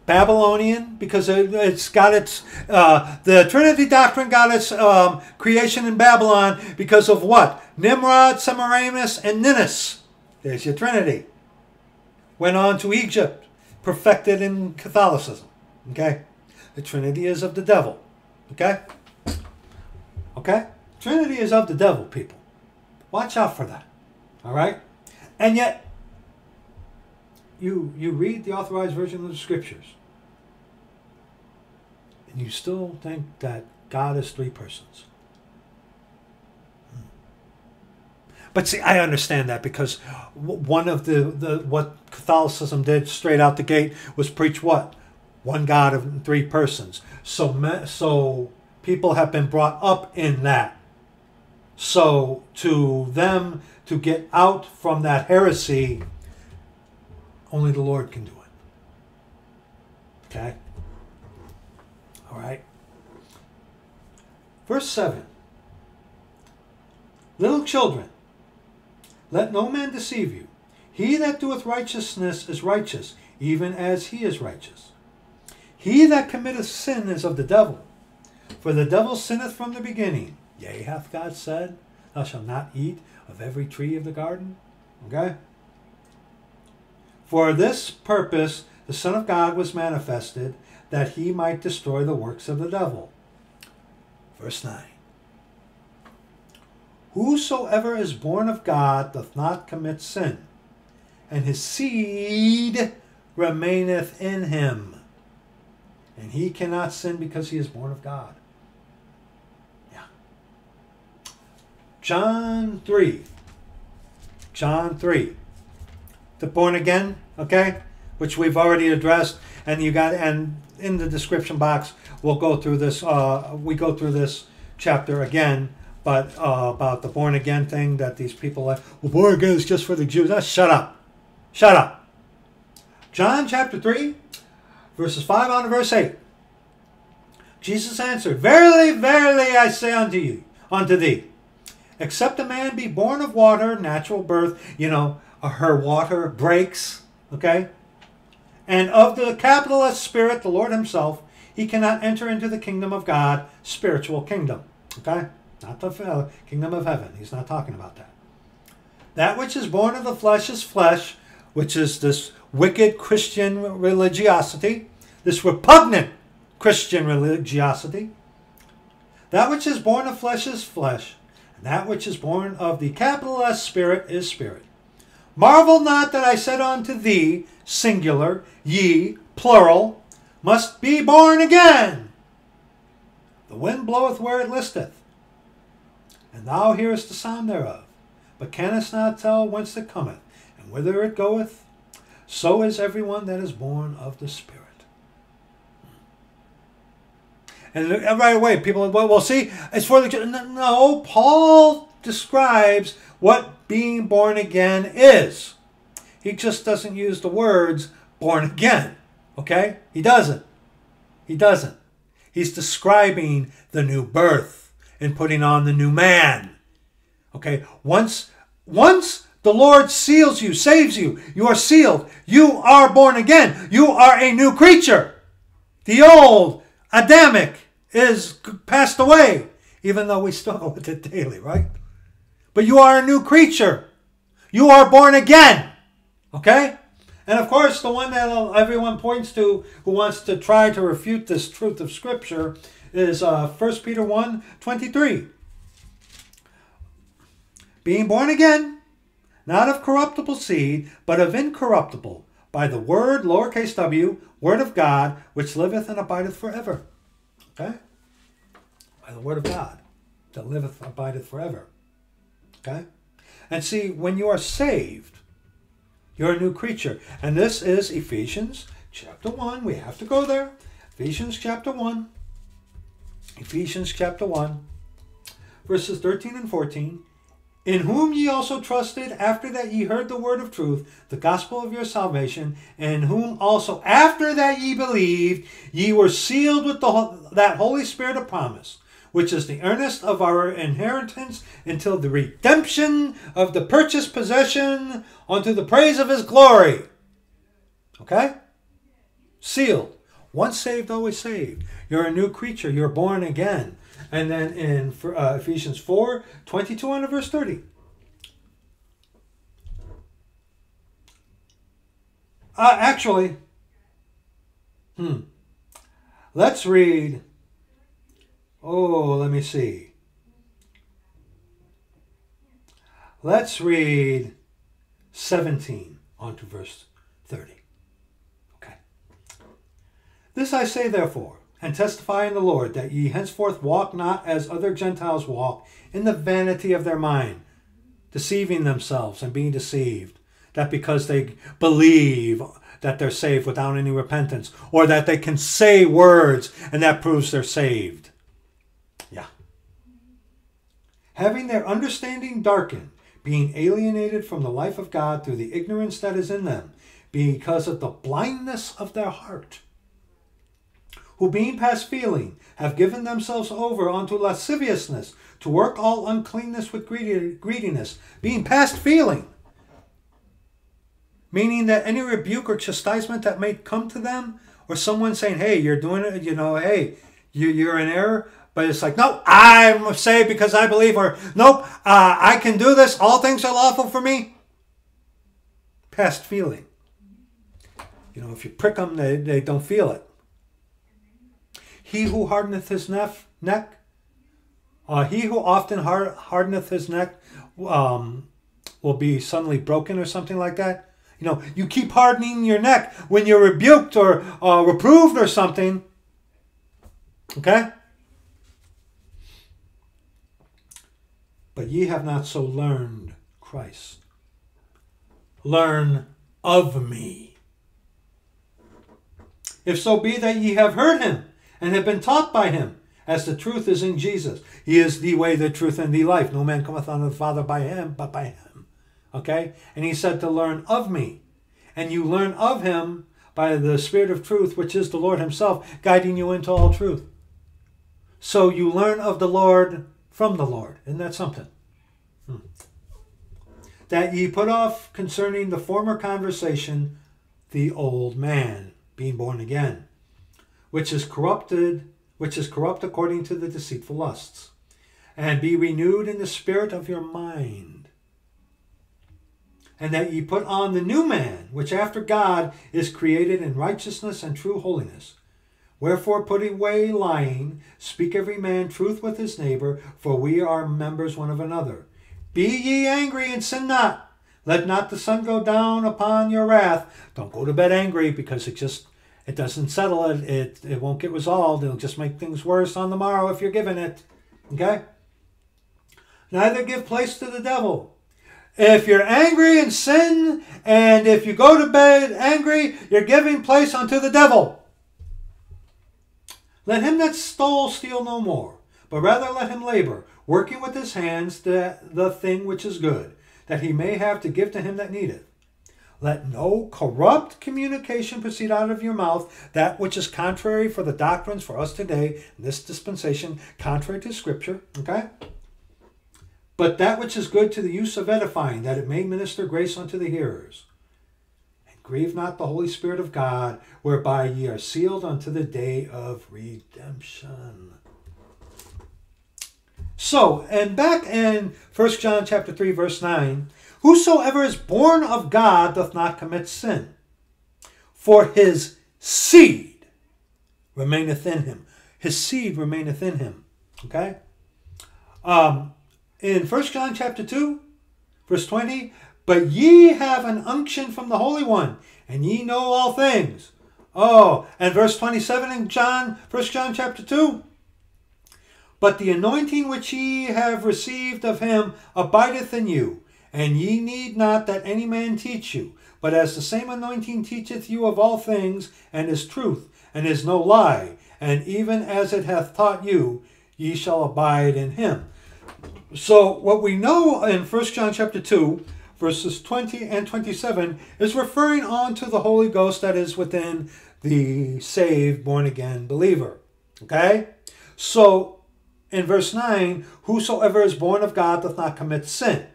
Babylonian, because it, it's got its, uh, the Trinity doctrine got its um, creation in Babylon because of what? Nimrod, Semiramis, and Ninus. There's your Trinity. Went on to Egypt. Perfected in Catholicism, okay? The Trinity is of the devil, okay? Okay? Trinity is of the devil, people. Watch out for that, all right? And yet, you, you read the Authorized Version of the Scriptures, and you still think that God is three persons. But see, I understand that, because one of the, the what Catholicism did straight out the gate was preach what? One God of three persons. So, me, so people have been brought up in that. So to them, to get out from that heresy, only the Lord can do it. Okay? All right. Verse seven. Little children, let no man deceive you. He that doeth righteousness is righteous, even as he is righteous. He that committeth sin is of the devil. For the devil sinneth from the beginning. Yea, hath God said, thou shalt not eat of every tree of the garden? Okay? For this purpose the Son of God was manifested, that he might destroy the works of the devil. Verse nine. Whosoever is born of God doth not commit sin, and his seed remaineth in him, And he cannot sin because he is born of God. Yeah. John three. John three. The born again, okay? Which we've already addressed, and you got, and in the description box we'll go through this. Uh, we go through this chapter again, but uh, about the born again thing that these people like. Well, born again is just for the Jews. Uh, shut up, shut up. John chapter three, verses five on to verse eight. Jesus answered, "Verily, verily, I say unto you, unto thee, except a man be born of water, natural birth, you know, her water breaks, okay." And of the capital S Spirit, the Lord himself, he cannot enter into the kingdom of God, spiritual kingdom. Okay? Not the uh, kingdom of heaven. He's not talking about that. That which is born of the flesh is flesh, which is this wicked Christian religiosity, this repugnant Christian religiosity. That which is born of flesh is flesh, and that which is born of the capital S Spirit is spirit. Marvel not that I said unto thee, singular, ye, plural, must be born again. The wind bloweth where it listeth, and thou hearest the sound thereof, but canst not tell whence it cometh, and whither it goeth. So is everyone that is born of the Spirit. And right away, people are, well, well, see, it's for the... No, Paul describes what being born again is. He just doesn't use the words born again. Okay? He doesn't. He doesn't. He's describing the new birth and putting on the new man. Okay? Once, once the Lord seals you, saves you, you are sealed. You are born again. You are a new creature. The old Adamic is passed away, even though we struggle with it daily, right? But you are a new creature. You are born again. Okay? And of course, the one that everyone points to who wants to try to refute this truth of Scripture is uh, First Peter one twenty-three. Being born again, not of corruptible seed, but of incorruptible, by the word, lowercase w, word of God, which liveth and abideth forever. Okay? By the word of God, that liveth and abideth forever. Okay? And see, when you are saved, you're a new creature. And this is Ephesians chapter one. We have to go there. Ephesians chapter one. Ephesians chapter one. Verses thirteen and fourteen. In whom ye also trusted, after that ye heard the word of truth, the gospel of your salvation, and whom also after that ye believed, ye were sealed with the, that Holy Spirit of promise, which is the earnest of our inheritance until the redemption of the purchased possession unto the praise of his glory. Okay? Sealed. Once saved, always saved. You're a new creature. You're born again. And then in uh, Ephesians four, twenty-two and verse thirty. Uh, actually, hmm. Let's read... Oh, let me see. Let's read seventeen on to verse thirty. Okay. This I say therefore, and testify in the Lord, that ye henceforth walk not as other Gentiles walk, in the vanity of their mind, deceiving themselves and being deceived, that because they believe that they're saved without any repentance, or that they can say words and that proves they're saved. Having their understanding darkened, being alienated from the life of God through the ignorance that is in them, because of the blindness of their heart, who being past feeling, have given themselves over unto lasciviousness, to work all uncleanness with greediness, being past feeling, meaning that any rebuke or chastisement that may come to them, or someone saying, hey, you're doing it, you know, hey, you, you're in error. But it's like, no, I'm saved because I believe, or nope, uh, I can do this. All things are lawful for me. Past feeling. You know, if you prick them, they, they don't feel it. He who hardeneth his nef neck, uh, he who often hard hardeneth his neck um, will be suddenly broken or something like that. You know, you keep hardening your neck when you're rebuked or uh, reproved or something. Okay? But ye have not so learned Christ. Learn of me. If so be that ye have heard him, and have been taught by him, as the truth is in Jesus. He is the way, the truth, and the life. No man cometh unto the Father by him, but by him. Okay? And he said to learn of me. And you learn of him by the Spirit of truth, which is the Lord himself, guiding you into all truth. So you learn of the Lord from the Lord. Isn't that something? Hmm. That ye put off concerning the former conversation the old man, being born again, which is corrupted, which is corrupt according to the deceitful lusts, and be renewed in the spirit of your mind, and that ye put on the new man, which after God is created in righteousness and true holiness. Wherefore put away lying, speak every man truth with his neighbor, for we are members one of another. Be ye angry and sin not. Let not the sun go down upon your wrath. Don't go to bed angry, because it just, it doesn't settle it. It, it won't get resolved. It'll just make things worse on the morrow if you're giving it. Okay? Neither give place to the devil. If you're angry and sin, and if you go to bed angry, you're giving place unto the devil. Let him that stole steal no more, but rather let him labor, working with his hands the, the thing which is good, that he may have to give to him that needeth. Let no corrupt communication proceed out of your mouth, that which is contrary for the doctrines for us today, in this dispensation, contrary to Scripture, okay? But that which is good to the use of edifying, that it may minister grace unto the hearers. And grieve not the Holy Spirit of God, whereby ye are sealed unto the day of redemption. So, and back in First John chapter three, verse nine, whosoever is born of God doth not commit sin, for his seed remaineth in him. His seed remaineth in him. Okay? Um, in First John chapter two, verse twenty, but ye have an unction from the Holy One, and ye know all things. Oh, and verse twenty-seven in John, First John chapter two, but the anointing which ye have received of him abideth in you, and ye need not that any man teach you. But as the same anointing teacheth you of all things, and is truth, and is no lie, and even as it hath taught you, ye shall abide in him. So what we know in First John chapter two, verses twenty and twenty-seven, is referring on to the Holy Ghost that is within the saved, born-again believer. Okay? So in verse nine, whosoever is born of God doth not commit sin,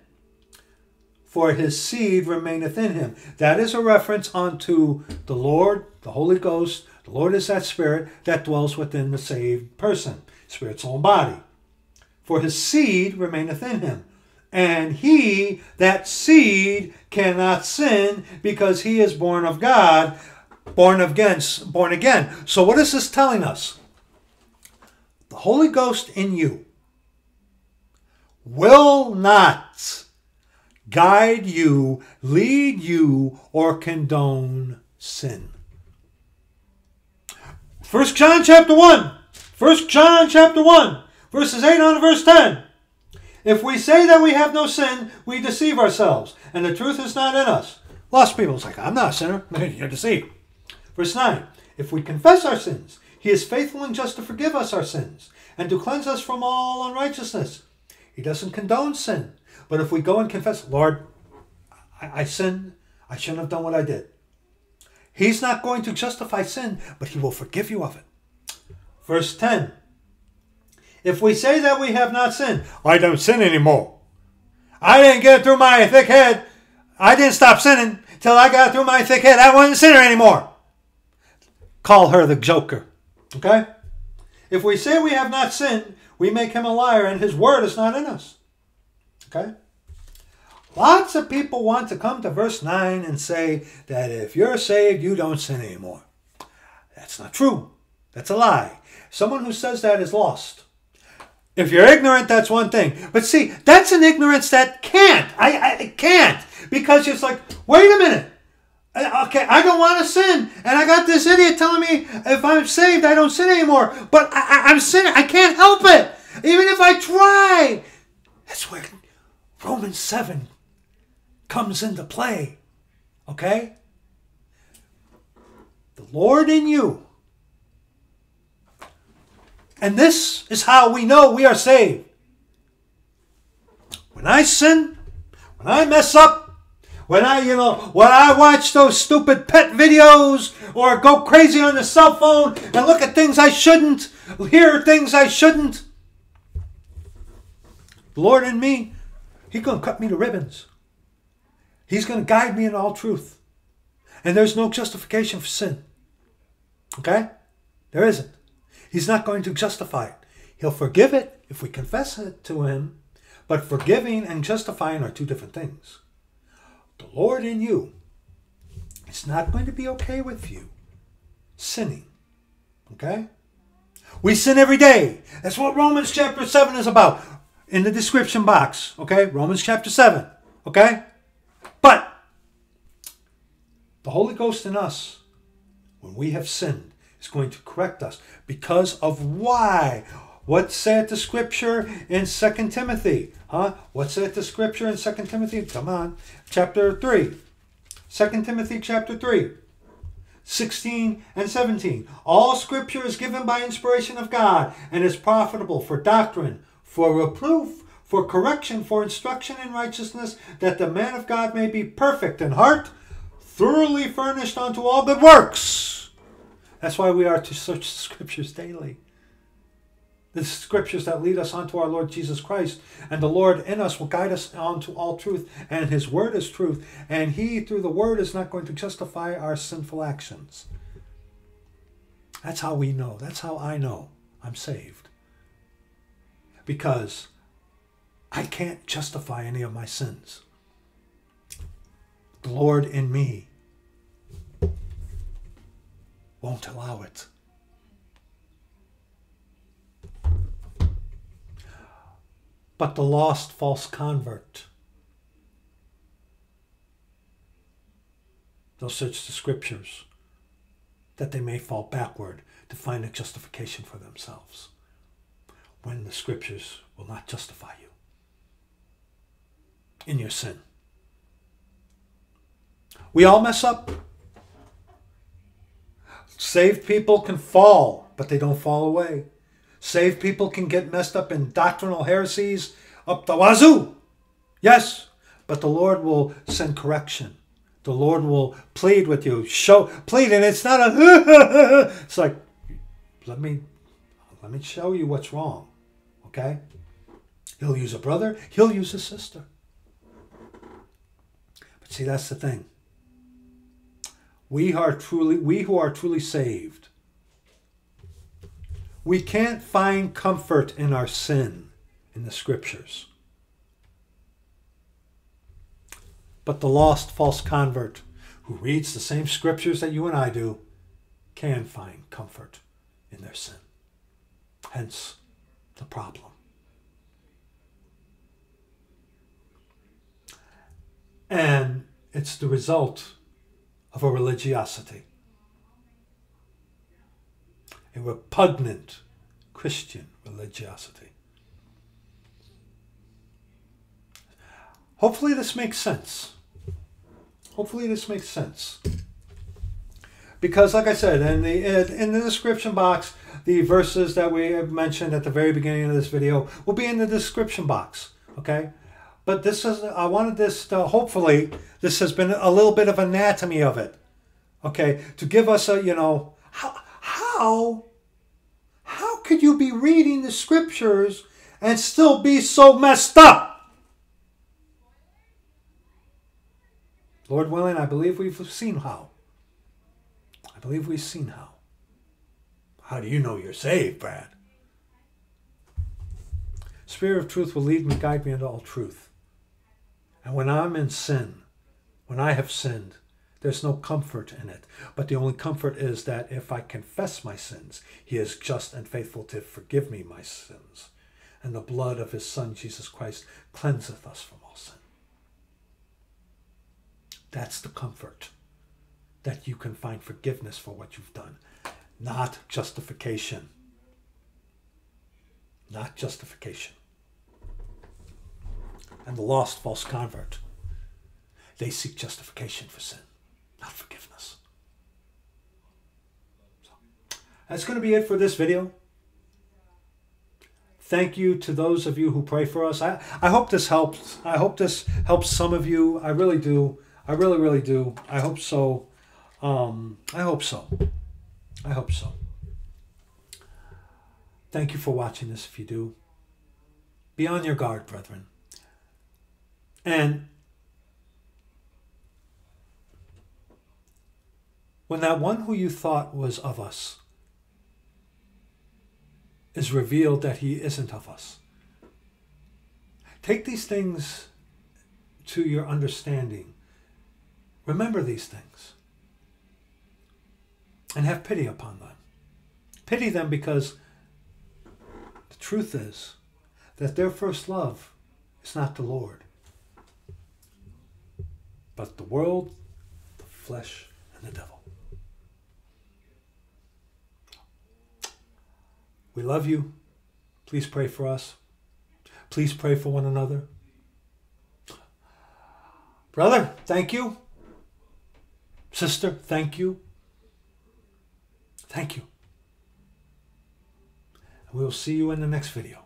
for his seed remaineth in him. That is a reference unto the Lord, the Holy Ghost. The Lord is that Spirit that dwells within the saved person, Spirit, soul, and body. For his seed remaineth in him. And he, that seed, cannot sin, because he is born of God, born again, born again. So what is this telling us? The Holy Ghost in you will not guide you, lead you, or condone sin. First John chapter one. First John chapter one. Verses eight on to verse ten. If we say that we have no sin, we deceive ourselves, and the truth is not in us. Lost people is like, I'm not a sinner. You're deceived. Verse nine. If we confess our sins, he is faithful and just to forgive us our sins and to cleanse us from all unrighteousness. He doesn't condone sin. But if we go and confess, Lord, I, I sinned. I shouldn't have done what I did. He's not going to justify sin, but he will forgive you of it. Verse ten. If we say that we have not sinned, I don't sin anymore. I didn't get through my thick head. I didn't stop sinning till I got through my thick head. I wasn't a sinner anymore. Call her the Joker. Okay? If we say we have not sinned, we make him a liar, and his word is not in us. Okay? Lots of people want to come to verse nine and say that if you're saved, you don't sin anymore. That's not true. That's a lie. Someone who says that is lost. If you're ignorant, that's one thing. But see, that's an ignorance that can't. I, I, I can't. Because it's like, wait a minute. Okay, I don't want to sin, and I got this idiot telling me if I'm saved, I don't sin anymore. But I, I, I'm sinning. I can't help it, even if I try. That's where Romans seven comes into play, okay? The Lord in you. And this is how we know we are saved. When I sin, when I mess up, when I, you know, when I watch those stupid pet videos or go crazy on the cell phone and look at things I shouldn't, hear things I shouldn't, the Lord in me, He's going to cut me to ribbons. He's going to guide me in all truth. And there's no justification for sin. Okay? There isn't. He's not going to justify it. He'll forgive it if we confess it to Him. But forgiving and justifying are two different things. The Lord in you is not going to be okay with you sinning. Okay? We sin every day. That's what Romans chapter seven is about. In the description box. Okay? Romans chapter seven. Okay? But the Holy Ghost in us, when we have sinned, is going to correct us because of why? What saith the scripture in Second Timothy? Huh? What saith the scripture in Second Timothy? Come on. Chapter three. Second Timothy chapter three. sixteen and seventeen. All scripture is given by inspiration of God and is profitable for doctrine, for reproof, for correction, for instruction in righteousness, that the man of God may be perfect in heart, thoroughly furnished unto all good works. That's why we are to search the scriptures daily. The scriptures that lead us onto our Lord Jesus Christ. And the Lord in us will guide us onto all truth. And His word is truth. And He, through the word, is not going to justify our sinful actions. That's how we know. That's how I know I'm saved. Because I can't justify any of my sins. The Lord in me won't allow it. But the lost false convert, they'll search the scriptures that they may fall backward to find a justification for themselves when the scriptures will not justify you in your sin. We all mess up. Saved people can fall, but they don't fall away. Saved people can get messed up in doctrinal heresies up the wazoo. Yes, but the Lord will send correction. The Lord will plead with you. Show, plead, and it's not a, it's like, let me, let me show you what's wrong, okay? He'll use a brother. He'll use a sister. But see, that's the thing. We are truly, we who are truly saved, we can't find comfort in our sin in the scriptures. But the lost false convert who reads the same scriptures that you and I do can find comfort in their sin. Hence the problem. And it's the result of a religiosity. A repugnant Christian religiosity. Hopefully this makes sense. Hopefully this makes sense. Because like I said, in the, in the description box, the verses that we have mentioned at the very beginning of this video will be in the description box. Okay? But this is, I wanted this to, hopefully, this has been a little bit of anatomy of it. Okay? To give us a, you know, how, How, how could you be reading the scriptures and still be so messed up? Lord willing, I believe we've seen how. I believe we've seen how. How do you know you're saved, Brad? Spirit of truth will lead me, guide me into all truth. And when I'm in sin, when I have sinned, there's no comfort in it. But the only comfort is that if I confess my sins, He is just and faithful to forgive me my sins. And the blood of His Son, Jesus Christ, cleanseth us from all sin. That's the comfort that you can find forgiveness for what you've done, not justification. Not justification. And the lost false convert, they seek justification for sin, not forgiveness. So, that's going to be it for this video. Thank you to those of you who pray for us. I, I hope this helps. I hope this helps some of you. I really do. I really, really do. I hope so. Um, I hope so. I hope so. Thank you for watching this if you do. Be on your guard, brethren. And when that one who you thought was of us is revealed that he isn't of us, take these things to your understanding. Remember these things and have pity upon them. Pity them, because the truth is that their first love is not the Lord, but the world, the flesh, and the devil. We love you. Please pray for us. Please pray for one another. Brother, thank you. Sister, thank you. Thank you. And we will see you in the next video.